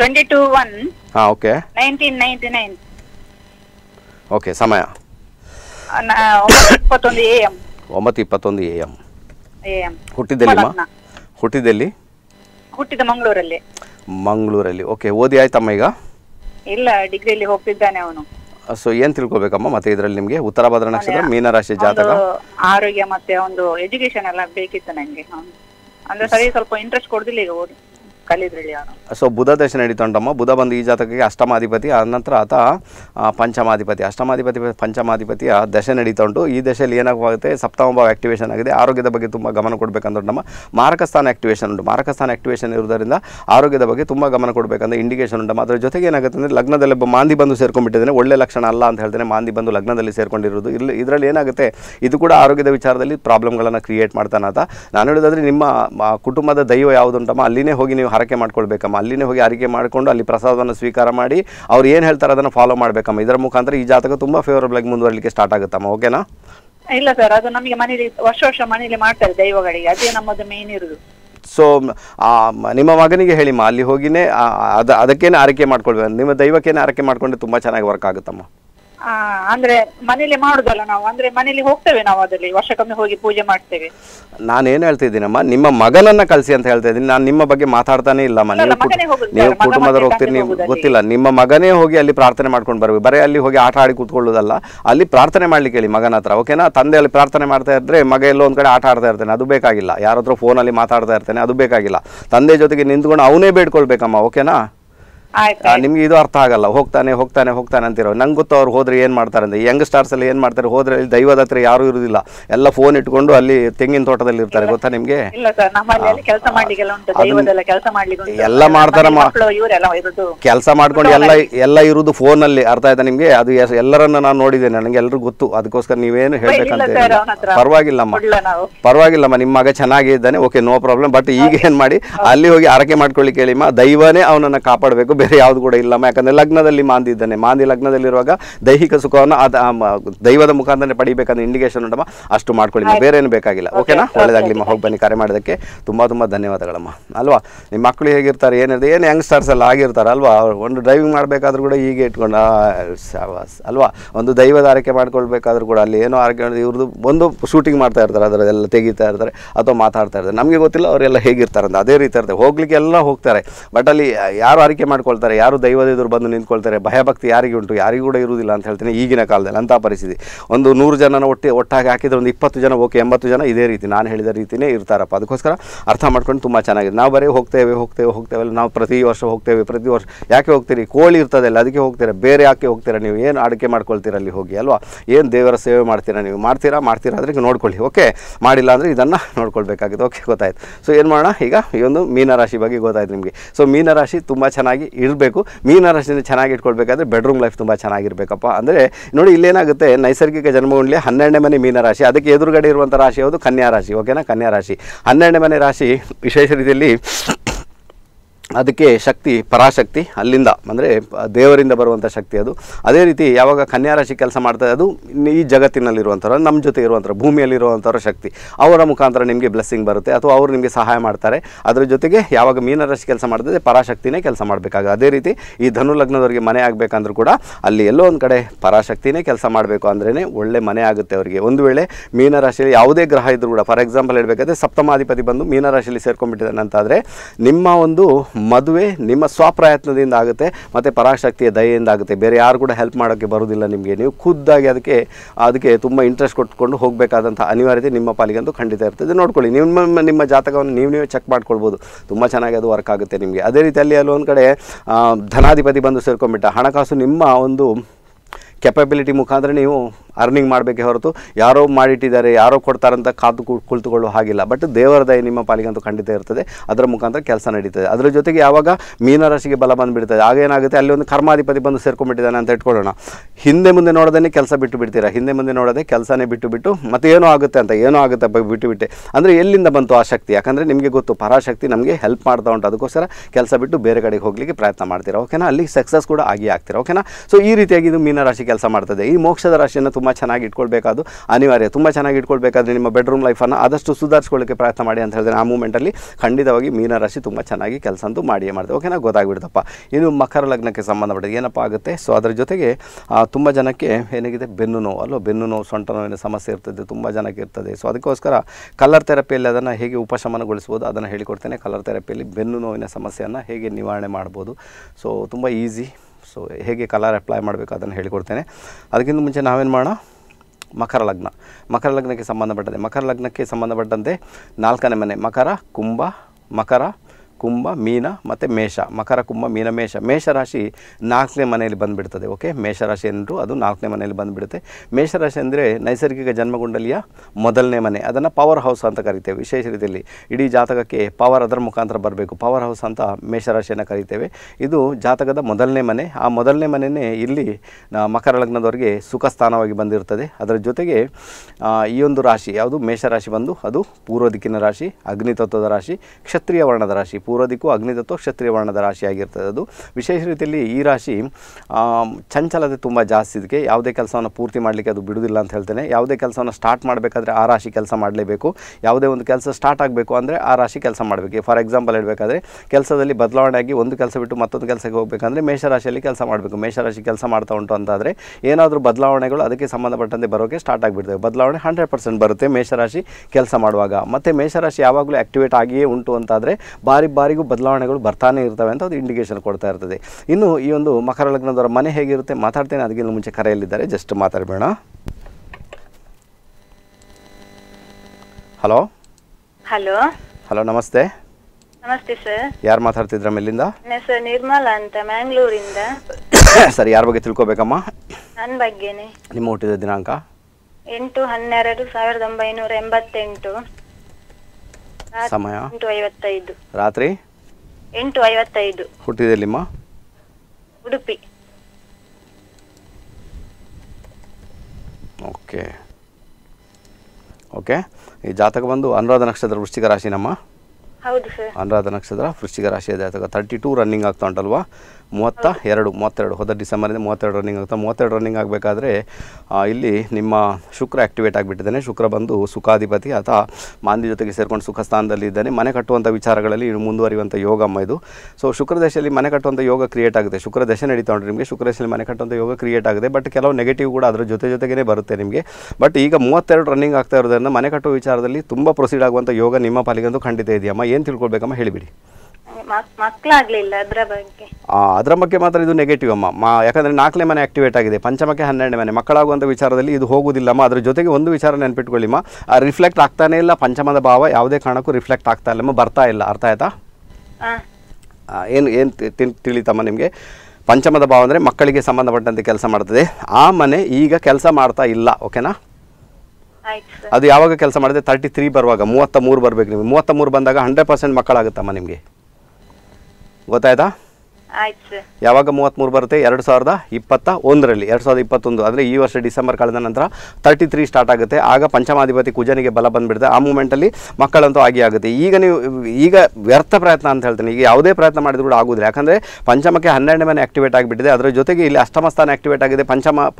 22/1. ಓಕೆ. 1999. ಓಕೆ. ಸಮಯ 9:21 AM. 9:21 AM. ಹುಟ್ಟಿದೆಲ್ಲಿಮ್ಮ? ಹುಟ್ಟಿದೆಲ್ಲಿ? ಹುಟ್ಟಿದ ಮಂಗಳೂರಲ್ಲಿ. ಮಂಗಳೂರಲ್ಲಿ. ಓಕೆ. ಓದಿ ಆಯ್ತಮ್ಮ ಈಗ? ಇಲ್ಲ, ಡಿಗ್ರಿಯಲ್ಲಿ ಹೋಗ್ತಿದ್ದಾನೆ ಅವನು. ಸೊ ಏನ್ ತಿಳ್ಕೊಬೇಕಮ್ಮ ಮತ್ತೆ ಇದರಲ್ಲಿ ನಿಮಗೆ? ಉತ್ತರ ಭಾದ್ರ ನಕ್ಷತ್ರ, ಮೀನರಾಶಿ, ಜಾತಕ, ಆರೋಗ್ಯ ಮತ್ತೆ ಒಂದು ಎಜುಕೇಶನ್ ಎಲ್ಲ ಬೇಕಿತ್ತು ನನಗೆ. ಅಂದ್ರೆ ಸರಿ ಸ್ವಲ್ಪ ಇಂಟ್ರೆಸ್ಟ್ ಕೊಡ್ದಿಲ್ಲ ಈಗ ಓದಿ ಕಲಿದ್ರಲ್ಲಿ ಅವನು. ಸೊ ಬುಧ ದಶೆ ನಡೀತಂಟಮ್ಮ. ಬುಧ ಬಂದು ಈ ಜಾತಕಕ್ಕೆ ಅಷ್ಟಮಾಧಿಪತಿ, ಆನಂತರ ಆತ ಪಂಚಮಾಧಿಪತಿ. ಪಂಚಮಾಧಿಪತಿಯ ದಶೆ ನಡೀತಂಟು. ಈ ದಶೆಯಲ್ಲಿ ಏನಾಗುತ್ತೆ, ಸಪ್ತಮ ಭಾವ ಆಕ್ಟಿವೇಶನ್ ಆಗಿದೆ. ಆರೋಗ್ಯದ ಬಗ್ಗೆ ತುಂಬ ಗಮನ ಕೊಡಬೇಕಂತಂಟಮ್ಮ. ಮಾರಕಸ್ಥಾನ ಆಕ್ಟಿವೇಶನ್ ಉಂಟು. ಮಾರಕಸ್ಥಾನ ಆಕ್ಟಿವೇಶನ್ ಇರೋದರಿಂದ ಆರೋಗ್ಯದ ಬಗ್ಗೆ ತುಂಬ ಗಮನ ಕೊಡಬೇಕಂತ ಇಂಡಿಕೇಶನ್ ಉಂಟಮ್ಮ. ಅದರ ಜೊತೆಗೆ ಏನಾಗುತ್ತೆ ಅಂದರೆ, ಲಗ್ನದಲ್ಲಿ ಮಾಂದಿ ಬಂದು ಸೇರ್ಕೊಂಡ್ಬಿಟ್ಟಿದ್ದೇನೆ, ಒಳ್ಳೆ ಲಕ್ಷಣ ಅಲ್ಲ ಅಂತ ಹೇಳ್ತೇನೆ. ಮಾಂದಿ ಬಂದು ಲಗ್ನದಲ್ಲಿ ಸೇರ್ಕೊಂಡಿರೋದು ಇಲ್ಲಿ ಇದರಲ್ಲಿ ಏನಾಗುತ್ತೆ, ಇದು ಕೂಡ ಆರೋಗ್ಯದ ವಿಚಾರದಲ್ಲಿ ಪ್ರಾಬ್ಲಮ್ಗಳನ್ನು ಕ್ರಿಯೇಟ್ ಮಾಡ್ತಾನೆ ಆತ. ನಾನು ಹೇಳಿದ್ರೆ ನಿಮ್ಮ ಕುಟುಂಬದ ದೈವ ಯಾವುದುಂಟಮ್ಮ, ಅಲ್ಲಿನೇ ಹೋಗಿ ನೀವು ಹರಕೆ ಮಾಡ್ಕೊಳ್ಬೇಕಮ್ಮ. ಅಲ್ಲಿನೇ ಹೋಗಿ ಹರಕೆ ಮಾಡಿಕೊಂಡು ಅಲ್ಲಿ ಪ್ರಸಾದವನ್ನು ಸ್ವೀಕಾರ ಮಾಡಿ ಅವ್ರು ಏನು ಹೇಳ್ತಾರೆ ಅದನ್ನು ಫಾಲೋ ಮಾಡಬೇಕಮ್ಮ. ಇದರ ಮುಖಾಂತರ ಈ ಜಾತಕ ತುಂಬ ಫೇವರಬಲ್ ಆಗಿ ಮುಂದುವರಲಿಕ್ಕೆ ಸ್ಟಾರ್ಟ್ ಆಗುತ್ತಮ್ಮ. ಓಕೆನಾ? ಇಲ್ಲ ಸರ್, ಅದು ನಮಗೆ ಮನೇಲಿ ವರ್ಷ ಮನೇಲಿ ಮಾಡ್ತಾರೆ ದೈವಗಳಿಗೆ, ಅದೇ ನಮ್ಮದು ಮೇನ್ ಇರುವುದು. ಸೊ ನಿಮ್ಮ ಮಗನಿಗೆ ಹೇಳಿಮ್ಮ, ಅಲ್ಲಿ ಹೋಗಿನೇ ಅದಕ್ಕೇನೆ ಆರೈಕೆ ಮಾಡ್ಕೊಳ್ಬೇಕು. ನಿಮ್ಮ ದೈವಕ್ಕೇನೆ ಆರೈಕೆ ಮಾಡಿಕೊಂಡ್ರೆ ತುಂಬ ಚೆನ್ನಾಗಿ ವರ್ಕ್ ಆಗುತ್ತಮ್ಮ. ಅಂದ್ರೆ ಮನೇಲಿ ಮಾಡುದಲ್ಲ ನಾವು, ಅಂದ್ರೆ ಮನೇಲಿ ಹೋಗ್ತೇವೆ ನಾವು, ಅದರಲ್ಲಿ ವರ್ಷಕ್ಕೊಮ್ಮೆ ಹೋಗಿ ಪೂಜೆ ಮಾಡ್ತೇವೆ. ನಾನೇನು ಹೇಳ್ತಿದ್ದೀನಮ್ಮ, ನಿಮ್ಮ ಮಗನನ್ನ ಕಳಿಸಿ ಅಂತ ಹೇಳ್ತಾ ಇದ್ದೀನಿ. ನಾನು ನಿಮ್ಮ ಬಗ್ಗೆ ಮಾತಾಡ್ತಾನೆ ಇಲ್ಲಮ್ಮ. ನೀವು ಕುಟುಂಬದವ್ರು ಹೋಗ್ತೀರಿ, ನೀವು ಗೊತ್ತಿಲ್ಲ. ನಿಮ್ಮ ಮಗನೇ ಹೋಗಿ ಅಲ್ಲಿ ಪ್ರಾರ್ಥನೆ ಮಾಡ್ಕೊಂಡು ಬರ್ಬೇಕು. ಬರೀ ಅಲ್ಲಿ ಹೋಗಿ ಆಟ ಆಡಿ ಕೂತ್ಕೊಳ್ಳೋದಲ್ಲ, ಅಲ್ಲಿ ಪ್ರಾರ್ಥನೆ ಮಾಡ್ಲಿಕ್ಕೆ ಹೇಳಿ ಮಗನ ಹತ್ರ. ಓಕೆನಾ? ತಂದೆ ಅಲ್ಲಿ ಪ್ರಾರ್ಥನೆ ಮಾಡ್ತಾ ಇದ್ರೆ ಮಗ ಎಲ್ಲೋ ಒಂದ್ ಕಡೆ ಆಟ ಆಡ್ತಾ ಇರ್ತಾನೆ, ಅದು ಬೇಕಾಗಿಲ್ಲ. ಯಾರ ಹತ್ರ ಫೋನಲ್ಲಿ ಮಾತಾಡ್ತಾ ಇರ್ತಾನೆ, ಅದು ಬೇಕಾಗಿಲ್ಲ. ತಂದೆ ಜೊತೆಗೆ ನಿಂತ್ಕೊಂಡು ಅವನೇ ಬೇಡ್ಕೊಳ್ಬೇಕಮ್ಮ. ಓಕೆನಾ? ನಿಮ್ಗೆ ಇದು ಅರ್ಥ ಆಗಲ್ಲ, ಹೋಗ್ತಾನೆ ಹೋಗ್ತಾನೆ ಹೋಗ್ತಾನೆ ಅಂತಿರೋ. ನಂಗೆ ಗೊತ್ತು ಅವ್ರು ಹೋದ್ರೆ ಏನು ಮಾಡ್ತಾರೆ ಅಂತ. ಯಂಗ್ ಸ್ಟಾರ್ಸ್ ಅಲ್ಲಿ ಏನು ಮಾಡ್ತಾರೆ, ಹೋದ್ರೆ ಅಲ್ಲಿ ದೈವದ ಹತ್ರ ಯಾರು ಇರುವುದಿಲ್ಲ, ಎಲ್ಲ ಫೋನ್ ಇಟ್ಕೊಂಡು ಅಲ್ಲಿ ತೆಂಗಿನ ತೋಟದಲ್ಲಿ ಇರ್ತಾರೆ. ಗೊತ್ತಾ ನಿಮ್ಗೆ? ಎಲ್ಲ ಮಾಡ್ತಾರೆ, ಕೆಲಸ ಮಾಡ್ಕೊಂಡು ಎಲ್ಲ ಇರುವುದು ಫೋನ್ ಅಲ್ಲಿ. ಅರ್ಥ ಆಯ್ತಾ ನಿಮ್ಗೆ? ಅದು ಎಲ್ಲರನ್ನ ನಾನು ನೋಡಿದ್ದೇನೆ, ನನಗೆ ಎಲ್ಲರೂ ಗೊತ್ತು. ಅದಕ್ಕೋಸ್ಕರ ನೀವೇನು ಹೇಳ್ಬೇಕಂತ ಪರವಾಗಿಲ್ಲಮ್ಮ, ಪರವಾಗಿಲ್ಲಮ್ಮ. ನಿಮ್ಮ ಮಗ ಚೆನ್ನಾಗಿದ್ದಾನೆ, ಓಕೆ, ನೋ ಪ್ರಾಬ್ಲಮ್. ಬಟ್ ಈಗ ಏನ್ ಮಾಡಿ, ಅಲ್ಲಿ ಹೋಗಿ ಆರೈಕೆ ಮಾಡ್ಕೊಳ್ಳಿ ಕೇಳಿಮ್ಮ. ದೈವನೇ ಅವನನ್ನ ಕಾಪಾಡಬೇಕು, ಬೇರೆ ಯಾವ್ದು ಕೂಡ ಇಲ್ಲ. ಯಾಕಂದ್ರೆ ಲಗ್ನದಲ್ಲಿ ಮಾಂದಿ ಇದ್ದಾನೆ. ಮಾಂದಿ ಲಗ್ನದಲ್ಲಿರುವಾಗ ದೈಹಿಕ ಸುಖವನ್ನು ದೈವದ ಮುಖಾಂತರ ಪಡಿಬೇಕಂದ್ರೆ ಇಂಡಿಕೇಶನ್ ಉಂಟಮ್ಮ. ಅಷ್ಟು ಮಾಡ್ಕೊಳ್ಳಿ, ಬೇರೆ ಏನು ಬೇಕಾಗಿಲ್ಲ. ಓಕೆನಾ? ಒಳ್ಳೇದಾಗ್ಲಿಮ್ಮ. ಹೋಗಿ ಬನ್ನಿ. ಕರೆ ಮಾಡೋದಕ್ಕೆ ತುಂಬಾ ತುಂಬಾ ಧನ್ಯವಾದಗಳಮ್ಮ. ಅಲ್ವಾ, ನಿಮ್ಮ ಮಕ್ಕಳು ಹೇಗಿರ್ತಾರೆ, ಏನಿದೆ, ಏನು ಯಂಗ್ಸ್ಟರ್ಸ್ ಎಲ್ಲ ಆಗಿರ್ತಾರೆ ಅಲ್ವಾ, ಒಂದು ಡ್ರೈವಿಂಗ್ ಮಾಡಬೇಕಾದ್ರೂ ಕೂಡ ಹೀಗೆ ಇಟ್ಕೊಂಡು ಅಲ್ವಾ, ಒಂದು ದೈವದ ಆರೈಕೆ ಮಾಡ್ಕೊಳ್ಬೇಕಾದ್ರೂ ಕೂಡ ಅಲ್ಲಿ ಏನೋ ಆರೈಕೆ ಇವ್ರದ್ದು ಒಂದು ಶೂಟಿಂಗ್ ಮಾಡ್ತಾ ಇರ್ತಾರೆ, ಅದರದೆಲ್ಲ ತೆಗಿತಾ ಇರ್ತಾರೆ ಅಥವಾ ಮಾತಾಡ್ತಾ ಇರ್ತಾರೆ. ನಮಗೆ ಗೊತ್ತಿಲ್ಲ ಅವರೆಲ್ಲ ಹೇಗಿರ್ತಾರೆ ಅಂತ. ಅದೇ ರೀತಿ ಇರ್ತಾರೆ, ಹೋಗ್ಲಿಕ್ಕೆ ಎಲ್ಲ ಹೋಗ್ತಾರೆ. ಬಟ್ ಅಲ್ಲಿ ಯಾರು ಆರೈಕೆ ಮಾಡಿ ಾರೆ ಯಾರು ದೈವದ ಎದುರು ಬಂದು ನಿಂತ್ಕೊಳ್ತಾರೆ, ಭಯಭಕ್ತಿ ಯಾರಿಗೆ ಉಂಟು, ಯಾರಿಗೂ ಕೂಡ ಇರುವುದಿಲ್ಲ ಅಂತ ಹೇಳ್ತೀನಿ. ಈಗಿನ ಕಾಲದಲ್ಲಿ ಅಂಥ ಪರಿಸ್ಥಿತಿ. ಒಂದು 100 ಜನನ ಒಟ್ಟಾಗಿ ಹಾಕಿದ್ರೆ ಒಂದು 20 ಜನ, ಓಕೆ, 80 ಜನ ಇದೇ ರೀತಿ ನಾನು ಹೇಳಿದ ರೀತಿಯೇ ಇರ್ತಾರಪ್ಪ. ಅದಕ್ಕೋಸ್ಕರ ಅರ್ಥ ಮಾಡ್ಕೊಂಡು ತುಂಬ ಚೆನ್ನಾಗಿದೆ. ನಾವು ಬರೀ ಹೋಗ್ತೇವೆ, ನಾವು ಪ್ರತಿ ವರ್ಷ ಯಾಕೆ ಹೋಗ್ತೀರಿ? ಕೋಳಿ ಇರ್ತದಲ್ಲ, ಅದಕ್ಕೆ ಹೋಗ್ತೀರಾ, ಬೇರೆ ಯಾಕೆ ಹೋಗ್ತೀರಾ? ನೀವು ಏನು ಅಡಿಕೆ ಮಾಡ್ಕೊಳ್ತೀರ ಅಲ್ಲಿ ಹೋಗಿ ಅಲ್ವಾ? ಏನು ದೇವರ ಸೇವೆ ಮಾಡ್ತೀರಾ ನೀವು? ಮಾಡ್ತೀರಾ ಅದಕ್ಕೆ ನೋಡ್ಕೊಳ್ಳಿ. ಓಕೆ, ಮಾಡಿಲ್ಲ ಅಂದರೆ ಇದನ್ನು ನೋಡ್ಕೊಳ್ಬೇಕಾಗಿದೆ. ಓಕೆ, ಗೊತ್ತಾಯ್ತು. ಸೊ ಏನು ಮಾಡೋಣ ಈಗ, ಈ ಒಂದು ಮೀನರಾಶಿ ಬಗ್ಗೆ ಗೊತ್ತಾಯ್ತು ನಿಮಗೆ. ಸೊ ಮೀನರಾಶಿ ತುಂಬ ಚೆನ್ನಾಗಿ ಇರಬೇಕು. ಮೀನರಾಶಿನ ಚೆನ್ನಾಗಿ ಇಟ್ಕೊಳ್ಬೇಕಾದ್ರೆ ಬೆಡ್ರೂಮ್ ಲೈಫ್ ತುಂಬ ಚೆನ್ನಾಗಿರಬೇಕಪ್ಪ. ಅಂದರೆ ನೋಡಿ, ಇಲ್ಲೇನಾಗುತ್ತೆ, ನೈಸರ್ಗಿಕ ಜನ್ಮಗುಂಡ್ಲಿ 12ನೇ ಮನೆ ಮೀನರಾಶಿ, ಅದಕ್ಕೆ ಎದುರುಗಡೆ ಇರುವಂಥ ರಾಶಿ ಯಾವುದು? ಕನ್ಯಾ ರಾಶಿ. ಓಕೆನಾ? ಕನ್ಯಾ ರಾಶಿ 12ನೇ ಮನೆ ರಾಶಿ ವಿಶೇಷ ರೀತಿಯಲ್ಲಿ ಅದಕ್ಕೆ ಶಕ್ತಿ ಪರಾಶಕ್ತಿ, ಅಲ್ಲಿಂದ ಅಂದರೆ ದೇವರಿಂದ ಬರುವಂಥ ಶಕ್ತಿ ಅದು. ಅದೇ ರೀತಿ ಯಾವಾಗ ಕನ್ಯಾರಾಶಿ ಕೆಲಸ ಮಾಡ್ತದೆ, ಅದು ಈ ಜಗತ್ತಿನಲ್ಲಿರುವಂಥವ್ರು, ನಮ್ಮ ಜೊತೆ ಇರುವಂಥವ್ರು, ಭೂಮಿಯಲ್ಲಿರುವಂಥವ್ರ ಶಕ್ತಿ, ಅವರ ಮುಖಾಂತರ ನಿಮಗೆ ಬ್ಲೆಸ್ಸಿಂಗ್ ಬರುತ್ತೆ ಅಥವಾ ಅವರು ನಿಮಗೆ ಸಹಾಯ ಮಾಡ್ತಾರೆ. ಅದರ ಜೊತೆಗೆ ಯಾವಾಗ ಮೀನರಾಶಿ ಕೆಲಸ ಮಾಡ್ತದೆ, ಪರಾಶಕ್ತಿನೇ ಕೆಲಸ ಮಾಡಬೇಕಾಗುತ್ತೆ. ಅದೇ ರೀತಿ ಈ ಧನು ಲಗ್ನದವರಿಗೆ ಮನೆ ಆಗಬೇಕಂದ್ರೂ ಕೂಡ ಅಲ್ಲಿ ಎಲ್ಲೋ ಒಂದು ಕಡೆ ಪರಾಶಕ್ತಿನೇ ಕೆಲಸ ಮಾಡಬೇಕು, ಅಂದ್ರೇ ಒಳ್ಳೆ ಮನೆ ಆಗುತ್ತೆ ಅವರಿಗೆ. ಒಂದು ವೇಳೆ ಮೀನರಾಶಿಯಲ್ಲಿ ಯಾವುದೇ ಗ್ರಹ ಇದ್ದರೂ ಕೂಡ, ಫಾರ್ ಎಕ್ಸಾಂಪಲ್ ಹೇಳಬೇಕಾದ್ರೆ ಸಪ್ತಮಾಧಿಪತಿ ಬಂದು ಮೀನರಾಶಿಯಲ್ಲಿ ಸೇರ್ಕೊಂಡ್ಬಿಟ್ಟಿದ್ದಾನಂತಾದರೆ, ನಿಮ್ಮ ಒಂದು ಮದುವೆ ನಿಮ್ಮ ಸ್ವಪ್ರಯತ್ನದಿಂದ ಆಗುತ್ತೆ ಮತ್ತು ಪರಾಶಕ್ತಿಯ ದಯೆಯಿಂದ ಆಗುತ್ತೆ. ಬೇರೆ ಯಾರು ಕೂಡ ಹೆಲ್ಪ್ ಮಾಡೋಕ್ಕೆ ಬರೋದಿಲ್ಲ ನಿಮಗೆ. ನೀವು ಖುದ್ದಾಗಿ ಅದಕ್ಕೆ ತುಂಬ ಇಂಟ್ರೆಸ್ಟ್ ಕೊಟ್ಕೊಂಡು ಹೋಗಬೇಕಾದಂಥ ಅನಿವಾರ್ಯತೆ ನಿಮ್ಮ ಪಾಲಿಗಂತೂ ಖಂಡಿತ ಇರ್ತದೆ. ನೋಡ್ಕೊಳ್ಳಿ, ನಿಮ್ಮ ಜಾತಕವನ್ನು ನೀವೇ ಚೆಕ್ ಮಾಡ್ಕೊಳ್ಬೋದು. ತುಂಬ ಚೆನ್ನಾಗಿ ಅದು ವರ್ಕ್ ಆಗುತ್ತೆ ನಿಮಗೆ. ಅದೇ ರೀತಿಯಲ್ಲಿ ಅಲ್ಲೊಂದು ಕಡೆ ಧನಾಧಿಪತಿ ಬಂದು ಸೇರ್ಕೊಂಡ್ಬಿಟ್ಟ, ಹಣಕಾಸು ನಿಮ್ಮ ಒಂದು ಕೆಪಬಿಲಿಟಿ ಮುಖಾಂತರ ನೀವು ಅರ್ನಿಂಗ್ ಮಾಡಬೇಕೆ ಹೊರತು ಯಾರೋ ಮಾಡಿಟ್ಟಿದ್ದಾರೆ ಯಾರೋ ಕೊಡ್ತಾರಂತ ಕಾದು ಕುಳಿತುಕೊಳ್ಳೋ ಹಾಗಿಲ್ಲ. ಬಟ್ ದೇವರ ದಯೆ ನಿಮ್ಮ ಪಾಲಿಗಂತೂ ಖಂಡಿತ ಇರ್ತದೆ, ಅದರ ಮುಖಾಂತರ ಕೆಲಸ ನಡೀತದೆ. ಅದರ ಜೊತೆಗೆ ಯಾವಾಗ ಮೀನರಾಶಿಗೆ ಬಲ ಬಂದುಬಿಡ್ತದೆ ಆಗ ಏನಾಗುತ್ತೆ, ಅಲ್ಲಿ ಒಂದು ಕರ್ಮಾಧಿಪತಿ ಬಂದು ಸೇರ್ಕೊಂಡ್ಬಿಟ್ಟಿದ್ದಾನೆ ಅಂತ ಇಟ್ಕೊಳ್ಳೋಣ, ಹಿಂದೆ ಮುಂದೆ ನೋಡೋದನ್ನೇ ಕೆಲಸ ಬಿಟ್ಟು ಬಿಡ್ತೀರಾ, ಹಿಂದೆ ಮುಂದೆ ನೋಡೋದೇ ಕೆಲಸನೇ ಬಿಟ್ಟು ಬಿಟ್ಟು ಮತ್ತೆ ಏನೋ ಆಗುತ್ತೆ ಅಂತ ಏನೋ ಆಗುತ್ತೆ ಬಿಟ್ಟು ಬಿಟ್ಟೆ ಅಂದರೆ ಎಲ್ಲಿಂದ ಬಂತು ಆ ಶಕ್ತಿ? ಯಾಕಂದರೆ ನಿಮಗೆ ಗೊತ್ತು ಪರಾಶಕ್ತಿ ನಮಗೆ ಹೆಲ್ಪ್ ಮಾಡ್ತಾ ಉಂಟು, ಅದಕ್ಕೋಸ್ಕರ ಕೆಲಸ ಬಿಟ್ಟು ಬೇರೆ ಕಡೆಗೆ ಹೋಗಲಿಕ್ಕೆ ಪ್ರಯತ್ನ ಮಾಡ್ತೀರಾ, ಓಕೆನಾ? ಅಲ್ಲಿ ಸಕ್ಸಸ್ ಕೂಡ ಆಗಿ ಆಗ್ತೀರಾ, ಓಕೆನಾ? ಸೊ ಈ ರೀತಿಯಾಗಿ ಇದು ಮೀನರಾಶಿ ಕೆಲಸ ಮಾಡ್ತದೆ. ಈ ಮೋಕ್ಷದ ರಾಶಿಯನ್ನು ತುಂಬ ಚೆನ್ನಾಗಿ ಇಟ್ಕೊಳ್ಬೇಕಾದ್ದು ಅನಿವಾರ್ಯ. ತುಂಬ ಚೆನ್ನಾಗಿ ಇಟ್ಕೊಳ್ಬೇಕಾದ್ರೆ ನಿಮ್ಮ ಬೆಡ್ರೂಮ್ ಲೈಫನ್ನು ಆದಷ್ಟು ಸುಧಾರಿಸ್ಕೊಳ್ಳೋಕ್ಕೆ ಪ್ರಯತ್ನ ಮಾಡಿ ಅಂತ ಹೇಳಿದ್ರೆ ಆ ಮೂಮೆಂಟಲ್ಲಿ ಖಂಡಿತವಾಗಿ ಮೀನರಾಶಿ ತುಂಬ ಚೆನ್ನಾಗಿ ಕೆಲಸ ಅಂತೂ ಮಾಡಿಯೇ ಮಾಡ್ತದೆ, ಓಕೆನಾ? ಗೊತ್ತಾಗ್ಬಿಡ್ತಪ್ಪ. ಇನ್ನು ಮಕರ ಲಗ್ನಕ್ಕೆ ಸಂಬಂಧಪಟ್ಟಿದ್ದು ಏನಪ್ಪ ಆಗುತ್ತೆ, ಸೊ ಅದರ ಜೊತೆಗೆ ತುಂಬ ಜನಕ್ಕೆ ಏನಾಗಿದೆ ಬೆನ್ನು ನೋವು ಅಲ್ಲೋ, ಬೆನ್ನು ನೋವು ಸೊಂಟ ನೋವಿನ ಸಮಸ್ಯೆ ಇರ್ತದೆ ತುಂಬ ಜನಕ್ಕೆ ಇರ್ತದೆ. ಸೊ ಅದಕ್ಕೋಸ್ಕರ ಕಲರ್ ಥೆರಪಿಯಲ್ಲಿ ಅದನ್ನು ಹೇಗೆ ಉಪಶಮನಗೊಳಿಸ್ಬೋದು ಅದನ್ನು ಹೇಳಿಕೊಡ್ತೇನೆ. ಕಲರ್ ಥೆರಪಿಯಲ್ಲಿ ಬೆನ್ನು ನೋವಿನ ಸಮಸ್ಯೆಯನ್ನು ಹೇಗೆ ನಿವಾರಣೆ ಮಾಡ್ಬೋದು, ಸೊ ತುಂಬ ಈಸಿ. ಸೊ ಹೇಗೆ ಕಲರ್ ಅಪ್ಲೈ ಮಾಡಬೇಕು ಅದನ್ನು ಹೇಳಿಕೊಡ್ತೇನೆ. ಅದಕ್ಕಿಂತ ಮುಂಚೆ ನಾವೇನು ಮಾಡೋಣ, ಮಕರ ಲಗ್ನಕ್ಕೆ ಸಂಬಂಧಪಟ್ಟಂತೆ ನಾಲ್ಕನೇ ಮನೆ ಮಕರ ಕುಂಭ ಮೀನ ಮತ್ತು ಮೇಷ. ಮಕರ ಕುಂಭ ಮೀನ ಮೇಷ ಮೇಷರಾಶಿ ನಾಲ್ಕನೇ ಮನೆಯಲ್ಲಿ ಬಂದುಬಿಡ್ತದೆ, ಓಕೆ? ಮೇಷರಾಶಿ ಅಂದರು ಅದು ನಾಲ್ಕನೇ ಮನೆಯಲ್ಲಿ ಬಂದುಬಿಡುತ್ತೆ. ಮೇಷರಾಶಿ ಅಂದರೆ ನೈಸರ್ಗಿಕ ಜನ್ಮಗುಂಡಲಿಯ ಮೊದಲನೇ ಮನೆ, ಅದನ್ನು ಪವರ್ ಹೌಸ್ ಅಂತ ಕರಿತೇವೆ. ವಿಶೇಷ ರೀತಿಯಲ್ಲಿ ಇಡೀ ಜಾತಕಕ್ಕೆ ಪವರ್ ಅದರ ಮುಖಾಂತರ ಬರಬೇಕು, ಪವರ್ ಹೌಸ್ ಅಂತ ಮೇಷರಾಶಿಯನ್ನು ಕರಿತೇವೆ. ಇದು ಜಾತಕದ ಮೊದಲನೇ ಮನೆ, ಆ ಮೊದಲನೇ ಮನೆಯೇ ಇಲ್ಲಿ ಮಕರ ಲಗ್ನದವರಿಗೆ ಸುಖ ಸ್ಥಾನವಾಗಿ ಬಂದಿರ್ತದೆ. ಅದರ ಜೊತೆಗೆ ಈ ಒಂದು ರಾಶಿ ಯಾವುದು, ಮೇಷರಾಶಿ ಬಂದು ಅದು ಪೂರ್ವ ದಿಕ್ಕಿನ ರಾಶಿ, ಅಗ್ನಿತತ್ವದ ರಾಶಿ, ಕ್ಷತ್ರಿಯ ವರ್ಣದ ರಾಶಿ. ಪೂರ್ವ ದಿಕ್ಕು ಅಗ್ನಿತತ್ವ ಕ್ಷತ್ರಿಯ ವರ್ಣದ ರಾಶಿಯಾಗಿರ್ತದೆ. ಅದು ವಿಶೇಷ ರೀತಿಯಲ್ಲಿ ಈ ರಾಶಿ ಚಂಚಲತೆ ತುಂಬ ಜಾಸ್ತಿ, ಇದಕ್ಕೆ ಯಾವುದೇ ಕೆಲಸವನ್ನು ಪೂರ್ತಿ ಮಾಡಲಿಕ್ಕೆ ಅದು ಬಿಡುವುದಿಲ್ಲ ಅಂತ ಹೇಳ್ತೇನೆ. ಯಾವುದೇ ಕೆಲಸವನ್ನು ಸ್ಟಾರ್ಟ್ ಮಾಡಬೇಕಾದ್ರೆ ಆ ರಾಶಿ ಕೆಲಸ ಮಾಡಲೇಬೇಕು, ಯಾವುದೇ ಒಂದು ಕೆಲಸ ಸ್ಟಾರ್ಟ್ ಆಗಬೇಕು ಅಂದರೆ ಆ ರಾಶಿ ಕೆಲಸ ಮಾಡಬೇಕು. ಫಾರ್ ಎಕ್ಸಾಂಪಲ್ ಹೇಳಬೇಕಾದ್ರೆ ಕೆಲಸದಲ್ಲಿ ಬದಲಾವಣೆ ಆಗಿ ಒಂದು ಕೆಲಸ ಬಿಟ್ಟು ಮತ್ತೊಂದು ಕೆಲಸಕ್ಕೆ ಹೋಗಬೇಕಂದ್ರೆ ಮೇಷರಾಶಿಯಲ್ಲಿ ಕೆಲಸ ಮಾಡಬೇಕು. ಮೇಷರಾಶಿ ಕೆಲಸ ಮಾಡ್ತಾ ಉಂಟು ಅಂತಾದರೆ ಏನಾದರೂ ಬದಲಾವಣೆಗಳು ಅದಕ್ಕೆ ಸಂಬಂಧಪಟ್ಟಂತೆ ಬರೋಕ್ಕೆ ಸ್ಟಾರ್ಟ್ ಆಗಿಬಿಡ್ತವೆ. ಬದಲಾವಣೆ 100% ಬರುತ್ತೆ ಮೇಷರಾಶಿ ಕೆಲಸ ಮಾಡುವಾಗ. ಮತ್ತು ಮೇಷರಾಶಿ ಯಾವಾಗಲೂ ಆ್ಯಕ್ಟಿವೇಟ್ ಆಗಿಯೇ ಉಂಟು ಅಂತಾದರೆ ಬಾರಿಗೂ ಬದಲಾವಣೆಗಳು ಬರ್ತಾನೆ ಇರ್ತವೆ ಅಂತ ಅದು ಇಂಡಿಕೇಶನ್ ಕೊಡ್ತಾ ಇರ್ತದೆ. ಇನ್ನು ಈ ಒಂದು ಮಕರ ಲಗ್ನದವರ ಮನೆ ಹೇಗಿರುತ್ತೆ ಮಾತಾಡ್ತೇನೆ, ಅದಕ್ಕಿಂತ ಮುಂಚೆ ಕರೆಯಲ್ಲಿದ್ದಾರೆ, ಜಸ್ಟ್ ಮಾತಾಡಬೇಡ. ಹಲೋ ಹಲೋ ಹಲೋ ನಮಸ್ತೆ. ನಮಸ್ತೆ ಸರ್. ಯಾರು ಮಾತಾಡ್ತಿದ್ರ ಮೇಲಿಂದ? ಸರ್ ನಿರ್ಮಲಾ ಅಂತ ಮ್ಯಾಂಗ್ಳೂರಿಂದ. ಸರ್ ಯಾರ ಬಗ್ಗೆ ತಿಳ್ಕೊಬೇಕಮ್ಮ? ನನ್ನ ಬಗ್ಗೆನೇ. ನಿಮ್ಮ ಹುಟ್ಟಿದ ದಿನಾಂಕ 8/12/1988. ಸಮಯ 8:55. ರಾತ್ರಿ 8:55. ಹುಟ್ಟಿದೆಲ್ಲಿಮ್ಮ? ಉಡುಪಿ. Okay okay. ಈ ಜಾತಕ ಬಂದು ಅನುರಾಧ ನಕ್ಷತ್ರ ವೃಶ್ಚಿಕ ರಾಶಿ ನಮ್ಮ. ಹೌದು ಸರ್. ಅನುರಾಧ ನಕ್ಷತ್ರ ವೃಶ್ಚಿಕ ರಾಶಿಯ ಜಾತಕ 32 ರನ್ನಿಂಗ್ ಆಗ್ತಾ ಉಂಟಲ್ವಾ, 32 ಹೋದ ಡಿಸೆಂಬರಿಂದ 32 ರನ್ನಿಂಗ್ ಆಗ್ತಾ. 32 ರನ್ನಿಂಗ್ ಆಗಬೇಕಾದ್ರೆ ಇಲ್ಲಿ ನಿಮ್ಮ ಶುಕ್ರ ಆ್ಯಕ್ಟಿವೇಟ್ ಆಗಿಬಿಟ್ಟಿದ್ದಾನೆ. ಶುಕ್ರ ಬಂದು ಸುಖಾಧಿಪತಿ ಅಥವಾ ಮಾಂದಿ ಜೊತೆಗೆ ಸೇರಿಕೊಂಡು ಸುಖ ಸ್ಥಾನದಲ್ಲಿ ಇದ್ದಾನೆ. ಮನೆ ಕಟ್ಟುವಂಥ ವಿಚಾರಗಳಲ್ಲಿ ಮುಂದುವರಿಯುವಂಥ ಯೋಗ ಅಮ್ಮ ಇದು. ಸೊ ಶುಕ್ರದಶೆಯಲ್ಲಿ ಮನೆ ಕಟ್ಟುವಂಥ ಯೋಗ ಕ್ರಿಯೇಟ್ ಆಗುತ್ತೆ. ಶುಕ್ರದಶೆ ನಡೀತಾ ಉಂಟು ನಿಮಗೆ, ಶುಕ್ರದಶೆಯಲ್ಲಿ ಮನೆ ಕಟ್ಟುವಂಥ ಯೋಗ ಕ್ರಿಯೇಟ್ ಆಗಿದೆ. ಬಟ್ ಕೆಲವು ನೆಗೆಟಿವ್ ಕೂಡ ಅದರ ಜೊತೆಗೇ ಬರುತ್ತೆ ನಿಮಗೆ. ಬಟ್ ಈಗ 32 ರನ್ನಿಂಗ್ ಆಗ್ತಾ ಇರೋದ್ರಿಂದ ಮನೆ ಕಟ್ಟುವ ವಿಚಾರದಲ್ಲಿ ತುಂಬ ಪ್ರೊಸೀಡ್ ಆಗುವಂಥ ಯೋಗ ನಿಮ್ಮ ಪಾಲಿಗಂತೂ ಖಂಡಿತ ಇದೆಯಮ್ಮ. ಏನು ತಿಳ್ಕೊಳ್ಬೇಕಮ್ಮ ಹೇಳಿಬಿಡಿ. ಮಕ್ಕಳಾಗಲಿಲ್ಲ ಅದರ ಬಗ್ಗೆ ಮಾತ್ರ ಇದು ನೆಗೆಟಿವ್ ಅಮ್ಮ. ಯಾಕಂದರೆ 4ನೇ ಮನೆ ಆಕ್ಟಿವೇಟ್ ಆಗಿದೆ, ಪಂಚಮಕ್ಕೆ 12ನೇ ಮನೆ, ಮಕ್ಕಳಾಗುವಂಥ ವಿಚಾರದಲ್ಲಿ ಇದು ಹೋಗುವುದಿಲ್ಲಮ್ಮ. ಅದ್ರ ಜೊತೆಗೆ ಒಂದು ವಿಚಾರ ನೆನ್ಪಿಟ್ಕೊಳ್ಳಿಮ್ಮ, ರಿಫ್ಲೆಕ್ಟ್ ಆಗ್ತಾನೇ ಇಲ್ಲ. ಪಂಚಮದ ಭಾವ ಯಾವುದೇ ಕಾರಣಕ್ಕೂ ರಿಫ್ಲೆಕ್ಟ್ ಆಗ್ತಾ ಇಲ್ಲಮ್ಮ, ಬರ್ತಾ ಇಲ್ಲ. ಅರ್ಥ ಆಯ್ತಾ? ಏನು ತಿಳಿತಮ್ಮ ನಿಮಗೆ? ಪಂಚಮದ ಭಾವ ಅಂದರೆ ಮಕ್ಕಳಿಗೆ ಸಂಬಂಧಪಟ್ಟಂತೆ ಕೆಲಸ ಮಾಡ್ತದೆ. ಆ ಮನೆ ಈಗ ಕೆಲಸ ಮಾಡ್ತಾ ಇಲ್ಲ, ಓಕೆನಾ? ಅದು ಯಾವಾಗ ಕೆಲಸ ಮಾಡಿದೆ? 33 ಬರುವಾಗ. 33 ಬರಬೇಕು ನಿಮಗೆ. 33 ಬಂದಾಗ 100% ಮಕ್ಕಳಾಗುತ್ತಮ್ಮ ನಿಮಗೆ, ಗೊತ್ತಾಯ್ತಾ? ಯಾವಾಗ 33 ಬರುತ್ತೆ? 2021 2021 ಅಂದರೆ ಈ ವರ್ಷ ಡಿಸೆಂಬರ್ ಕಳೆದ ನಂತರ 33 ಸ್ಟಾರ್ಟ್ ಆಗುತ್ತೆ. ಆಗ ಪಂಚಮಾಧಿಪತಿ ಕುಜನಿಗೆ ಬಲ ಬಂದುಬಿಡುತ್ತೆ. ಆ ಮೂಮೆಂಟಲ್ಲಿ ಮಕ್ಕಳಂತೂ ಆಗಿ ಆಗುತ್ತೆ. ಈಗ ನೀವು ಈಗ ವ್ಯರ್ಥ ಪ್ರಯತ್ನ ಅಂತ ಹೇಳ್ತೀನಿ, ಈಗ ಯಾವುದೇ ಪ್ರಯತ್ನ ಮಾಡಿದ್ರು ಕೂಡ ಆಗೋದಿಲ್ಲ. ಯಾಕಂದರೆ ಪಂಚಮಕ್ಕೆ 12ನೇ ಮನೆ ಆಕ್ಟಿವೇಟ್ ಆಗಿಬಿಟ್ಟಿದೆ. ಅದರ ಜೊತೆಗೆ ಇಲ್ಲಿ ಅಷ್ಟಮ ಸ್ಥಾನ ಆಕ್ಟಿವೇಟ್ ಆಗಿದೆ.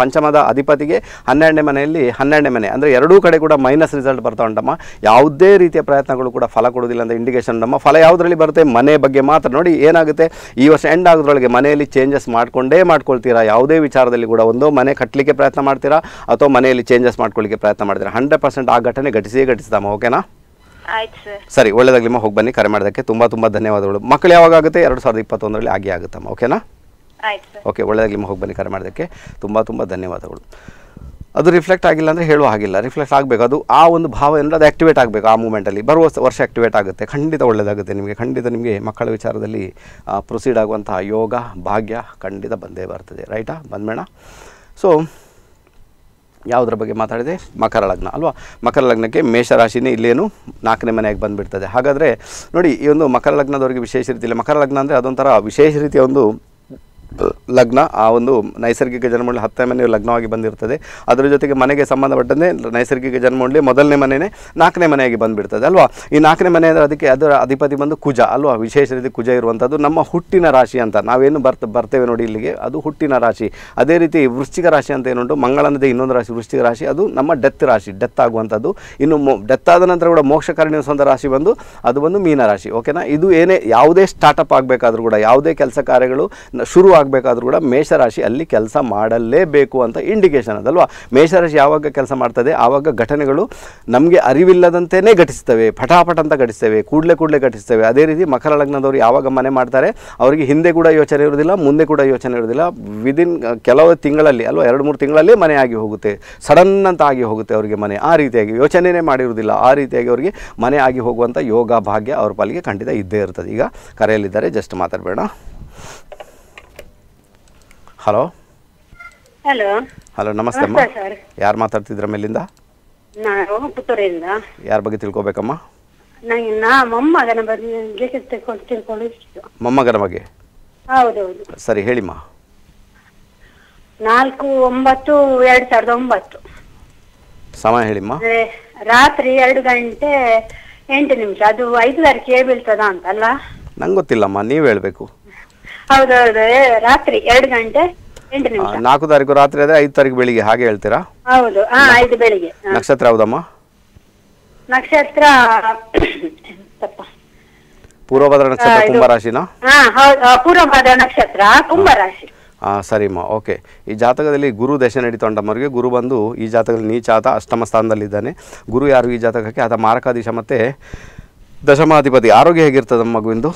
ಪಂಚಮದ ಅಧಿಪತಿಗೆ 12ನೇ ಮನೆಯಲ್ಲಿ 12ನೇ ಮನೆ ಅಂದರೆ ಎರಡೂ ಕಡೆ ಕೂಡ ಮೈನಸ್ ರಿಸಲ್ಟ್ ಬರ್ತಾ ಉಂಟಮ್ಮ. ಯಾವುದೇ ರೀತಿಯ ಪ್ರಯತ್ನಗಳು ಕೂಡ ಫಲ ಕೊಡೋದಿಲ್ಲ ಅಂತ ಇಂಡಿಕೇಶನ್ ನಮ್ಮ. ಫಲ ಯಾವುದರಲ್ಲಿ ಬರುತ್ತೆ? ಮನೆ ಬಗ್ಗೆ ಮಾತ್ರ. ನೋಡಿ ಏನಾಗುತ್ತೆ, ಈ ವರ್ಷ ಎಂಡ್ ಆಗೋದ್ರೊಳಗೆ ಮನೆಯಲ್ಲಿ ಚೇಂಜಸ್ ಮಾಡ್ಕೊಳ್ತೀರಾ. ಯಾವುದೇ ವಿಚಾರದಲ್ಲಿ ಕೂಡ ಒಂದು ಮನೆ ಕಟ್ಟಲಿಕ್ಕೆ ಪ್ರಯತ್ನ ಮಾಡ್ತೀರಾ ಅಥವಾ ಮನೆಯಲ್ಲಿ ಚೇಂಜಸ್ ಮಾಡ್ಕೊಳ್ಳಿಕ್ಕೆ ಪ್ರಯತ್ನ ಮಾಡ್ತೀರಾ. 100% ಆ ಘಟನೆ ಘಟಿಸ್ತಮ್ಮ, ಓಕೆನಾ? ಆಯ್ತು ಸರ್. ಸರಿ, ಒಳ್ಳೇದಾಗ್ಲಿಮ್ಮ. ಹೋಗಿ ಬನ್ನಿ, ಕರೆ ಮಾಡೋದಕ್ಕೆ ತುಂಬ ತುಂಬ ಧನ್ಯವಾದಗಳು. ಮಕ್ಕಳು ಯಾವಾಗ ಆಗುತ್ತೆ? 2021 ಆಗಿ ಆಗುತ್ತಮ್ಮ, ಓಕೆನಾ? ಆಯ್ತು ಸರ್. ಓಕೆ, ಒಳ್ಳೇದಾಗ್ಲಿಮ್ಮ. ಹೋಗಿ ಬನ್ನಿ, ಕರೆ ಮಾಡೋದಕ್ಕೆ ತುಂಬ ತುಂಬ ಧನ್ಯವಾದಗಳು. ಅದು ರಿಫ್ಲೆಕ್ಟ್ ಆಗಿಲ್ಲ ಅಂದರೆ ಹೇಳುವ ಹಾಗಿಲ್ಲ, ರಿಫ್ಲೆಕ್ಟ್ ಆಗಬೇಕು. ಅದು ಆ ಒಂದು ಭಾವ ಏನಾದರೂ ಅದು ಆ್ಯಕ್ಟಿವೇಟ್ ಆಗಬೇಕು. ಆ ಮೂಮೆಂಟಲ್ಲಿ ಬರುವ ವರ್ಷ ಆ್ಯಕ್ಟಿವೇಟ್ ಆಗುತ್ತೆ, ಖಂಡಿತ ಒಳ್ಳೆಯದಾಗುತ್ತೆ ನಿಮಗೆ. ಖಂಡಿತ ನಿಮಗೆ ಮಕ್ಕಳ ವಿಚಾರದಲ್ಲಿ ಪ್ರೊಸೀಡ್ ಆಗುವಂಥ ಯೋಗ ಭಾಗ್ಯ ಖಂಡಿತ ಬಂದೇ ಬರ್ತದೆ, ರೈಟಾ? ಬಂದ್ಬೇಡ. ಸೊ ಯಾವುದರ ಬಗ್ಗೆ ಮಾತಾಡಿದೆ? ಮಕರ ಲಗ್ನ ಅಲ್ವಾ. ಮಕರ ಲಗ್ನಕ್ಕೆ ಮೇಷರಾಶಿನೇ ಇಲ್ಲೇನು ನಾಲ್ಕನೇ ಮನೆಯಾಗಿ ಬಂದುಬಿಡ್ತದೆ. ಹಾಗಾದರೆ ನೋಡಿ, ಈ ಒಂದು ಮಕರ ಲಗ್ನದವರಿಗೆ ವಿಶೇಷ ರೀತಿಯಲ್ಲಿ, ಮಕರ ಲಗ್ನ ಅಂದರೆ ಅದೊಂಥರ ವಿಶೇಷ ರೀತಿಯ ಒಂದು ಲಗ್ನ, ಆ ಒಂದು ನೈಸರ್ಗಿಕ ಜನ್ಮಗಳಲ್ಲಿ ಹತ್ತನೇ ಮನೆಯು ಲಗ್ನವಾಗಿ ಬಂದಿರ್ತದೆ. ಅದರ ಜೊತೆಗೆ ಮನೆಗೆ ಸಂಬಂಧಪಟ್ಟಂತೆ ನೈಸರ್ಗಿಕ ಜನ್ಮಗಳಲ್ಲಿ ಮೊದಲನೇ ಮನೆಯೇ ನಾಲ್ಕನೇ ಮನೆಯಾಗಿ ಬಂದುಬಿಡ್ತದೆ ಅಲ್ವಾ. ಈ ನಾಲ್ಕನೇ ಮನೆ ಅಂದರೆ ಅದಕ್ಕೆ ಅದರ ಅಧಿಪತಿ ಬಂದು ಕುಜ ಅಲ್ವಾ, ವಿಶೇಷ ರೀತಿ ಕುಜ ಇರುವಂಥದ್ದು ನಮ್ಮ ಹುಟ್ಟಿನ ರಾಶಿ ಅಂತ ನಾವೇನು ಬರ್ತೇವೆ ನೋಡಿ ಇಲ್ಲಿಗೆ, ಅದು ಹುಟ್ಟಿನ ರಾಶಿ. ಅದೇ ರೀತಿ ವೃಶ್ಚಿಕ ರಾಶಿ ಅಂತ ಏನುಂಟು, ಮಂಗಳನದೇ ಇನ್ನೊಂದು ರಾಶಿ ವೃಶ್ಚಿಕ ರಾಶಿ, ಅದು ನಮ್ಮ ಡೆತ್ ರಾಶಿ, ಡೆತ್ ಆಗುವಂಥದ್ದು. ಇನ್ನು ಡೆತ್ ಆದ ನಂತರ ಕೂಡ ಮೋಕ್ಷಕಾರಣಿ ಸ್ವಂತ ರಾಶಿ ಬಂದು ಅದು ಬಂದು ಮೀನರಾಶಿ. ಓಕೆನಾ, ಇದು ಏನೇ ಯಾವುದೇ ಸ್ಟಾರ್ಟಪ್ ಆಗಬೇಕಾದ್ರೂ ಕೂಡ, ಯಾವುದೇ ಕೆಲಸ ಕಾರ್ಯಗಳು ಶುರು ಆಗಬೇಕಾದ್ರೂ ಕೂಡ ಮೇಷರಾಶಿ ಅಲ್ಲಿ ಕೆಲಸ ಮಾಡಲೇಬೇಕು ಅಂತ ಇಂಡಿಕೇಶನ್ ಅದಲ್ವಾ. ಮೇಷರಾಶಿ ಯಾವಾಗ ಕೆಲಸ ಮಾಡ್ತದೆ ಆವಾಗ ಘಟನೆಗಳು ನಮಗೆ ಅರಿವಿಲ್ಲದಂತೆಯೇ ಘಟಿಸ್ತವೆ, ಪಟಾಪಟ ಅಂತ ಘಟಿಸ್ತವೆ, ಕೂಡಲೇ ಘಟಿಸ್ತವೆ. ಅದೇ ರೀತಿ ಮಕರ ಲಗ್ನದವರು ಯಾವಾಗ ಮನೆ ಮಾಡ್ತಾರೆ ಅವರಿಗೆ ಹಿಂದೆ ಕೂಡ ಯೋಚನೆ ಇರೋದಿಲ್ಲ, ಮುಂದೆ ಕೂಡ ಯೋಚನೆ ಇರೋದಿಲ್ಲ. ವಿದಿನ್ ಕೆಲವು ತಿಂಗಳಲ್ಲಿ ಅಲ್ವಾ, 2-3 ತಿಂಗಳಲ್ಲೇ ಮನೆ ಆಗಿ ಹೋಗುತ್ತೆ, ಸಡನ್ ಅಂತ ಆಗಿ ಹೋಗುತ್ತೆ ಅವರಿಗೆ ಮನೆ. ಆ ರೀತಿಯಾಗಿ ಯೋಚನೆಯೇ ಮಾಡಿರುವುದಿಲ್ಲ, ಆ ರೀತಿಯಾಗಿ ಅವರಿಗೆ ಮನೆ ಆಗಿ ಹೋಗುವಂಥ ಯೋಗ ಭಾಗ್ಯ ಅವ್ರ ಪಾಲಿಗೆ ಖಂಡಿತ ಇದ್ದೇ ಇರ್ತದೆ. ಈಗ ಕರೆಯಲ್ಲಿದ್ದಾರೆ, ಜಸ್ಟ್ ಮಾತಾಡಬೇಡ. ಹಲೋ ಹಲೋ ಹಲೋ, ನಮಸ್ತೆ ಅಮ್ಮ. ಯಾರು ಮಾತಾಡ್ತಿದ್ರ ಮೇಲಿಂದ? ನಾನು ಪುತ್ತೂರಿಂದ. ಯಾರ ಬಗ್ಗೆ ತಿಳ್ಕೊಬೇಕಮ್ಮ? ಮೊಮ್ಮಗನ ಬಗ್ಗೆ ತಿಳ್ಕೊಂಡಿದ್ದು. ಮೊಮ್ಮಗನ ಬಗ್ಗೆ? ಹೌದೌದು. ಸರಿ ಹೇಳಿಮ್ಮ. 4/9/2009 ಸಮಯ ಹೇಳಿಮ್ಮ. ರಾತ್ರಿ 2:08 ಅದು 5 ತಾರೀಕಿಗೆ ಬೀಳ್ತದ ಅಂತಲ್ಲ? ನಂಗೆ ಗೊತ್ತಿಲ್ಲಮ್ಮ, ನೀವ್ ಹೇಳ್ಬೇಕು. ಹೌದೌದು, ರಾತ್ರಿ 2:08. 4 ತಾರೀಕು ರಾತ್ರಿ ಆದ್ರೆ 5 ತಾರೀಕು ಬೆಳಿಗ್ಗೆ ಹಾಗೆ ಹೇಳ್ತೀರಾ? ಹೌದು, 5 ಬೆಳಿಗ್ಗೆ. ನಕ್ಷತ್ರ ಯಾವ್ದಮ್ಮ? ನಕ್ಷತ್ರ ಪೂರ್ವಭದ್ರ ನಕ್ಷತ್ರ, ಕುಂಭರಾಶಿನ? ಪೂರ್ವಭದ್ರ ನಕ್ಷತ್ರ, ಕುಂಭರಾಶಿ. ಸರಿಮ್ಮ, ಓಕೆ. ಈ ಜಾತಕದಲ್ಲಿ ಗುರು ದಶೆ ನಡೀತು ಅಂಟಮ್ಮವ್ರಿಗೆ, ಗುರು ಬಂದು ಈ ಜಾತಕದಲ್ಲಿ ನೀಚಾತ ಅಷ್ಟಮ ಸ್ಥಾನದಲ್ಲಿದ್ದಾನೆ. ಗುರು ಯಾರು ಈ ಜಾತಕಕ್ಕೆ? ಆತ ಮಾರಕಾಧೀಶ ಮತ್ತೆ ದಶಮಾಧಿಪತಿ. ಆರೋಗ್ಯ ಹೇಗಿರ್ತದ ಮಗುವಿಂದು?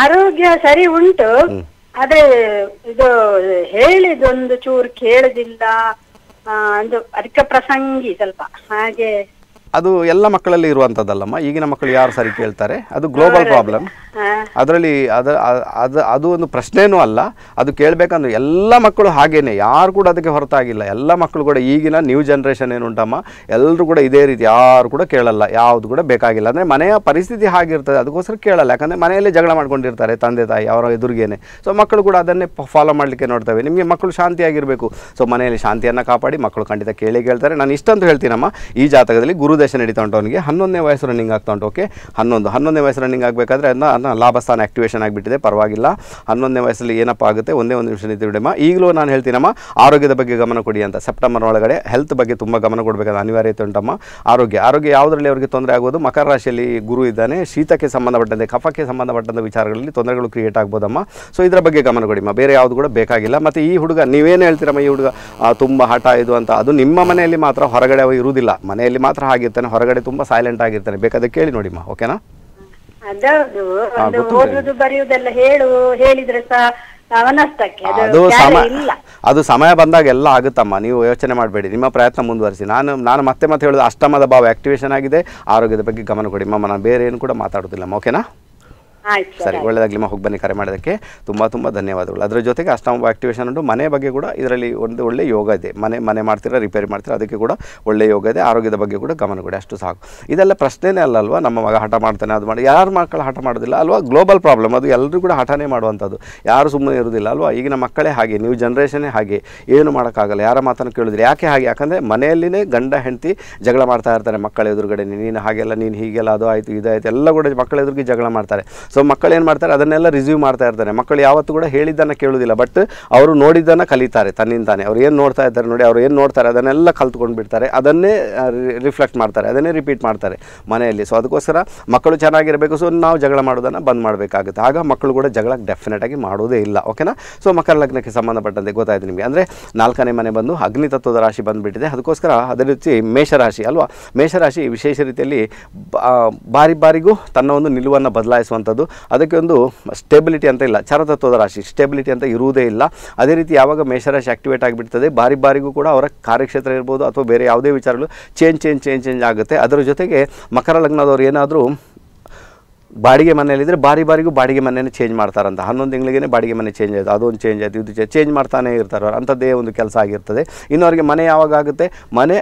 ಆರೋಗ್ಯ ಸರಿ ಉಂಟು, ಆದ್ರೆ ಇದು ಹೇಳಿದೊಂದು ಚೂರು ಕೇಳೋದಿಲ್ಲ, ಅದಕ್ಕೆ ಪ್ರಸಂಗಿ ಸ್ವಲ್ಪ ಹಾಗೆ. ಅದು ಎಲ್ಲ ಮಕ್ಕಳಲ್ಲಿ ಇರುವಂಥದ್ದಲ್ಲಮ್ಮ, ಈಗಿನ ಮಕ್ಕಳು ಯಾರು ಸರಿ ಕೇಳ್ತಾರೆ? ಅದು ಗ್ಲೋಬಲ್ ಪ್ರಾಬ್ಲಮ್, ಅದರಲ್ಲಿ ಅದು ಒಂದು ಪ್ರಶ್ನೆಯೂ ಅಲ್ಲ. ಅದು ಕೇಳಬೇಕಂದ್ರೆ ಎಲ್ಲ ಮಕ್ಕಳು ಹಾಗೇನೆ, ಯಾರು ಕೂಡ ಅದಕ್ಕೆ ಹೊರತಾಗಿಲ್ಲ. ಎಲ್ಲ ಮಕ್ಕಳು ಕೂಡ ಈಗಿನ ನ್ಯೂ ಜನ್ರೇಷನ್ ಏನುಂಟಮ್ಮ, ಎಲ್ಲರೂ ಕೂಡ ಇದೇ ರೀತಿ ಯಾರು ಕೂಡ ಕೇಳಲ್ಲ, ಯಾವುದು ಕೂಡ ಬೇಕಾಗಿಲ್ಲ. ಅಂದರೆ ಮನೆಯ ಪರಿಸ್ಥಿತಿ ಹಾಗಿರ್ತದೆ, ಅದಕ್ಕೋಸ್ಕರ ಕೇಳಲ್ಲ. ಯಾಕಂದರೆ ಮನೆಯಲ್ಲೇ ಜಗಳ ಮಾಡ್ಕೊಂಡಿರ್ತಾರೆ ತಂದೆ ತಾಯಿ ಅವರ ಎದುರಿಗೇನೆ. ಸೊ ಮಕ್ಕಳು ಕೂಡ ಅದನ್ನೇ ಫಾಲೋ ಮಾಡಲಿಕ್ಕೆ ನೋಡ್ತವೆ. ನಿಮಗೆ ಮಕ್ಕಳು ಶಾಂತಿಯಾಗಿರಬೇಕು, ಸೊ ಮನೆಯಲ್ಲಿ ಶಾಂತಿಯನ್ನು ಕಾಪಾಡಿ, ಮಕ್ಕಳು ಖಂಡಿತ ಕೇಳಿ ಕೇಳ್ತಾರೆ. ನಾನು ಇಷ್ಟಂತೂ ಹೇಳ್ತೀನಮ್ಮ, ಈ ಜಾತಕದಲ್ಲಿ ಗುರು ದಶೆ ನಡೀತಾ ಉಂಟು ಅವನಿಗೆ, 11ನೇ ವಯಸ್ಸು ರನ್ನಿಂಗ್ ಆಗ್ತಾ ಉಂಟು. ಓಕೆ, 11ನೇ ವಯಸ್ಸು ರನ್ನಿಂಗ್ ಆಗಬೇಕಾದ್ರೆ ಅದನ್ನ ಲಾಭಸ್ಥಾನ ಆ್ಯಕ್ಟಿವೇಶನ್ ಆಗಿಬಿಟ್ಟಿದೆ, ಪರವಾಗಿಲ್ಲ. 11ನೇ ವಯಸ್ಸಲ್ಲಿ ಏನಪ್ಪ ಆಗುತ್ತೆ, ಒಂದೇ ನಿಮಿಷ ನಿಂತಿಬಿಡಮ್ಮ. ಈಗಲೂ ನಾನು ಹೇಳ್ತೀನಮ್ಮ, ಆರೋಗ್ಯದ ಬಗ್ಗೆ ಗಮನ ಕೊಡಿ ಅಂತ. ಸೆಪ್ಟೆಂಬರ್ ಒಳಗಡೆ ಹೆಲ್ತ್ ಬಗ್ಗೆ ತುಂಬ ಗಮನ ಕೊಡಬೇಕಾದ ಅನಿವಾರ್ಯತೆ ಉಂಟಮ್ಮ. ಆರೋಗ್ಯ ಯಾವುದರಲ್ಲಿ ಅವರಿಗೆ ತೊಂದರೆ ಆಗೋದು? ಮಕರ ರಾಶಿಯಲ್ಲಿ ಗುರು ಇದ್ದಾನೆ, ಶೀತಕ್ಕೆ ಸಂಬಂಧಪಟ್ಟಂತೆ ಕಫಕ್ಕೆ ಸಂಬಂಧಪಟ್ಟಂಥ ವಿಚಾರಗಳಲ್ಲಿ ತೊಂದರೆಗಳು ಕ್ರಿಯೇಟ್ ಆಗ್ಬೋದಮ್ಮ. ಸೊ ಇದರ ಬಗ್ಗೆ ಗಮನ ಕೊಡಿಮ್ಮ, ಬೇರೆ ಯಾವುದು ಕೂಡ ಬೇಕಾಗಿಲ್ಲ. ಮತ್ತು ಈ ಹುಡುಗ ನೀವೇನು ಹೇಳ್ತೀರಮ್ಮ, ಈ ಹುಡುಗ ತುಂಬ ಹಠ ಇದು ಅಂತ, ಅದು ನಿಮ್ಮ ಮನೆಯಲ್ಲಿ ಮಾತ್ರ, ಹೊರಗಡೆ ಇರುವುದಿಲ್ಲ. ಮನೆಯಲ್ಲಿ ಮಾತ್ರ ಆಗಿರ್ತಾನೆ, ಹೊರಗಡೆ ತುಂಬಾ ಸೈಲೆಂಟ್ ಆಗಿರ್ತಾನೆ. ಬೇಕಾದ್ರೆ ಕೇಳಿ ನೋಡಿಮ್ಮ, ಓಕೆನಾ? ಓದುದು ಬರೆಯುವುದೆಲ್ಲ ಹೇಳಿದ್ರೆ ಅದು ಸಮಯ ಬಂದಾಗ ಎಲ್ಲ ಆಗುತ್ತಮ್ಮ, ನೀವು ಯೋಚನೆ ಮಾಡಬೇಡಿ, ನಿಮ್ಮ ಪ್ರಯತ್ನ ಮುಂದುವರಿಸಿ. ನಾನು ಮತ್ತೆ ಹೇಳೋದು, ಅಷ್ಟಮದ ಭಾವ ಆಕ್ಟಿವೇಶನ್ ಆಗಿದೆ, ಆರೋಗ್ಯದ ಬಗ್ಗೆ ಗಮನ ಕೊಡಿ ಮಮ್ಮ. ನಾನು ಬೇರೆ ಏನು ಕೂಡ ಮಾತಾಡೋದಿಲ್ಲಮ್ಮ, ಓಕೆನಾ? ಸರಿ, ಒಳ್ಳೆಯದಾಗಲಿಮ್ಮ. ಹೋಗಿ ಬನ್ನಿ, ಕರೆ ಮಾಡೋದಕ್ಕೆ ತುಂಬ ತುಂಬ ಧನ್ಯವಾದಗಳು. ಅದರ ಜೊತೆಗೆ ಅಷ್ಟಮ ಆ್ಯಕ್ಟಿವೇಶನ್ ಉಂಟು, ಮನೆ ಬಗ್ಗೆ ಕೂಡ ಇದರಲ್ಲಿ ಒಂದು ಒಳ್ಳೆಯ ಯೋಗ ಇದೆ. ಮನೆ ಮಾಡ್ತೀರಾ, ರಿಪೇರಿ ಮಾಡ್ತೀರಾ, ಅದಕ್ಕೆ ಕೂಡ ಒಳ್ಳೆಯ ಯೋಗ ಇದೆ. ಆರೋಗ್ಯದ ಬಗ್ಗೆ ಕೂಡ ಗಮನ ಕೊಡಿ, ಅಷ್ಟು ಸಾಕು. ಇದೆಲ್ಲ ಪ್ರಶ್ನೆನೇ ಅಲ್ಲಲ್ವಾ, ನಮ್ಮ ಮಗ ಹಠ ಮಾಡ್ತಾನೆ ಅದು ಮಾಡಿ, ಯಾರು ಮಕ್ಕಳು ಹಠ ಮಾಡೋದಿಲ್ಲ ಅಲ್ವಾ? ಗ್ಲೋಬಲ್ ಪ್ರಾಬ್ಲಮ್ ಅದು, ಎಲ್ಲರೂ ಕೂಡ ಹಠನೇ ಮಾಡುವಂಥದ್ದು, ಯಾರು ಸುಮ್ಮನೆ ಇರೋದಿಲ್ಲ ಅಲ್ವಾ? ಈಗಿನ ಮಕ್ಕಳೇ ಹಾಗೆ, ನ್ಯೂ ಜನ್ರೇಷನ್ನೇ ಹಾಗೆ, ಏನು ಮಾಡೋಕ್ಕಾಗಲ್ಲ. ಯಾರ ಮಾತನ್ನು ಕೇಳಿದ್ರೆ ಯಾಕೆ ಹಾಗೆ? ಯಾಕಂದರೆ ಮನೆಯಲ್ಲಿನೇ ಗಂಡ ಹೆಂಡತಿ ಜಗಳ ಮಾಡ್ತಾ ಇರ್ತಾರೆ ಮಕ್ಕಳ ಎದುರುಗಡೆ. ನೀನು ಹಾಗೆಲ್ಲ, ನೀನು ಹೀಗೆಲ್ಲ, ಅದು ಆಯಿತು ಇದಾಯಿತು ಎಲ್ಲ ಕೂಡ ಮಕ್ಕಳ ಎದುರಿಗೆ ಜಗಳ ಮಾಡ್ತಾರೆ. ಸೊ ಮಕ್ಕಳು ಏನು ಮಾಡ್ತಾರೆ, ಅದನ್ನೆಲ್ಲ ರಿಸೀವ್ ಮಾಡ್ತಾ ಇರ್ತಾರೆ. ಮಕ್ಕಳು ಯಾವತ್ತೂ ಕೂಡ ಹೇಳಿದ್ದನ್ನು ಕೇಳೋದಿಲ್ಲ, ಬಟ್ ಅವರು ನೋಡಿದ್ದನ್ನು ಕಲಿತಾರೆ ತನ್ನಿಂದಾನೆ. ಅವ್ರು ಏನು ನೋಡ್ತಾ ಇದ್ದಾರೆ ನೋಡಿ, ಅವ್ರು ಏನು ನೋಡ್ತಾರೆ ಅದನ್ನೆಲ್ಲ ಕಲ್ತ್ಕೊಂಡು ಬಿಡ್ತಾರೆ, ಅದನ್ನೇ ರಿಫ್ಲೆಕ್ಟ್ ಮಾಡ್ತಾರೆ, ಅದನ್ನೇ ರಿಪೀಟ್ ಮಾಡ್ತಾರೆ ಮನೆಯಲ್ಲಿ. ಸೊ ಅದಕ್ಕೋಸ್ಕರ ಮಕ್ಕಳು ಚೆನ್ನಾಗಿರಬೇಕು. ಸೊ ನಾವು ಜಗಳ ಮಾಡೋದನ್ನು ಬಂದ್ ಮಾಡಬೇಕಾಗುತ್ತೆ, ಆಗ ಮಕ್ಕಳು ಕೂಡ ಜಗಳ ಡೆಫಿನೆಟಾಗಿ ಮಾಡೋದೇ ಇಲ್ಲ, ಓಕೆನಾ? ಸೊ ಮಕರ ಲಗ್ನಕ್ಕೆ ಸಂಬಂಧಪಟ್ಟಂತೆ ಗೊತ್ತಾಯಿತು ನಿಮಗೆ. ಅಂದರೆ 4ನೇ ಮನೆ ಬಂದು ಅಗ್ನಿ ತತ್ವದ ರಾಶಿ ಬಂದುಬಿಟ್ಟಿದೆ, ಅದಕ್ಕೋಸ್ಕರ ಅದೇ ರೀತಿ ಮೇಷರಾಶಿ ಅಲ್ವಾ. ಮೇಷರಾಶಿ ವಿಶೇಷ ರೀತಿಯಲ್ಲಿ ಬಾರಿಗೂ ತನ್ನ ಒಂದು ನಿಲುವನ್ನು ಬದಲಾಯಿಸುವಂಥ, ಅದಕ್ಕೆ ಒಂದು ಸ್ಟೆಬಿಲಿಟಿ ಅಂತ ಇಲ್ಲ, ಚರತತ್ವದ ರಾಶಿ, ಸ್ಟೆಬಿಲಿಟಿ ಅಂತ ಇರುವುದೇ ಇಲ್ಲ. ಅದೇ ರೀತಿ ಯಾವಾಗ ಮೇಷರಾಶಿ ಆಕ್ಟಿವೇಟ್ ಆಗಿಬಿಡ್ತದೆ, ಬಾರಿಗೂ ಕೂಡ ಅವರ ಕಾರ್ಯಕ್ಷೇತ್ರ ಇರ್ಬೋದು ಅಥವಾ ಬೇರೆ ಯಾವುದೇ ವಿಚಾರಗಳು ಚೇಂಜ್ ಚೇಂಜ್ ಚೇಂಜ್ ಚೇಂಜ್ ಆಗುತ್ತೆ. ಅದರ ಜೊತೆಗೆ ಮಕರ ಲಗ್ನದವ್ರು ಏನಾದರೂ ಬಾಡಿಗೆ ಮನೆಯಲ್ಲಿದ್ದರೆ ಬಾರಿ ಬಾಡಿಗೆ ಮನೆಯನ್ನು ಚೇಂಜ್ ಮಾಡ್ತಾರಂತ 11 ತಿಂಗಳಿಗೆ ಬಾಡಿಗೆ ಮನೆ ಚೇಂಜ್ ಆಯ್ತು ಅದೊಂದು ಚೇಂಜ್ ಆಯ್ತು ಇದು ಚೇಂಜ್ ಮಾಡ್ತಾನೆ ಇರ್ತಾರೆ ಅವರು ಅಂತದೇ ಒಂದು ಕೆಲಸ ಆಗಿರ್ತದೆ. ಇನ್ನವರಿಗೆ ಮನೆ ಯಾವಾಗ ಆಗುತ್ತೆ ಮನೆ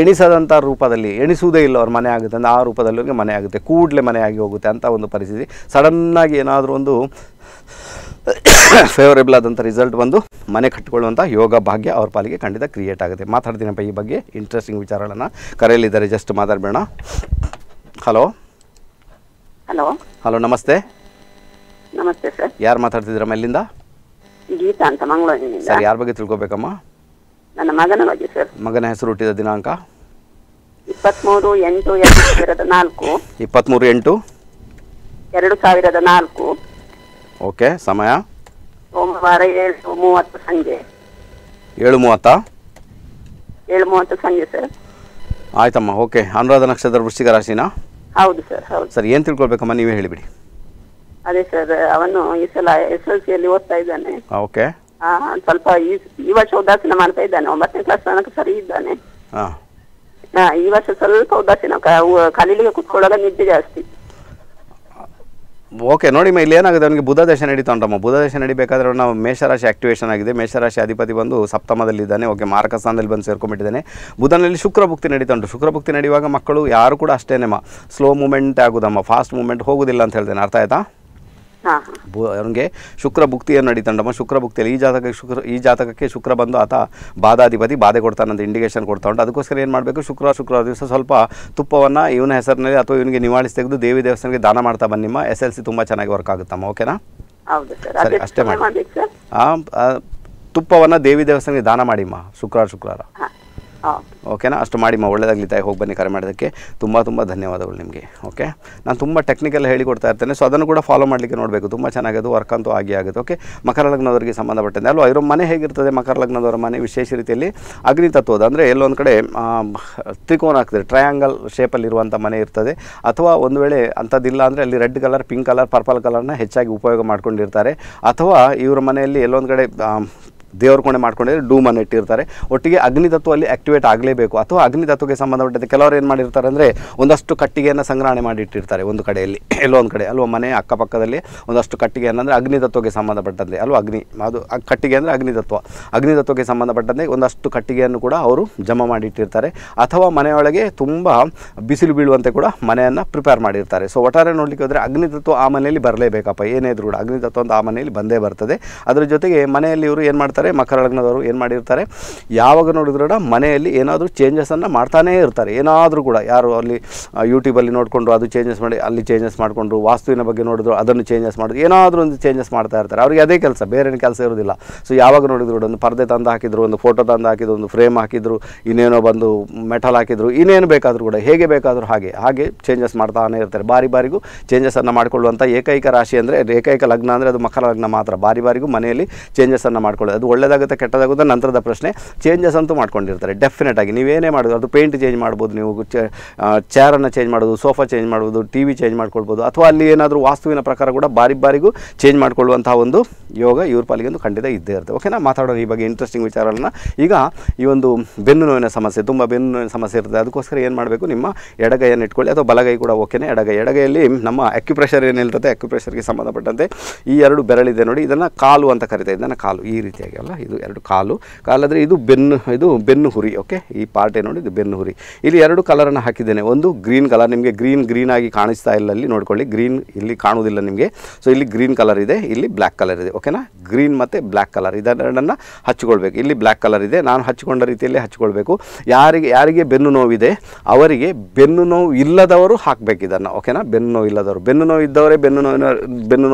ಎಣಿಸದಂಥ ರೂಪದಲ್ಲಿ ಎಣಿಸುವುದೇ ಇಲ್ಲ ಅವ್ರ ಮನೆ ಆಗುತ್ತೆ ಅಂದರೆ ಆ ರೂಪದಲ್ಲಿ ಮನೆ ಆಗುತ್ತೆ ಕೂಡಲೇ ಮನೆ ಆಗಿ ಹೋಗುತ್ತೆ ಅಂತ ಒಂದು ಪರಿಸ್ಥಿತಿ. ಸಡನ್ನಾಗಿ ಏನಾದರೂ ಒಂದು ಫೇವರೇಬಲ್ ಆದಂಥ ರಿಸಲ್ಟ್ ಬಂದು ಮನೆ ಕಟ್ಟಿಕೊಳ್ಳುವಂಥ ಯೋಗ ಭಾಗ್ಯ ಅವ್ರ ಪಾಲಿಗೆ ಖಂಡಿತ ಕ್ರಿಯೇಟ್ ಆಗುತ್ತೆ. ಮಾತಾಡ್ತೀನಪ್ಪ ಈ ಬಗ್ಗೆ ಇಂಟ್ರೆಸ್ಟಿಂಗ್ ವಿಚಾರಗಳನ್ನು. ಕರೆಯಲಿದ್ದಾರೆ ಜಸ್ಟ್ ಮಾತಾಡಬೇಡ. ಹಲೋ ಹಲೋ ಹಲೋ ನಮಸ್ತೆ. ನಮಸ್ತೆ ಸರ್. ಯಾರು ಮಾತಾಡ್ತಿದ್ದೀರಮ್ಮ ಎಲ್ಲಿಂದ? ಗೀತಾ ಅಂತ ಮಂಗಳೂರಿನಿಂದ. ಸರ್ ಯಾರ ಬಗ್ಗೆ ತಿಳ್ಕೊಬೇಕಮ್ಮ? ನನ್ನ ಮಗನ ಬಗ್ಗೆ ಸರ್. ಮಗನ ಹೆಸರು ಹುಟ್ಟಿದ ದಿನಾಂಕ 23/8/2004. 23/8/2004. ಓಕೆ. ಸಮಯ ಸೋಮವಾರ 7:30 ಸಂಜೆ. 7:30 ಸಂಜೆ ಸರ್. ಆಯ್ತಮ್ಮ. ಓಕೆ. ಅನುರಾಧ ನಕ್ಷತ್ರ ವೃಶ್ಚಿಕ ರಾಶಿನಾ? ಹೌದು ಸರ್. ಹೌದು ಸರ್. ಏನು ತಿಳ್ಕೊಳ್ಬೇಕಮ್ಮ ನೀವೇ ಹೇಳಿಬಿಡಿ. ಅದೇ ಸರ್ ಅವನು ಈ ಸಲ SSLC ಓದ್ತಾ ಇದ್ದಾನೆ. ಓಕೆ. ಸ್ವಲ್ಪ ಈ ವರ್ಷ ಉದಾಸೀನ ಮಾಡ್ತಾ ಇದ್ದಾನೆ. 9ನೇ ಕ್ಲಾಸ್ ತನಕ ಸರಿ ಇದ್ದಾನೆ. ಈ ವರ್ಷ ಸ್ವಲ್ಪ ಉದಾಸೀನ, ಕಲೀಲಿಗೆ ಕುತ್ಕೊಳ್ಳೋಲ್ಲ, ನಿದ್ದೆ ಜಾಸ್ತಿ. ಓಕೆ ನೋಡಿಮ್ಮ ಇಲ್ಲಿ ಏನಾಗಿದೆ ಅವನಿಗೆ ಬುಧ ದಶೆ ನಡೀತಾ ಉಂಟಮ್ಮ. ಬುಧ ದಶೆ ನಡಿಬೇಕಾದ್ರೆ ನಾವು ಮೇಷರಾಶಿ ಆಕ್ಟಿವೇಶನ್ ಆಗಿದೆ. ಮೇಷರಾಶಿ ಅಧಿಪತಿ ಬಂದು ಸಪ್ತಮದಲ್ಲಿದ್ದಾನೆ. ಓಕೆ. ಮಾರಕಸ್ಥಾನದಲ್ಲಿ ಬಂದು ಸೇರ್ಕೊಂಡ್ಬಿಟ್ಟಿದ್ದಾನೆ. ಬುಧನಲ್ಲಿ ಶುಕ್ರಭುಕ್ತಿ ನಡೀತಾ ಉಂಟು. ಶುಕ್ರಭುಕ್ತಿ ನಡೆಯುವಾಗ ಮಕ್ಕಳು ಯಾರು ಕೂಡ ಅಷ್ಟೇನೇಮ್ಮ ಸ್ಲೋ ಮೂವ್ಮೆಂಟ್ ಆಗೋದಮ್ಮ, ಫಾಸ್ಟ್ ಮೂವ್ಮೆಂಟ್ ಹೋಗೋದಿಲ್ಲ ಅಂತ ಹೇಳ್ತೇನೆ. ಅರ್ಥ ಆಯ್ತಾ? ಅವನಿಗೆ ಶುಕ್ರ ಭುಕ್ತಿಯನ್ನು ನಡೀತಂಡಮ್ಮ. ಶುಕ್ರ ಭುಕ್ತಿಯಲ್ಲಿ ಈ ಜಾತಕಕ್ಕೆ ಶುಕ್ರ ಬಂದು ಆತ ಬಾಧಾಧಿಪತಿ, ಬಾಧೆ ಕೊಡ್ತಾನಂತ ಇಂಡಿಕೇಶನ್ ಕೊಡ್ತಾ ಉಂಟು. ಅದಕ್ಕೋಸ್ಕರ ಏನು ಮಾಡಬೇಕು, ಶುಕ್ರವಾರ ದಿವಸ ಸ್ವಲ್ಪ ತುಪ್ಪವನ್ನು ಇವನ ಹೆಸರಿನಲ್ಲಿ ಅಥವಾ ಇವನಿಗೆ ನಿವಾಳಿಸಿ ತೆಗೆದು ದೇವಿ ದೇವಸ್ಥಾನಕ್ಕೆ ದಾನ ಮಾಡ್ತಾ ಬನ್ನಿಮ್ಮ. SSLC ತುಂಬ ಚೆನ್ನಾಗಿ ವರ್ಕ್ ಆಗುತ್ತಮ್ಮ. ಓಕೆನಾ? ಸರಿ ಅಷ್ಟೇ ಮಾಡಿ. ತುಪ್ಪವನ್ನು ದೇವಿ ದೇವಸ್ಥಾನಕ್ಕೆ ದಾನ ಮಾಡಿಮ್ಮ ಶುಕ್ರವಾರ. ಓಕೆನಾ? ಅಷ್ಟು ಮಾಡಿಮ್ಮ. ಒಳ್ಳೆಯದಾಗಲಿ ತಾಯಿ. ಹೋಗಿ ಬನ್ನಿ. ಕರೆ ಮಾಡೋದಕ್ಕೆ ತುಂಬ ಧನ್ಯವಾದಗಳು ನಿಮಗೆ. ಓಕೆ. ನಾನು ತುಂಬ ಟೆಕ್ನಿಕಲ್ ಹೇಳಿಕೊಡ್ತಾ ಇರ್ತೇನೆ, ಸೊ ಅದನ್ನು ಕೂಡ ಫಾಲೋ ಮಾಡಲಿಕ್ಕೆ ನೋಡಬೇಕು. ತುಂಬ ಚೆನ್ನಾಗದು ವರ್ಕ್ ಅಂತೂ ಆಗಿ ಆಗುತ್ತೆ. ಓಕೆ. ಮಕರ ಲಗ್ನದವರಿಗೆ ಸಂಬಂಧಪಟ್ಟಂತೆ ಅಲ್ಲೋ ಇರೋ ಮನೆ ಹೇಗಿರ್ತದೆ, ಮಕರ ಲಗ್ನದವರ ಮನೆ ವಿಶೇಷ ರೀತಿಯಲ್ಲಿ ಅಗ್ನಿ ತತ್ವದ ಅಂದರೆ ಎಲ್ಲೊಂದು ಕಡೆ ತ್ರಿಕೋನ ಆಗ್ತದೆ, ಟ್ರಯಾಂಗಲ್ ಶೇಪಲ್ಲಿರುವಂಥ ಮನೆ ಇರ್ತದೆ. ಅಥವಾ ಒಂದು ವೇಳೆ ಅಂಥದ್ದಿಲ್ಲ ಅಂದರೆ ಅಲ್ಲಿ red colour, pink colour, purple ಕಲರ್ನ ಹೆಚ್ಚಾಗಿ ಉಪಯೋಗ ಮಾಡ್ಕೊಂಡಿರ್ತಾರೆ. ಅಥವಾ ಇವರ ಮನೆಯಲ್ಲಿ ಎಲ್ಲೊಂದು ಕಡೆ ದೇವ್ರ ಕೋಣೆ ಮಾಡ್ಕೊಂಡಿದ್ರೆ ಡೂಮನ್ನು ಇಟ್ಟಿರ್ತಾರೆ. ಒಟ್ಟಿಗೆ ಅಗ್ನಿತತ್ವ ಅಲ್ಲಿ ಆ್ಯಕ್ಟಿವೇಟ್ ಆಗಲೇಬೇಕು. ಅಥವಾ ಅಗ್ನಿತತ್ವಕ್ಕೆ ಸಂಬಂಧಪಟ್ಟಂತೆ ಕೆಲವರು ಏನು ಮಾಡಿರ್ತಾರೆ ಅಂದರೆ ಒಂದಷ್ಟು ಕಟ್ಟಿಗೆಯನ್ನು ಸಂಗ್ರಹಣೆ ಮಾಡಿಟ್ಟಿರ್ತಾರೆ ಒಂದು ಕಡೆಯಲ್ಲಿ, ಎಲ್ಲೋ ಒಂದು ಕಡೆ ಅಲ್ವ ಮನೆ ಅಕ್ಕಪಕ್ಕದಲ್ಲಿ ಒಂದಷ್ಟು ಕಟ್ಟಿಗೆಯನ್ನು, ಅಂದರೆ ಅಗ್ನಿತತ್ವಕ್ಕೆ ಸಂಬಂಧಪಟ್ಟಂತೆ ಅಲ್ವ, ಅಗ್ನಿ ಅದು ಕಟ್ಟಿಗೆ ಅಂದರೆ ಅಗ್ನಿತತ್ವ, ಅಗ್ನಿತತ್ವಕ್ಕೆ ಸಂಬಂಧಪಟ್ಟಂತೆ ಒಂದಷ್ಟು ಕಟ್ಟಿಗೆಯನ್ನು ಕೂಡ ಅವರು ಜಮಾ ಮಾಡಿಟ್ಟಿರ್ತಾರೆ. ಅಥವಾ ಮನೆಯೊಳಗೆ ತುಂಬ ಬಿಸಿಲು ಬೀಳುವಂತೆ ಕೂಡ ಮನೆಯನ್ನು ಪ್ರಿಪೇರ್ ಮಾಡಿರ್ತಾರೆ. ಸೊ ಒಟ್ಟಾರೆ ನೋಡಲಿಕ್ಕೆ ಹೋದರೆ ಅಗ್ನಿತತ್ವ ಆ ಮನೆಯಲ್ಲಿ ಬರಲೇಬೇಕಪ್ಪ. ಏನೇ ಇದ್ರೂ ಕೂಡ ಅಗ್ನಿತತ್ವ ಅಂತ ಆ ಮನೆಯಲ್ಲಿ ಬಂದೇ ಬರ್ತದೆ. ಅದರ ಜೊತೆಗೆ ಮನೆಯಲ್ಲಿ ಇವರು ಏನು ಮಾಡ್ತಾರೆ, ಮಕರ ಲಗ್ನದವರು ಏನು ಮಾಡಿರ್ತಾರೆ, ಯಾವಾಗ ನೋಡಿದ್ರೂ ಮನೆಯಲ್ಲಿ ಏನಾದರೂ ಚೇಂಜಸನ್ನು ಮಾಡ್ತಾನೇ ಇರ್ತಾರೆ. ಏನಾದರೂ ಕೂಡ ಯಾರು ಅಲ್ಲಿ ಯೂಟ್ಯೂಬಲ್ಲಿ ನೋಡಿಕೊಂಡು ಅದು ಚೇಂಜಸ್ ಮಾಡಿ, ಅಲ್ಲಿ ಚೇಂಜಸ್ ಮಾಡಿಕೊಂಡು, ವಾಸ್ತುವಿನ ಬಗ್ಗೆ ನೋಡಿದ್ರು ಅದನ್ನು ಚೇಂಜಸ್ ಮಾಡೋದು, ಏನಾದರೂ ಒಂದು ಚೇಂಜಸ್ ಮಾಡ್ತಾ ಇರ್ತಾರೆ. ಅವರಿಗೆ ಅದೇ ಕೆಲಸ, ಬೇರೆ ಕೆಲಸ ಇರೋದಿಲ್ಲ. ಸೊ ಯಾವಾಗ ನೋಡಿದ್ರು ಒಂದು ಪರದೆ ತಂದು ಹಾಕಿದ್ರು, ಒಂದು ಫೋಟೋ ತಂದು ಹಾಕಿದ್ರು, ಒಂದು ಫ್ರೇಮ್ ಹಾಕಿದ್ರು, ಇನ್ನೇನೋ ಬಂದು ಮೆಟಲ್ ಹಾಕಿದ್ರು, ಇನ್ನೇನು ಬೇಕಾದರೂ ಕೂಡ ಹೇಗೆ ಬೇಕಾದರೂ ಹಾಗೆ ಚೇಂಜಸ್ ಮಾಡ್ತಾನೇ ಇರ್ತಾರೆ. ಬಾರಿಗೂ ಚೇಂಜಸನ್ನು ಮಾಡಿಕೊಳ್ಳುವಂಥ ಏಕೈಕ ರಾಶಿ ಅಂದರೆ, ಏಕೈಕ ಲಗ್ನ ಅಂದರೆ ಅದು ಮಕರ ಲಗ್ನ ಮಾತ್ರ. ಬಾರಿಗೂ ಮನೆಯಲ್ಲಿ ಚೇಂಜಸನ್ನು ಮಾಡಿಕೊಳ್ಳೋದು, ಅದು ಒಳ್ಳೆಯದಾಗುತ್ತೆ ಕೆಟ್ಟದಾಗುತ್ತೆ ನಂತರದ ಪ್ರಶ್ನೆ. ಚೇಂಜಸ್ ಅಂತೂ ಮಾಡ್ಕೊಂಡಿರ್ತಾರೆ ಡೆಫಿನೆಟ್ ಆಗಿ. ನೀವೇನೇ ಮಾಡೋದು, ಅದು ಪೇಂಟ್ ಚೇಂಜ್ ಮಾಡ್ಬೋದು, ನೀವು ಚೇರನ್ನು ಚೇಂಜ್ ಮಾಡೋದು, ಸೋಫಾ ಚೇಂಜ್ ಮಾಡ್ಬೋದು, TV ಚೇಂಜ್ ಮಾಡ್ಕೊಳ್ಬೋದು. ಅಥವಾ ಅಲ್ಲಿ ಏನಾದರೂ ವಾಸ್ತುವಿನ ಪ್ರಕಾರ ಕೂಡ ಬಾರಿಗೂ ಚೇಂಜ್ ಮಾಡಿಕೊಳ್ಳುವಂಥ ಒಂದು ಯೋಗ ಇವ್ರ ಪಾಲಿಗೆಂದು ಖಂಡಿತ ಇದ್ದೇ ಇರುತ್ತೆ. ಓಕೆನಾ? ಮಾತಾಡೋಣ ಈ ಬಗ್ಗೆ ಇಂಟ್ರೆಸ್ಟಿಂಗ್ ವಿಚಾರಗಳನ್ನು. ಈಗ ಈ ಒಂದು ಬೆನ್ನು ನೋವಿನ ಸಮಸ್ಯೆ, ತುಂಬ ಬೆನ್ನು ನೋವಿನ ಸಮಸ್ಯೆ ಇರ್ತದೆ. ಅದಕ್ಕೋಸ್ಕರ ಏನು ಮಾಡಬೇಕು, ನಿಮ್ಮ ಎಡಗೈಯನ್ನು ಇಟ್ಕೊಳ್ಳಿ ಅಥವಾ ಬಲಗೈ ಕೂಡ ಓಕೆನೇ. ಎಡಗೈಯಲ್ಲಿ ನಮ್ಮ ಅಕ್ಯುಪ್ರೆಷರ್ ಏನು ಹೇಳ್ತದೆ, ಅಕ್ಯುಪ್ರೆಷರ್ಗೆ ಸಂಬಂಧಪಟ್ಟಂತೆ ಈ ಎರಡು ಬೆರಳಿದೆ ನೋಡಿ, ಇದನ್ನು ಕಾಲು ಅಂತ ಕರೀತಾರೆ. ಇದನ್ನು ಕಾಲು ಈ ರೀತಿಯಾಗಿ ಅಲ್ಲ, ಇದು ಎರಡು ಕಾಲಾದರೆ ಇದು ಬೆನ್ನು, ಇದು ಬೆನ್ನು ಹುರಿ. ಓಕೆ. ಈ ಪಾರ್ಟೇ ನೋಡಿ, ಇದು ಬೆನ್ನು ಹುರಿ. ಇಲ್ಲಿ ಎರಡು ಕಲರನ್ನು ಹಾಕಿದ್ದೇನೆ. ಒಂದು ಗ್ರೀನ್ ಕಲರ್, ನಿಮಗೆ ಗ್ರೀನ್ ಆಗಿ ಕಾಣಿಸ್ತಾ ಇಲ್ಲ ಅಲ್ಲಿ ನೋಡ್ಕೊಳ್ಳಿ, ಗ್ರೀನ್ ಇಲ್ಲಿ ಕಾಣುವುದಿಲ್ಲ ನಿಮಗೆ. ಸೊ ಇಲ್ಲಿ ಗ್ರೀನ್ ಕಲರ್ ಇದೆ, ಇಲ್ಲಿ ಬ್ಲ್ಯಾಕ್ ಕಲರ್ ಇದೆ. ಓಕೆನಾ? ಗ್ರೀನ್ ಮತ್ತು ಬ್ಲ್ಯಾಕ್ ಕಲರ್ ಇದನ್ನು ಹಚ್ಚಿಕೊಳ್ಬೇಕು. ಇಲ್ಲಿ ಬ್ಲ್ಯಾಕ್ ಕಲರ್ ಇದೆ, ನಾನು ಹಚ್ಚಿಕೊಂಡ ರೀತಿಯಲ್ಲೇ ಹಚ್ಚಿಕೊಳ್ಬೇಕು. ಯಾರಿಗೆ ಬೆನ್ನು ನೋವಿದೆ ಅವರಿಗೆ, ಬೆನ್ನು ನೋವು ಇಲ್ಲದವರು ಹಾಕಬೇಕು ಇದನ್ನು. ಓಕೆನಾ? ಬೆನ್ನು ನೋವು ಇಲ್ಲದವರು, ಬೆನ್ನು ನೋವು ಇದ್ದವರೇ ಬೆನ್ನು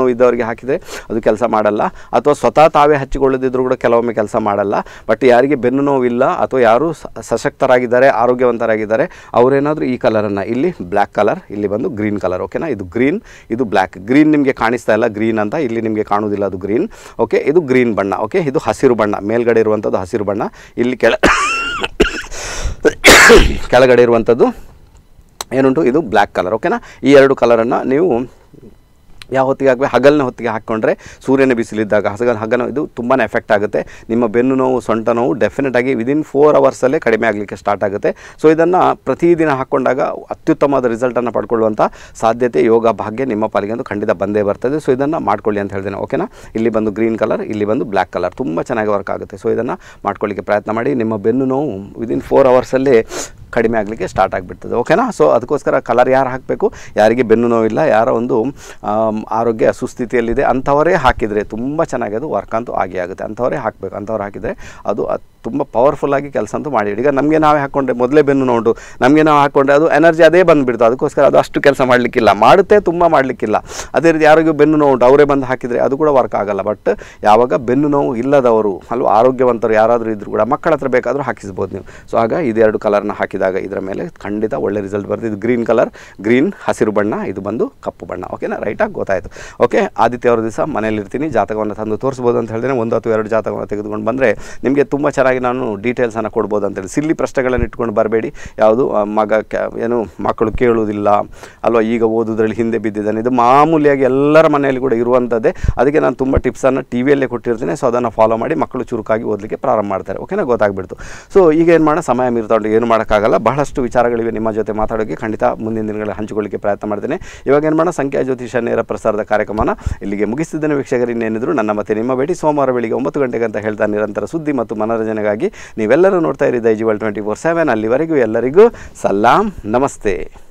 ನೋವು ಇದ್ದವರಿಗೆ ಹಾಕಿದರೆ ಅದು ಕೆಲಸ ಮಾಡಲ್ಲ. ಅಥವಾ ಸ್ವತಃ ತಾವೇ ಹಚ್ಚಿಕೊಳ್ಳದಿದ್ದರೂ ಕೂಡ ಕೆಲವೊಮ್ಮೆ ಕೆಲಸ ಮಾಡಲ್ಲ. ಬಟ್ ಯಾರಿಗೆ ಬೆನ್ನು ನೋವಿಲ್ಲ ಅಥವಾ ಯಾರು ಸಶಕ್ತರಾಗಿದ್ದಾರೆ, ಆರೋಗ್ಯವಂತರಾಗಿದ್ದಾರೆ, ಅವರೇನಾದರೂ ಈ ಕಲರನ್ನು, ಇಲ್ಲಿ ಬ್ಲ್ಯಾಕ್ ಕಲರ್, ಇಲ್ಲಿ ಬಂದು ಗ್ರೀನ್ ಕಲರ್. ಓಕೆನಾ? ಇದು ಗ್ರೀನ್, ಇದು ಬ್ಲ್ಯಾಕ್. ಗ್ರೀನ್ ನಿಮಗೆ ಕಾಣಿಸ್ತಾ ಇಲ್ಲ ಗ್ರೀನ್ ಅಂತ, ಇಲ್ಲಿ ನಿಮಗೆ ಕಾಣುವುದಿಲ್ಲ ಅದು ಗ್ರೀನ್. ಓಕೆ. ಇದು ಗ್ರೀನ್ ಬಣ್ಣ. ಓಕೆ. ಇದು ಹಸಿರು ಬಣ್ಣ, ಮೇಲ್ಗಡೆ ಇರುವಂಥದ್ದು ಹಸಿರು ಬಣ್ಣ, ಇಲ್ಲಿ ಕೆಳಗಡೆ ಇರುವಂಥದ್ದು ಏನುಂಟು ಇದು ಬ್ಲ್ಯಾಕ್ ಕಲರ್. ಓಕೆನಾ? ಈ ಎರಡು ಕಲರನ್ನು ನೀವು ಯಾವ ಹೊತ್ತಿಗೆ ಹಾಕಬೇಕು? ಹಗಲಿನ ಹೊತ್ತಿಗೆ ಹಾಕ್ಕೊಂಡ್ರೆ ಸೂರ್ಯನ ಬಿಸಿಲಿದ್ದಾಗ ಹಗಲು ಇದು ತುಂಬಾನೇ ಎಫೆಕ್ಟ್ ಆಗುತ್ತೆ. ನಿಮ್ಮ ಬೆನ್ನು ನೋವು, ಸೊಂಟ ನೋವು ಡೆಫಿನೆಟ್ ಆಗಿ ವಿದಿನ್ 4 hours ಅಲ್ಲೇ ಕಡಿಮೆ ಆಗಲಿಕ್ಕೆ ಸ್ಟಾರ್ಟ್ ಆಗುತ್ತೆ. ಸೊ ಇದನ್ನು ಪ್ರತಿದಿನ ಹಾಕ್ಕೊಂಡಾಗ ಅತ್ಯುತ್ತಮವಾದ ರಿಸಲ್ಟನ್ನು ಪಡ್ಕೊಳ್ಳುವಂಥ ಸಾಧ್ಯತೆ ಯೋಗ ಭಾಗ್ಯ ನಿಮ್ಮ ಪಾಲಿಗಂತೂ ಖಂಡಿತ ಬಂದೇ ಬರ್ತದೆ. ಸೊ ಇದನ್ನು ಮಾಡ್ಕೊಳ್ಳಿ ಅಂತ ಹೇಳ್ತೇನೆ. ಓಕೆನಾ, ಇಲ್ಲಿ ಬಂದು ಗ್ರೀನ್ ಕಲರ್, ಇಲ್ಲಿ ಬಂದು ಬ್ಲ್ಯಾಕ್ ಕಲರ್, ತುಂಬ ಚೆನ್ನಾಗಿ ವರ್ಕ್ ಆಗುತ್ತೆ. ಸೊ ಇದನ್ನು ಮಾಡ್ಕೊಳ್ಳಿಕ್ಕೆ ಪ್ರಯತ್ನ ಮಾಡಿ. ನಿಮ್ಮ ಬೆನ್ನು ನೋವು ವಿದಿನ್ 4 hours ಕಡಿಮೆ ಆಗಲಿಕ್ಕೆ ಸ್ಟಾರ್ಟ್ ಆಗಿಬಿಡ್ತದೆ. ಓಕೆನಾ. ಸೊ ಅದಕ್ಕೋಸ್ಕರ ಕಲರ್ ಯಾರು ಹಾಕಬೇಕು? ಯಾರಿಗೆ ಬೆನ್ನು ನೋವಿಲ್ಲ, ಯಾರೋ ಒಂದು ಆರೋಗ್ಯ ಸುಸ್ಥಿತಿಯಲ್ಲಿದೆ ಅಂಥವರೇ ಹಾಕಿದರೆ ತುಂಬ ಚೆನ್ನಾಗಿ ಅದು ವರ್ಕ್ ಅಂತೂ ಆಗೇ ಆಗುತ್ತೆ. ಅಂಥವರೇ ಹಾಕಬೇಕು. ಅಂಥವ್ರು ಹಾಕಿದರೆ ಅದು ತುಂಬ ಪವರ್ಫುಲ್ಲಾಗಿ ಕೆಲಸ ಅಂತೂ ಮಾಡಿ. ಈಗ ನಮಗೆ ನಾವೇ ಹಾಕ್ಕೊಂಡ್ರೆ ಮೊದಲೇ ಬೆನ್ನು ನೋಡು ನಮಗೆ ನಾವು ಹಾಕ್ಕೊಂಡ್ರೆ ಅದು ಎನರ್ಜಿ ಅದೇ ಬಂದುಬಿಡ್ತು. ಅದಕ್ಕೋಸ್ಕರ ಅದು ಅಷ್ಟು ಕೆಲಸ ಮಾಡಲಿಕ್ಕಿಲ್ಲ, ಮಾಡುತ್ತೆ ತುಂಬ ಮಾಡಲಿಕ್ಕಿಲ್ಲ. ಅದೇ ರೀತಿ ಯಾರಿಗೂ ಬೆನ್ನು ನೋವು ಅವರೇ ಬಂದು ಹಾಕಿದರೆ ಅದು ಕೂಡ ವರ್ಕ್ ಆಗಲ್ಲ. ಬಟ್ ಯಾವಾಗ ಬೆನ್ನು ನೋವು ಇಲ್ಲದವರು ಅಲ್ವ, ಆರೋಗ್ಯವಂತರು ಯಾರಾದರೂ ಇದ್ದರೂ ಕೂಡ ಮಕ್ಕಳ ಹತ್ರ ಬೇಕಾದರೂ ಹಾಕಿಸ್ಬೋದು ನೀವು. ಸೊ ಆಗ ಇದೆರಡು ಕಲರ್ನ ಹಾಕಿದಾಗ ಇದರ ಮೇಲೆ ಖಂಡಿತ ಒಳ್ಳೆ ರಿಸಲ್ಟ್ ಬರುತ್ತೆ. ಇದು ಗ್ರೀನ್ ಕಲರ್, ಗ್ರೀನ್ ಹಸಿರು ಬಣ್ಣ, ಇದು ಬಂದು ಕಪ್ಪು ಬಣ್ಣ. ಓಕೆನಾ, ರೈಟಾಗಿ ಗೊತ್ತಾಯಿತು. ಓಕೆ, ಆದಿತ್ಯವಾರ ದಿವಸ ಮನೆಯಲ್ಲಿರ್ತೀನಿ, ಜಾತಕವನ್ನು ತಂದು ತೋರಿಸ್ಬೋದು ಅಂತ ಹೇಳಿದ್ರೆ 1 ಅಥವಾ 2 ಜಾತಕವನ್ನು ತೆಗೆದುಕೊಂಡು ಬಂದರೆ ನಿಮಗೆ ತುಂಬ ಚೆನ್ನಾಗಿ ನಾನು ಡೀಟೇಲ್ಸನ್ನು ಕೊಡ್ಬೋದು ಅಂತೇಳಿ. ಸಿಲ್ಲಿ ಪ್ರಶ್ನೆಗಳನ್ನು ಇಟ್ಕೊಂಡು ಬರಬೇಡಿ. ಯಾವುದು ಮಕ್ಕಳು ಕೇಳುವುದಿಲ್ಲ ಅಲ್ವಾ, ಈಗ ಓದೋದ್ರಲ್ಲಿ ಹಿಂದೆ ಬಿದ್ದಿದ್ದಾನೆ, ಇದು ಮಾಮೂಲಿಯಾಗಿ ಎಲ್ಲರ ಮನೆಯಲ್ಲಿ ಕೂಡ ಇರುವಂಥದ್ದೇ. ಅದಕ್ಕೆ ನಾನು ತುಂಬ ಟಿಪ್ಸನ್ನು ಟಿ ವಿಯಲ್ಲೇ ಕೊಟ್ಟಿರ್ತೀನಿ. ಸೊ ಅದನ್ನು ಫಾಲೋ ಮಾಡಿ ಮಕ್ಕಳು ಚುರುಕಾಗಿ ಓದಲಿಕ್ಕೆ ಪ್ರಾರಂಭ ಮಾಡ್ತಾರೆ. ಓಕೆನಾ, ಗೊತ್ತಾಗ್ಬಿಡ್ತು. ಸೊ ಈಗ ಏನು ಮಾಡೋ ಸಮಯ ಮೀರ್ತಾ ಉಂಟು, ಏನು ಮಾಡೋಕ್ಕಾಗಲ್ಲ. ಬಹಳಷ್ಟು ವಿಚಾರಗಳಿವೆ ನಿಮ್ಮ ಜೊತೆ ಮಾತಾಡೋಕ್ಕೆ. ಖಂಡಿತ ಮುಂದಿನ ದಿನಗಳಲ್ಲಿ ಹಂಚಿಕೊಳ್ಳಿಕ್ಕೆ ಪ್ರಯತ್ನ ಮಾಡ್ತೇನೆ. ಇವಾಗ ಏನು ಮಾಡೋ, ಸಂಖ್ಯಾ ಜ್ಯೋತಿಷ ನೇರ ಪ್ರಸಾರದ ಕಾರ್ಯಕ್ರಮನ ಇಲ್ಲಿಗೆ ಮುಗಿಸ್ತಿದ್ದೇನೆ. ವೀಕ್ಷಕರು, ಇನ್ನೇನಿದ್ರು ನನ್ನ ಮತ್ತೆ ನಿಮ್ಮ ಭೇಟಿ ಸೋಮವಾರ ಬೆಳಿಗ್ಗೆ 9 ಗಂಟೆಗೆ ಅಂತ ಹೇಳ್ತಾ ನಿರಂತರ ಸುದ್ದಿ ಮತ್ತು ಮನೋರಂಜನೆ ಗಾಗಿ ನೀವೆಲ್ಲರೂ ನೋಡ್ತಾ ಇರಿ ದೈಜಿವಲ್ 24/7. ಅಲ್ಲಿವರೆಗೂ ಎಲ್ಲರಿಗೂ ಸಲಾಂ, ನಮಸ್ತೆ.